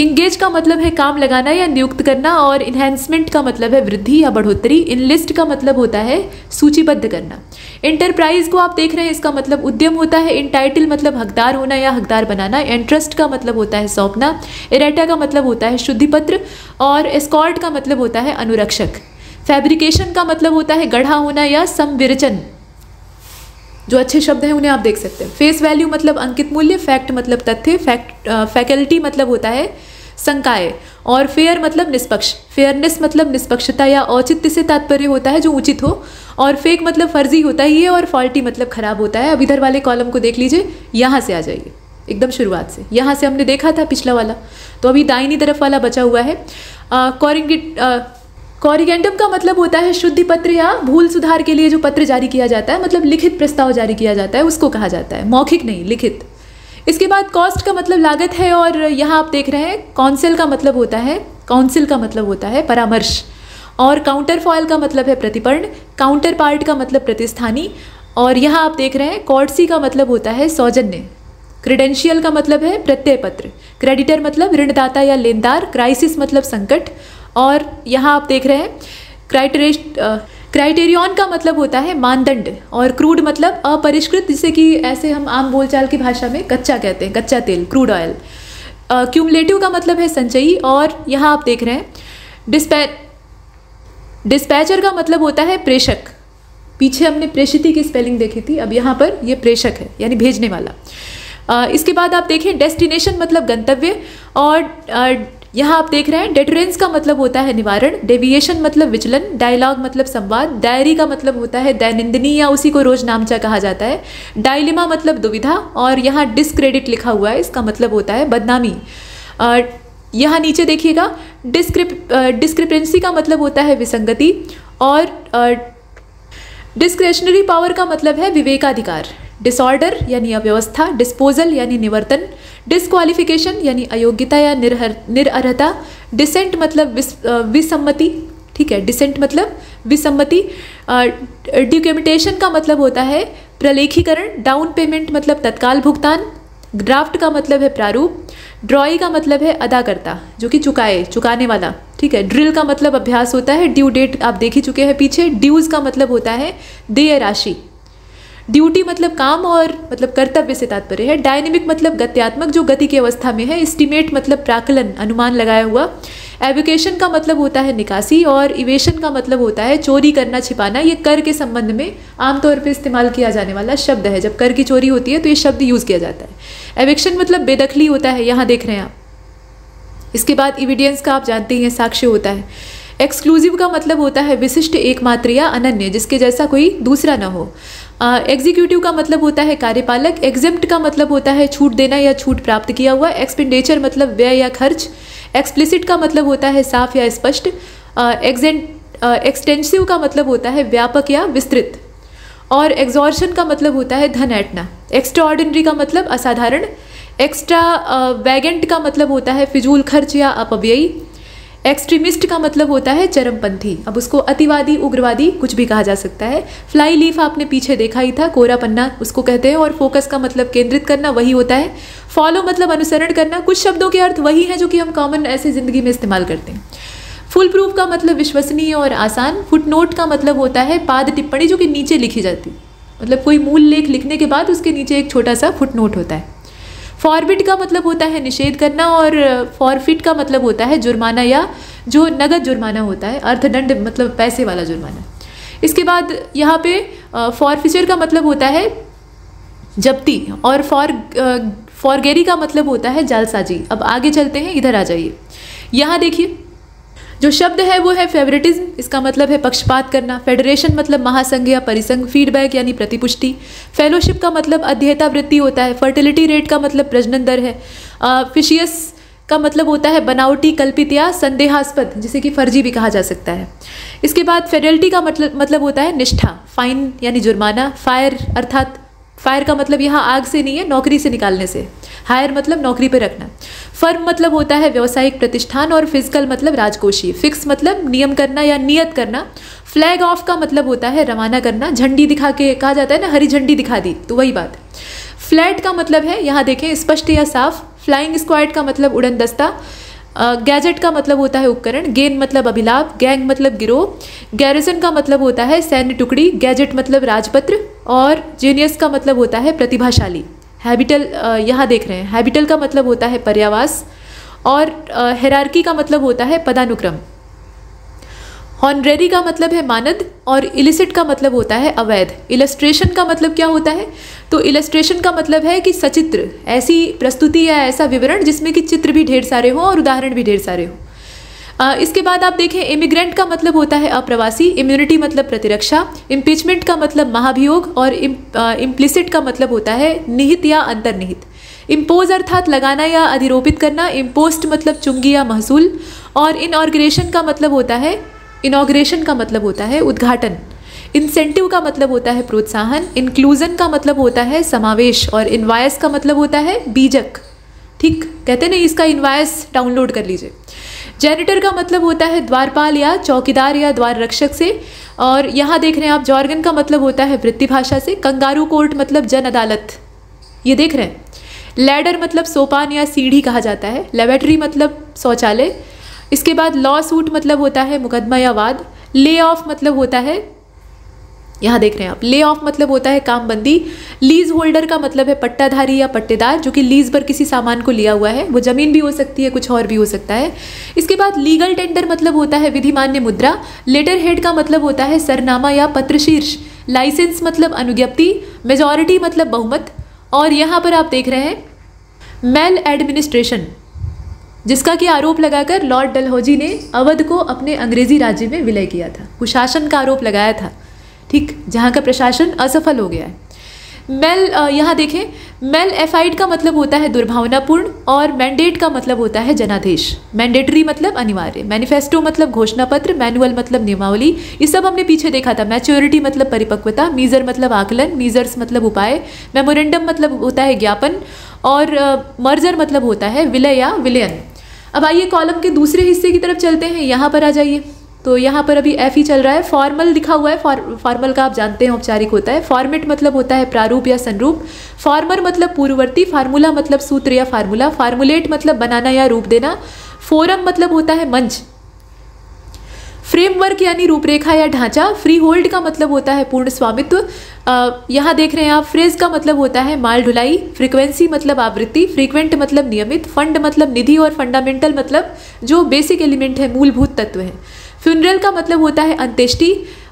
इंगेज का मतलब है काम लगाना या नियुक्त करना और इन्हेंसमेंट का मतलब है वृद्धि या बढ़ोतरी। इनलिस्ट का मतलब होता है सूचीबद्ध करना। इंटरप्राइज को आप देख रहे हैं, इसका मतलब उद्यम होता है। इंटाइटल मतलब हकदार होना या हकदार बनाना। एंट्रस्ट का मतलब होता है सौंपना। एरेटा का मतलब होता है शुद्धिपत्र और एस्कॉर्ट का मतलब होता है अनुरक्षक। फैब्रिकेशन का मतलब होता है गढ़ा होना या समविरचन। जो अच्छे शब्द हैं उन्हें आप देख सकते हैं। फेस वैल्यू मतलब अंकित मूल्य, फैक्ट मतलब तथ्य, फैकल्टी मतलब होता है संकाय और फेयर मतलब निष्पक्ष। फेयरनेस मतलब निष्पक्षता या औचित्य से तात्पर्य होता है जो उचित हो और फेक मतलब फर्जी होता ही है और फॉल्टी मतलब खराब होता है। अब इधर वाले कॉलम को देख लीजिए, यहाँ से आ जाइए एकदम शुरुआत से। यहाँ से हमने देखा था पिछला वाला, तो अभी दाहिनी तरफ वाला बचा हुआ है। कॉरिगेंडम का मतलब होता है शुद्धि पत्र या भूल सुधार के लिए जो पत्र जारी किया जाता है, मतलब लिखित प्रस्ताव जारी किया जाता है उसको कहा जाता है, मौखिक नहीं लिखित। इसके बाद कॉस्ट का मतलब लागत है और यहाँ आप देख रहे हैं काउंसिल का मतलब होता है परामर्श और काउंटर फॉयल का मतलब है प्रतिपर्ण, काउंटर पार्ट का मतलब प्रतिस्थानी और यहाँ आप देख रहे हैं कॉर्डसी का मतलब होता है सौजन्य। क्रेडेंशियल का मतलब है प्रत्यय पत्र, क्रेडिटर मतलब ऋणदाता या लेनदार, क्राइसिस मतलब संकट और यहाँ आप देख रहे हैं क्राइटेरियन का मतलब होता है मानदंड और क्रूड मतलब अपरिष्कृत, जिसे कि ऐसे हम आम बोलचाल की भाषा में कच्चा कहते हैं, कच्चा तेल, क्रूड ऑयल। क्यूमुलेटिव का मतलब है संचयी और यहाँ आप देख रहे हैं डिस्पैचर का मतलब होता है प्रेषक। पीछे हमने प्रेषिति की स्पेलिंग देखी थी, अब यहाँ पर ये प्रेषक है यानी भेजने वाला। इसके बाद आप देखें डेस्टिनेशन मतलब गंतव्य और यहाँ आप देख रहे हैं डेटरेंस का मतलब होता है निवारण, डेविएशन मतलब विचलन, डायलॉग मतलब संवाद, डायरी का मतलब होता है दैनंदिनी या उसी को रोज नामचा कहा जाता है, डायलिमा मतलब दुविधा और यहाँ डिस्क्रेडिट लिखा हुआ है, इसका मतलब होता है बदनामी। यहाँ नीचे देखिएगा डिस्क्रिपेंसी का मतलब होता है विसंगति और डिस्क्रेशनरी पावर का मतलब है विवेकाधिकार। डिसऑर्डर यानी अव्यवस्था, डिस्पोजल यानी निवर्तन, डिस्क्वालिफिकेशन यानी अयोग्यता या निरअर्हता, डिसेंट मतलब विसम्मति, ठीक है, डिसेंट मतलब विसम्मति। ड्यूकमिटेशन का मतलब होता है प्रलेखीकरण, डाउन पेमेंट मतलब तत्काल भुगतान, ड्राफ्ट का मतलब है प्रारूप, ड्रॉई का मतलब है अदाकर्ता जो कि चुकाए, चुकाने वाला, ठीक है। ड्रिल का मतलब अभ्यास होता है, ड्यू डेट आप देख ही चुके हैं पीछे। ड्यूज़ का मतलब होता है देय राशि, ड्यूटी मतलब काम और मतलब कर्तव्य से तात्पर्य है। डायनेमिक मतलब गत्यात्मक, जो गति की अवस्था में है। एस्टिमेट मतलब प्राकलन, अनुमान लगाया हुआ। एवोकेशन का मतलब होता है निकासी और इवेशन का मतलब होता है चोरी करना, छिपाना। ये कर के संबंध में आमतौर पर इस्तेमाल किया जाने वाला शब्द है, जब कर की चोरी होती है तो ये शब्द यूज़ किया जाता है। एविक्शन मतलब बेदखली होता है, यहाँ देख रहे हैं आप। इसके बाद एविडेंस का आप जानते ही हैं, साक्ष्य होता है। एक्सक्लूसिव का मतलब होता है विशिष्ट, एकमात्र या अनन्य, जिसके जैसा कोई दूसरा ना हो। एग्जीक्यूटिव का मतलब होता है कार्यपालक। एग्जेम्प्ट का मतलब होता है छूट देना या छूट प्राप्त किया हुआ। एक्सपेंडिचर मतलब व्यय या खर्च। एक्सप्लिसिट का मतलब होता है साफ या स्पष्ट। एक्सटेंसिव का मतलब होता है व्यापक या विस्तृत और एग्जॉर्शन का मतलब होता है धन ऐंठना, एक्स्ट्राऑर्डिनरी का मतलब असाधारण, एक्स्ट्रा वैगेंट का मतलब होता है फिजूल खर्च या अपव्ययी, एक्सट्रीमिस्ट का मतलब होता है चरमपंथी। अब उसको अतिवादी, उग्रवादी कुछ भी कहा जा सकता है। फ्लाई लीफ आपने पीछे देखा ही था, कोरा पन्ना उसको कहते हैं, और फोकस का मतलब केंद्रित करना, वही होता है। फॉलो मतलब अनुसरण करना। कुछ शब्दों के अर्थ वही हैं जो कि हम कॉमन ऐसे ज़िंदगी में इस्तेमाल करते हैं। फुल प्रूफ का मतलब विश्वसनीय और आसान। फुटनोट का मतलब होता है पाद टिप्पणी जो कि नीचे लिखी जाती, मतलब कोई मूल लेख लिखने के बाद उसके नीचे एक छोटा सा फुटनोट होता है। फॉरबिड का मतलब होता है निषेध करना, और फॉरफिट का मतलब होता है जुर्माना या जो नगद जुर्माना होता है, अर्थदंड मतलब पैसे वाला जुर्माना। इसके बाद यहाँ पे फॉरफिचर का मतलब होता है जब्ती, और फॉरगेरी का मतलब होता है जालसाजी। अब आगे चलते हैं, इधर आ जाइए। यहाँ देखिए जो शब्द है वो है फेवरेटिज्म, इसका मतलब है पक्षपात करना। फेडरेशन मतलब महासंघ या परिसंघ। फीडबैक यानी प्रतिपुष्टि। फेलोशिप का मतलब अध्येता वृत्ति होता है। फर्टिलिटी रेट का मतलब प्रजनन दर है। फिशियस का मतलब होता है बनावटी, कल्पित या संदेहास्पद, जिसे कि फर्जी भी कहा जा सकता है। इसके बाद फेडरलिटी का मतलब होता है निष्ठा। फाइन यानी जुर्माना। फायर अर्थात फायर का मतलब यहाँ आग से नहीं है, नौकरी से निकालने से। हायर मतलब नौकरी पे रखना। फर्म मतलब होता है व्यावसायिक प्रतिष्ठान, और फिजिकल मतलब राजकोषीय। फिक्स मतलब नियम करना या नियत करना। फ्लैग ऑफ का मतलब होता है रवाना करना, झंडी दिखा के कहा जाता है ना, हरी झंडी दिखा दी, तो वही बात। फ्लैट का मतलब है, यहाँ देखें, स्पष्ट या साफ। फ्लाइंग स्क्वाड का मतलब उड़न दस्ता। गैजेट का मतलब होता है उपकरण। गेन मतलब अभिलाभ। गैंग मतलब गिरोह। गैरिसन का मतलब होता है सैन्य टुकड़ी। गैजेट मतलब राजपत्र, और जीनियस का मतलब होता है प्रतिभाशाली। हैबिटल यहाँ देख रहे हैं, हैबिटल का मतलब होता है पर्यावास, और हेरार्की का मतलब होता है पदानुक्रम। हॉनरेरी का मतलब है मानद, और इलिसिट का मतलब होता है अवैध। इलस्ट्रेशन का मतलब क्या होता है, तो इलस्ट्रेशन का मतलब है कि सचित्र, ऐसी प्रस्तुति या ऐसा विवरण जिसमें कि चित्र भी ढेर सारे हों और उदाहरण भी ढेर सारे हों। इसके बाद आप देखें, इमिग्रेंट का मतलब होता है अप्रवासी। इम्यूनिटी मतलब प्रतिरक्षा। इम्पीचमेंट का मतलब महाभियोग, और इम्प्लिसिट का मतलब होता है निहित या अंतर्निहित। इम्पोज अर्थात लगाना या अधिरोपित करना। इम्पोस्ट मतलब चुंगी या महसूल, और इनॉग्रेशन का मतलब होता है उद्घाटन। इंसेंटिव का मतलब होता है प्रोत्साहन। इंक्लूजन का मतलब होता है समावेश, और इनवायस का मतलब होता है बीजक, ठीक कहते नहीं, इसका इनवायस डाउनलोड कर लीजिए। जैनिटर का मतलब होता है द्वारपाल या चौकीदार या द्वार रक्षक से, और यहाँ देख रहे हैं आप, जॉर्गन का मतलब होता है वृत्ति भाषा से। कंगारू कोर्ट मतलब जन अदालत, ये देख रहे हैं। लैडर मतलब सोपान या सीढ़ी कहा जाता है। लेवेटरी मतलब शौचालय। इसके बाद लॉ सूट मतलब होता है मुकदमा या वाद। ले ऑफ मतलब होता है, यहाँ देख रहे हैं आप, ले ऑफ मतलब होता है कामबंदी। लीज होल्डर का मतलब है पट्टाधारी या पट्टेदार, जो कि लीज पर किसी सामान को लिया हुआ है, वो ज़मीन भी हो सकती है, कुछ और भी हो सकता है। इसके बाद लीगल टेंडर मतलब होता है विधिमान्य मुद्रा। लेटर हेड का मतलब होता है सरनामा या पत्रशीर्ष। लाइसेंस मतलब अनुज्ञप्ति। मेजॉरिटी मतलब बहुमत, और यहाँ पर आप देख रहे हैं मेल एडमिनिस्ट्रेशन, जिसका कि आरोप लगाकर लॉर्ड डलहौजी ने अवध को अपने अंग्रेजी राज्य में विलय किया था, कुशासन का आरोप लगाया था, ठीक, जहाँ का प्रशासन असफल हो गया है। मेल, यहाँ देखें, मेल एफाइड का मतलब होता है दुर्भावनापूर्ण, और मैंडेट का मतलब होता है जनादेश। मैंडेटरी मतलब अनिवार्य। मैनिफेस्टो मतलब घोषणा पत्र। मैनुअल मतलब नियमावली। ये सब हमने पीछे देखा था। मैच्योरिटी मतलब परिपक्वता। मीजर मतलब आकलन। मीजर्स मतलब उपाय। मेमोरेंडम मतलब होता है ज्ञापन, और मर्जर मतलब होता है विलय या विलयन। अब आइए कॉलम के दूसरे हिस्से की तरफ चलते हैं, यहाँ पर आ जाइए। तो यहाँ पर अभी एफ ही चल रहा है। फॉर्मल लिखा हुआ है, फॉर्मल का आप जानते हैं औपचारिक होता है। फॉर्मेट मतलब होता है प्रारूप या संरूप। फॉर्मर मतलब पूर्ववर्ती। फार्मूला मतलब सूत्र या फार्मूला। फार्मुलेट मतलब बनाना या रूप देना। फोरम मतलब होता है मंच। फ्रेमवर्क यानी रूपरेखा या ढांचा। फ्री होल्ड का मतलब होता है पूर्ण स्वामित्व। यहाँ देख रहे हैं आप, फ्रेज का मतलब होता है माल ढुलाई। फ्रीक्वेंसी मतलब आवृत्ति। फ्रीक्वेंट मतलब नियमित। फंड मतलब निधि, और फंडामेंटल मतलब जो बेसिक एलिमेंट है, मूलभूत तत्व है। फ्यूनरल का मतलब होता है अंत्येष्टि।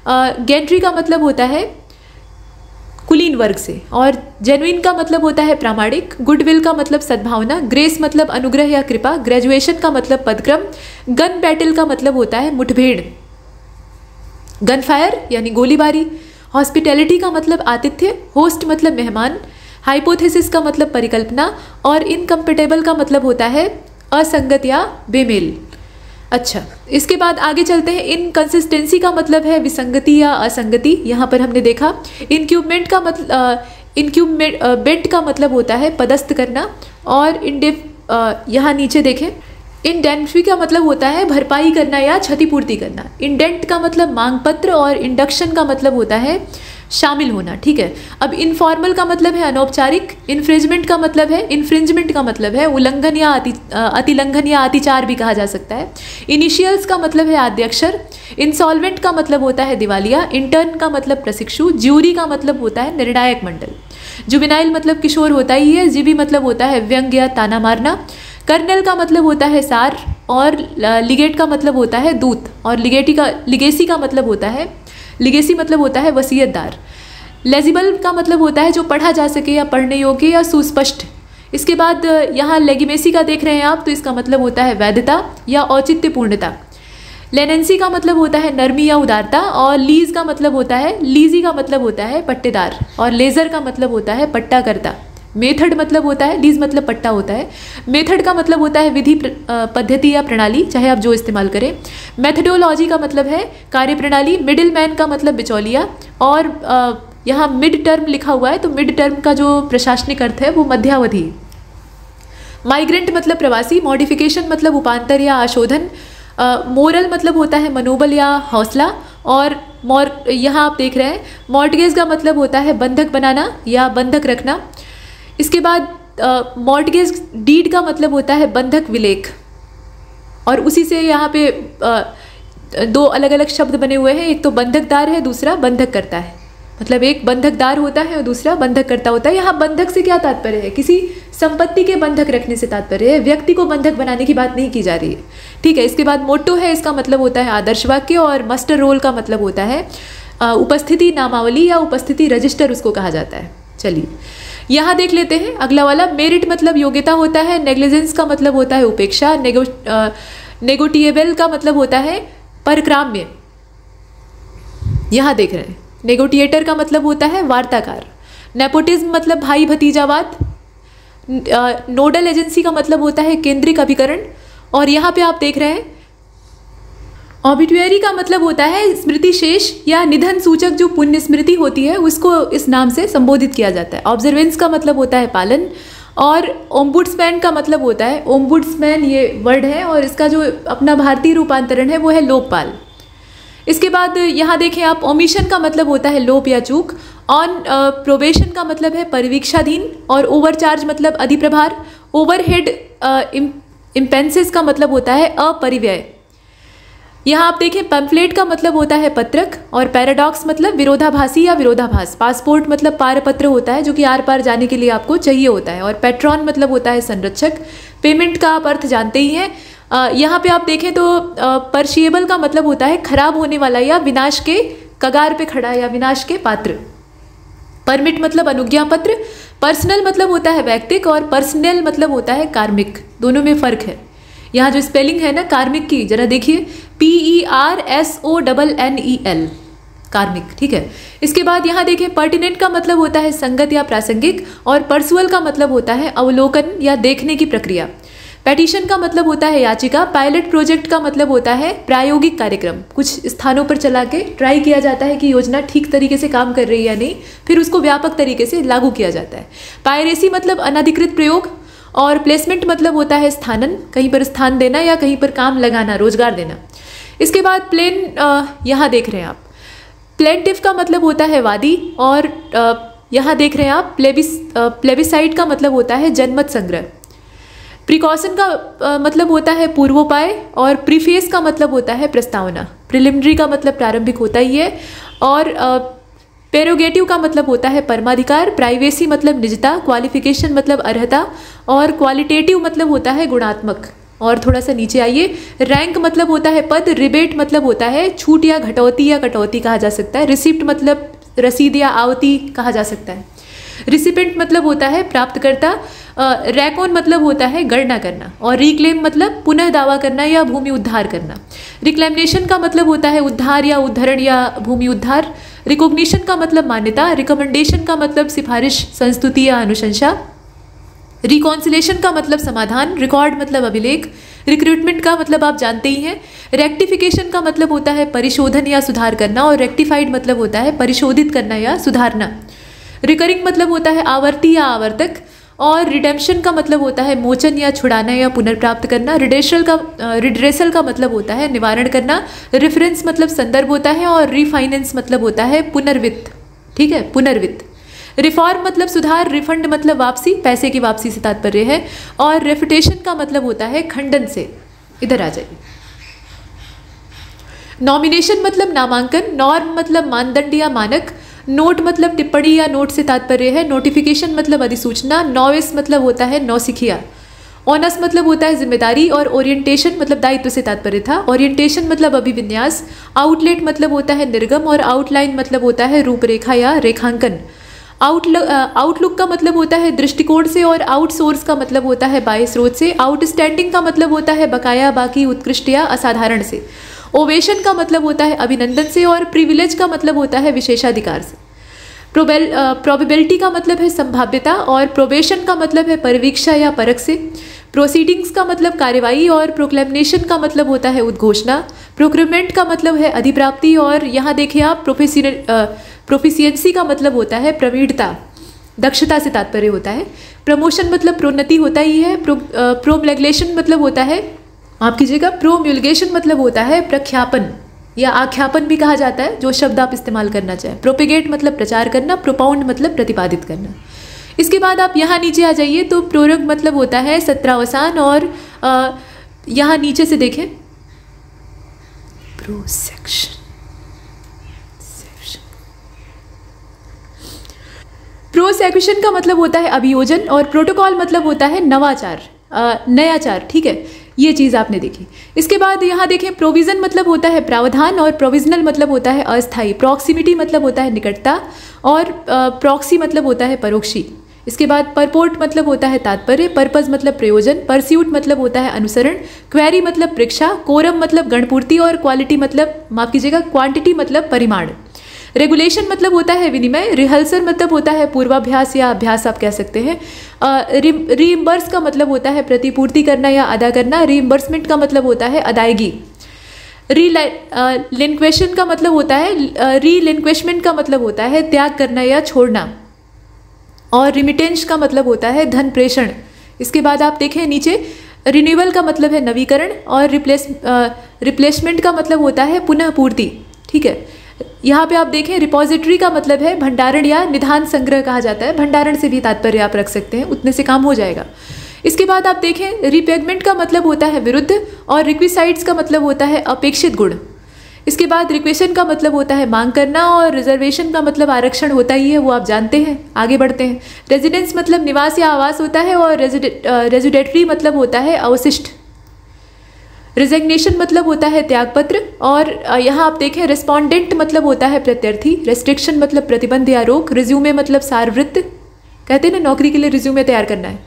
गैंट्री का मतलब होता है कुलीन वर्ग से, और जेन्युइन का मतलब होता है प्रामाणिक। गुडविल का मतलब सद्भावना। ग्रेस मतलब अनुग्रह या कृपा। ग्रेजुएशन का मतलब पदक्रम। गन बैटल का मतलब होता है मुठभेड़, गन फायर यानी गोलीबारी। हॉस्पिटैलिटी का मतलब आतिथ्य। होस्ट मतलब मेहमान। हाइपोथेसिस का मतलब परिकल्पना, और इनकम्पेटेबल का मतलब होता है असंगत या बेमेल। अच्छा, इसके बाद आगे चलते हैं। इनकंसिस्टेंसी का मतलब है विसंगति या असंगति। यहाँ पर हमने देखा इनक्यूबमेंट का मतलब, इनक्यूबमेंट का मतलब होता है पदस्थ करना, और यहाँ नीचे देखें इंडेंट्री का मतलब होता है भरपाई करना या क्षतिपूर्ति करना। इंडेंट का मतलब मांग पत्र और इंडक्शन का मतलब होता है शामिल होना, ठीक है। अब इनफॉर्मल का मतलब है अनौपचारिक, इन्फ्रिंजमेंट का मतलब है, इन्फ्रिंजमेंट का मतलब है उल्लंघन या अतिलंघन या अतिचार भी कहा जा सकता है। इनिशियल्स का मतलब है आद्याक्षर, इंसॉल्वेंट का मतलब होता है दिवालिया, इंटर्न का मतलब प्रशिक्षु, ज्यूरी का मतलब होता है निर्णायक मंडल, जुबिनाइल मतलब किशोर होता ही है, जीबी मतलब होता है व्यंग्य या ताना मारना, कर्नल का मतलब होता है सार, और लिगेट का मतलब होता है दूत, और लिगेसी का मतलब होता है, लिगेसी मतलब होता है वसीयतदार। लेजिबल का मतलब होता है जो पढ़ा जा सके या पढ़ने योग्य या सुस्पष्ट। इसके बाद यहाँ लेगिमेसी का देख रहे हैं आप, तो इसका मतलब होता है वैधता या औचित्यपूर्णता। लेनेंसी का मतलब होता है नरमी या उदारता, और लीज का मतलब होता है, लीजी का मतलब होता है पट्टेदार, और लेज़र का मतलब होता है पट्टा करता। मेथड मतलब होता है, लीज मतलब पट्टा होता है, मेथड का मतलब होता है विधि पद्धति या प्रणाली, चाहे आप जो इस्तेमाल करें। मेथडोलॉजी का मतलब है कार्यप्रणाली, मिडिल मैन का मतलब बिचौलिया, और यहाँ मिड टर्म लिखा हुआ है तो मिड टर्म का जो प्रशासनिक अर्थ है वो मध्यावधि। माइग्रेंट मतलब प्रवासी, मॉडिफिकेशन मतलब उपांतर या आशोधन, मोरल मतलब होता है मनोबल या हौसला, और यहाँ आप देख रहे हैं मॉर्टगेज का मतलब होता है बंधक बनाना या बंधक रखना। इसके बाद मॉर्टगेज डीड का मतलब होता है बंधक विलेख, और उसी से यहाँ पे दो अलग अलग शब्द बने हुए हैं, एक तो बंधकदार है दूसरा बंधक करता है, मतलब एक बंधकदार होता है और दूसरा बंधक करता होता है। यहाँ बंधक से क्या तात्पर्य है, किसी संपत्ति के बंधक रखने से तात्पर्य है, व्यक्ति को बंधक बनाने की बात नहीं की जा रही है, ठीक है। इसके बाद मोटो है, इसका मतलब होता है आदर्श वाक्य, और मास्टर रोल का मतलब होता है उपस्थिति नामावली या उपस्थिति रजिस्टर उसको कहा जाता है। चलिए यहाँ देख लेते हैं अगला वाला। मेरिट मतलब योग्यता होता है, नेग्लिजेंस का मतलब होता है उपेक्षा, नेगोटिएबल का मतलब होता है परक्राम्य, यहाँ देख रहे हैं नेगोटिएटर का मतलब होता है वार्ताकार, नेपोटिज्म मतलब भाई भतीजावाद, नोडल एजेंसी का मतलब होता है केंद्रीय अभिकरण, और यहाँ पे आप देख रहे हैं ऑबिटुएरी का मतलब होता है स्मृति शेष या निधन सूचक जो पुण्य स्मृति होती है उसको इस नाम से संबोधित किया जाता है। ऑब्जर्वेंस का मतलब होता है पालन, और ओम्बुड्समैन का मतलब होता है, ओम्बुड्समैन ये वर्ड है और इसका जो अपना भारतीय रूपांतरण है वो है लोकपाल। इसके बाद यहाँ देखें आप ओमिशन का मतलब होता है लोप या चूक, ऑन प्रोबेशन का मतलब है परिवीक्षाधीन, और ओवरचार्ज मतलब अधिप्रभार, ओवरहेड इम्पेंसेस का मतलब होता है अपरिव्यय। यहाँ आप देखें पंफलेट का मतलब होता है पत्रक, और पैराडॉक्स मतलब विरोधाभासी या विरोधाभास, पासपोर्ट मतलब पारपत्र होता है जो कि आर पार जाने के लिए आपको चाहिए होता है, और पैट्रॉन मतलब होता है संरक्षक। पेमेंट का आप अर्थ जानते ही हैं। यहाँ पे आप देखें तो पर्शिएबल का मतलब होता है खराब होने वाला या विनाश के कगार पे खड़ा या विनाश के पात्र। परमिट मतलब अनुज्ञा पत्र, पर्सनल मतलब होता है वैयक्तिक, और पर्सनल मतलब होता है कार्मिक, दोनों में फ़र्क है। यहाँ जो स्पेलिंग है ना कार्मिक की, जरा देखिए PERSONNEL कार्मिक, ठीक है। इसके बाद यहाँ देखें पर्टिनेंट का मतलब होता है संगत या प्रासंगिक, और पर्सुअल का मतलब होता है अवलोकन या देखने की प्रक्रिया, पेटिशन का मतलब होता है याचिका, पायलट प्रोजेक्ट का मतलब होता है प्रायोगिक कार्यक्रम, कुछ स्थानों पर चला के ट्राई किया जाता है कि योजना ठीक तरीके से काम कर रही है या नहीं, फिर उसको व्यापक तरीके से लागू किया जाता है। पायरेसी मतलब अनाधिकृत प्रयोग, और प्लेसमेंट मतलब होता है स्थानन, कहीं पर स्थान देना या कहीं पर काम लगाना, रोजगार देना। इसके बाद प्लेन, यहाँ देख रहे हैं आप प्लेंटिफ का मतलब होता है वादी, और यहाँ देख रहे हैं आप प्लेबिसाइट का मतलब होता है जनमत संग्रह। प्रिकॉशन का मतलब होता है पूर्वोपाय, और प्रीफेस का मतलब होता है प्रस्तावना, प्रिलिमिनरी का मतलब प्रारंभिक होता ही है, और पेरोगेटिव का मतलब होता है परमाधिकार, प्राइवेसी मतलब निजता, क्वालिफिकेशन मतलब अर्हता, और क्वालिटेटिव मतलब होता है गुणात्मक। और थोड़ा सा नीचे आइए, रैंक मतलब होता है पद, रिबेट मतलब होता है छूट या घटौती या कटौती कहा जा सकता है, रिसिप्ट मतलब रसीद या आवती कहा जा सकता है, रिसिपेंट मतलब होता है प्राप्तकर्ता, रैकॉन मतलब होता है गणना करना, और रिक्लेम मतलब पुनः दावा करना या भूमि उद्धार करना। रिक्लेमिनेशन का मतलब होता है उद्धार या उद्धरण या भूमि उद्धार, रिकॉग्निशन का मतलब मान्यता, रिकमेंडेशन का मतलब सिफारिश, संस्तुति या अनुशंसा। रिकॉन्सिलेशन का मतलब समाधान, रिकॉर्ड मतलब अभिलेख, रिक्रूटमेंट का मतलब आप जानते ही हैं, रेक्टिफिकेशन का मतलब होता है परिशोधन या सुधार करना, और रेक्टिफाइड मतलब होता है परिशोधित करना या सुधारना, रिकरिंग मतलब होता है आवर्ती या आवर्तक, और रिडेम्पशन का मतलब होता है मोचन या छुड़ाना या पुनर्प्राप्त करना, रिड्रेसल का मतलब होता है निवारण करना, रेफरेंस मतलब संदर्भ होता है, और रीफाइनेंस मतलब होता है पुनर्वित्त, ठीक है, पुनर्वित्त। रिफॉर्म मतलब सुधार, रिफंड मतलब वापसी, पैसे की वापसी से तात्पर्य है, और रेफ्यूटेशन का मतलब होता है खंडन से। इधर आ जाइए। नॉमिनेशन मतलब नामांकन, नॉर्म मतलब मानदंड या मानक, नोट मतलब टिप्पणी या नोट से तात्पर्य है, नोटिफिकेशन मतलब अधिसूचना, नॉविस मतलब होता है नौसिखिया, ऑनर्स मतलब होता है जिम्मेदारी, और ओरिएंटेशन मतलब दायित्व से तात्पर्य था, ओरिएंटेशन मतलब अभिविन्यास, आउटलेट मतलब होता है निर्गम, और आउटलाइन मतलब होता है रूपरेखा या रेखांकन, आउटलुक का मतलब होता है दृष्टिकोण से, और आउटसोर्स का मतलब होता है बाह्य स्रोत से, आउटस्टैंडिंग का मतलब होता है बकाया, बाकी, उत्कृष्ट या असाधारण से, ओवेशन का मतलब होता है अभिनंदन से, और प्रिविलेज का मतलब होता है विशेषाधिकार से, प्रोबेबिलिटी का मतलब है संभाव्यता, और प्रोबेशन का मतलब है परिवीक्षा या परख से, प्रोसीडिंग्स का मतलब कार्यवाही, और प्रोक्लेमिनेशन का मतलब होता है उद्घोषणा, प्रोक्योरमेंट का मतलब है अधिप्राप्ति, और यहाँ देखिए आप प्रोफिशिएंसी का मतलब होता है प्रवीणता, दक्षता से तात्पर्य होता है, प्रमोशन मतलब प्रोन्नति होता ही है, प्रोमलगेशन मतलब होता है, माफ कीजिएगा, प्रोम्युलगेशन मतलब होता है प्रख्यापन या आख्यापन भी कहा जाता है, जो शब्द आप इस्तेमाल करना चाहें, प्रोपेगेट मतलब प्रचार करना, प्रोपाउंड मतलब प्रतिपादित करना। इसके बाद आप यहाँ नीचे आ जाइए तो प्रोरग मतलब होता है सत्रावसान, और यहाँ नीचे से देखें प्रोसेक्शन, प्रोसेक्शन का मतलब होता है अभियोजन, और प्रोटोकॉल मतलब होता है नवाचार, नयाचार, ठीक है, ये चीज़ आपने देखी। इसके बाद यहाँ देखें प्रोविज़न मतलब होता है प्रावधान, और प्रोविजनल मतलब होता है अस्थाई, प्रॉक्सिमिटी मतलब होता है निकटता, और प्रॉक्सी मतलब होता है परोक्षी। इसके बाद परपोर्ट मतलब होता है तात्पर्य, पर्पस मतलब प्रयोजन, परस्यूट मतलब होता है अनुसरण, क्वेरी मतलब परीक्षा, कोरम मतलब गणपूर्ति, और क्वालिटी मतलब माफ कीजिएगा क्वांटिटी मतलब परिमाण। रेगुलेशन मतलब होता है विनिमय, रिहर्सल मतलब होता है पूर्वाभ्यास या अभ्यास आप कह सकते हैं, रीइम्बर्स का मतलब होता है प्रतिपूर्ति करना या अदा करना, रीइम्बर्समेंट का मतलब होता है अदायगी, रिलिंक्विशन का मतलब होता है रिलिंक्विशमेंट का मतलब होता है त्याग करना या छोड़ना, और रिमिटेंस का मतलब होता है धन प्रेषण। इसके बाद आप देखें नीचे रिन्यूअल का मतलब है नवीकरण, और रिप्लेसमेंट का मतलब होता है पुनः पूर्ति, ठीक है। यहाँ पे आप देखें रिपोजिटरी का मतलब है भंडारण या निधान संग्रह कहा जाता है, भंडारण से भी तात्पर्य आप रख सकते हैं, उतने से काम हो जाएगा। इसके बाद आप देखें रिपेगमेंट का मतलब होता है विरुद्ध, और रिक्विसाइट्स का मतलब होता है अपेक्षित गुण। इसके बाद रिक्वेशन का मतलब होता है मांग करना, और रिजर्वेशन का मतलब आरक्षण होता ही है, वो आप जानते हैं। आगे बढ़ते हैं। रेजिडेंस मतलब निवास या आवास होता है, और रेजिडेटरी मतलब होता है अवशिष्ट। रिजिग्नेशन मतलब होता है त्यागपत्र, और यहाँ आप देखें रेस्पॉन्डेंट मतलब होता है प्रत्यर्थी, रेस्ट्रिक्शन मतलब प्रतिबंध या रोक, रिज्यूमे मतलब सारवृत्त, कहते हैं ना नौकरी के लिए रिज्यूमे तैयार करना है।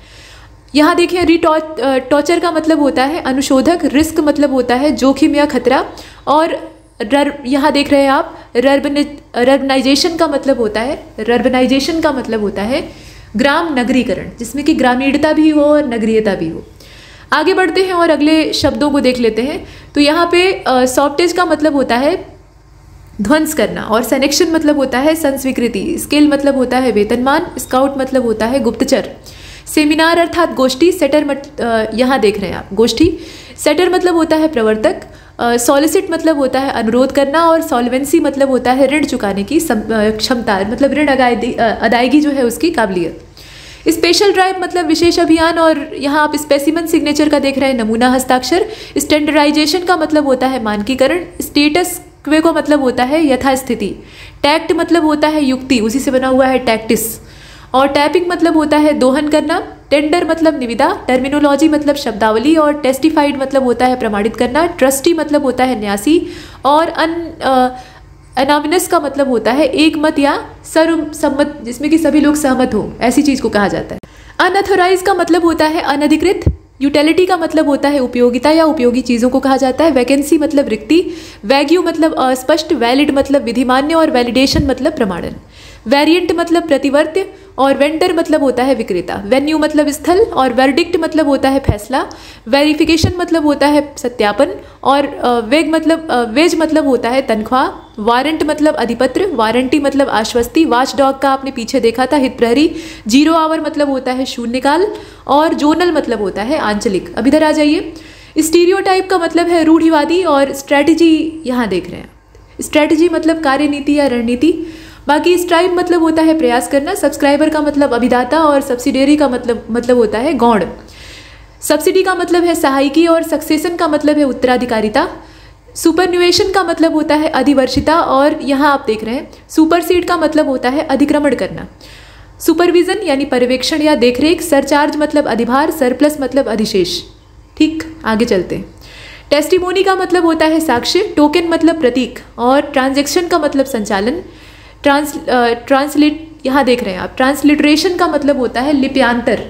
यहाँ देखें रिटॉर्चर का मतलब होता है अनुशोधक, रिस्क मतलब होता है जोखिम या खतरा, और यहाँ देख रहे हैं आप रर्बनाइजेशन का मतलब होता है ग्राम नगरीकरण, जिसमें कि ग्रामीणता भी हो और नगरीयता भी हो। आगे बढ़ते हैं और अगले शब्दों को देख लेते हैं। तो यहाँ पे सॉफ्टेज का मतलब होता है ध्वंस करना, और सेनेक्शन मतलब होता है संस्वीकृति, स्केल मतलब होता है वेतनमान, स्काउट मतलब होता है गुप्तचर, सेमिनार अर्थात गोष्ठी, सेटर यहाँ देख रहे हैं आप गोष्ठी, सेटर मतलब होता है प्रवर्तक, सॉलिसिट मतलब होता है अनुरोध करना, और सॉल्वेंसी मतलब होता है ऋण चुकाने की क्षमता, मतलब ऋण अदायगी जो है उसकी काबिलियत। स्पेशल ड्राइव मतलब विशेष अभियान, और यहाँ आप स्पेसिमन सिग्नेचर का देख रहे हैं नमूना हस्ताक्षर, स्टैंडर्डाइजेशन का मतलब होता है मानकीकरण, स्टेटस क्वे को मतलब होता है यथास्थिति, टैक्ट मतलब होता है युक्ति, उसी से बना हुआ है टैक्टिस, और टैपिंग मतलब होता है दोहन करना, टेंडर मतलब निविदा, टर्मिनोलॉजी मतलब शब्दावली, और टेस्टिफाइड मतलब होता है प्रमाणित करना, ट्रस्टी मतलब होता है न्यासी, और अनामिनस का मतलब होता है एक मत या सर्वसम्मत, जिसमें कि सभी लोग सहमत हो, ऐसी चीज़ को कहा जाता है। अनऑथोराइज का मतलब होता है अनधिकृत, यूटिलिटी का मतलब होता है उपयोगिता या उपयोगी चीज़ों को कहा जाता है, वैकेंसी मतलब रिक्ति, वैग्यू मतलब अस्पष्ट, वैलिड मतलब विधिमान्य, और वैलिडेशन मतलब प्रमाणन, वेरिएंट मतलब प्रतिवर्त्य, और वेंडर मतलब होता है विक्रेता, वेन्यू मतलब स्थल और वर्डिक्ट मतलब होता है फैसला, वेरिफिकेशन मतलब होता है सत्यापन और वेज मतलब होता है तनख्वाह, वारंट मतलब अधिपत्र, वारंटी मतलब आश्वस्ति, वाचडॉग का आपने पीछे देखा था हित प्रहरी, जीरो आवर मतलब होता है शून्यकाल और जोनल मतलब होता है आंचलिक। अब इधर आ जाइए, स्टीरियोटाइप का मतलब है रूढ़िवादी और स्ट्रैटेजी यहाँ देख रहे हैं, स्ट्रैटेजी मतलब कार्यनीति या रणनीति। बाकी स्ट्राइब मतलब होता है प्रयास करना, सब्सक्राइबर का मतलब अभिदाता और सब्सिडियरी का मतलब होता है गौण, सब्सिडी का मतलब है सहायकी और सक्सेशन का मतलब है उत्तराधिकारिता, सुपरन्यूएशन का मतलब होता है अधिवर्षिता और यहाँ आप देख रहे हैं सुपरसीड का मतलब होता है अधिक्रमण करना, सुपरविजन यानी पर्यवेक्षण या देखरेख, सरचार्ज मतलब अधिभार, सरप्लस मतलब अधिशेष। ठीक, आगे चलते हैं। टेस्टिमोनी का मतलब होता है साक्ष्य, टोकन मतलब प्रतीक और ट्रांजैक्शन का मतलब संचालन, ट्रांसलेट यहाँ देख रहे हैं आप, ट्रांसलिटरेशन का मतलब होता है लिप्यांतर,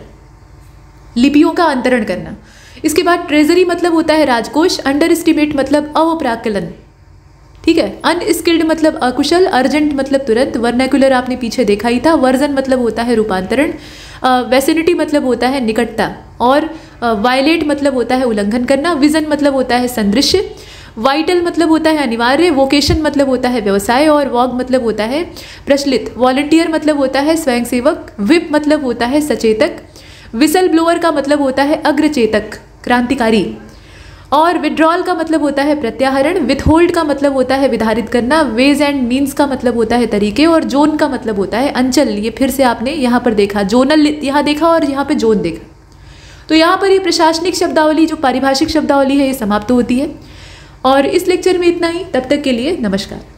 लिपियों का अंतरण करना। इसके बाद ट्रेजरी मतलब होता है राजकोष, अंडर एस्टिमेट मतलब अवप्राकलन, ठीक है, अनस्किल्ड मतलब अकुशल, अर्जेंट मतलब तुरंत, वर्नैक्युलर आपने पीछे देखा ही था, वर्जन मतलब होता है रूपांतरण, वैसिनिटी मतलब होता है निकटता और वायलेट मतलब होता है उल्लंघन करना, विजन मतलब होता है संदृश्य, वाइटल मतलब होता है अनिवार्य, वोकेशन मतलब होता है व्यवसाय और वॉग मतलब होता है प्रचलित, वॉलंटियर मतलब होता है स्वयंसेवक, विप मतलब होता है सचेतक, विसल ब्लोअर का मतलब होता है अग्रचेतक क्रांतिकारी और विड्रॉल का मतलब होता है प्रत्याहरण, विथहोल्ड का मतलब होता है विधारित करना, वेज एंड मीन्स का मतलब होता है तरीके और जोन का मतलब होता है अंचल। ये फिर से आपने यहाँ पर देखा, जोनल यहाँ देखा और यहाँ पे जोन देखा। तो यहाँ पर ये प्रशासनिक शब्दावली जो पारिभाषिक शब्दावली है ये समाप्त होती है और इस लेक्चर में इतना ही। तब तक के लिए नमस्कार।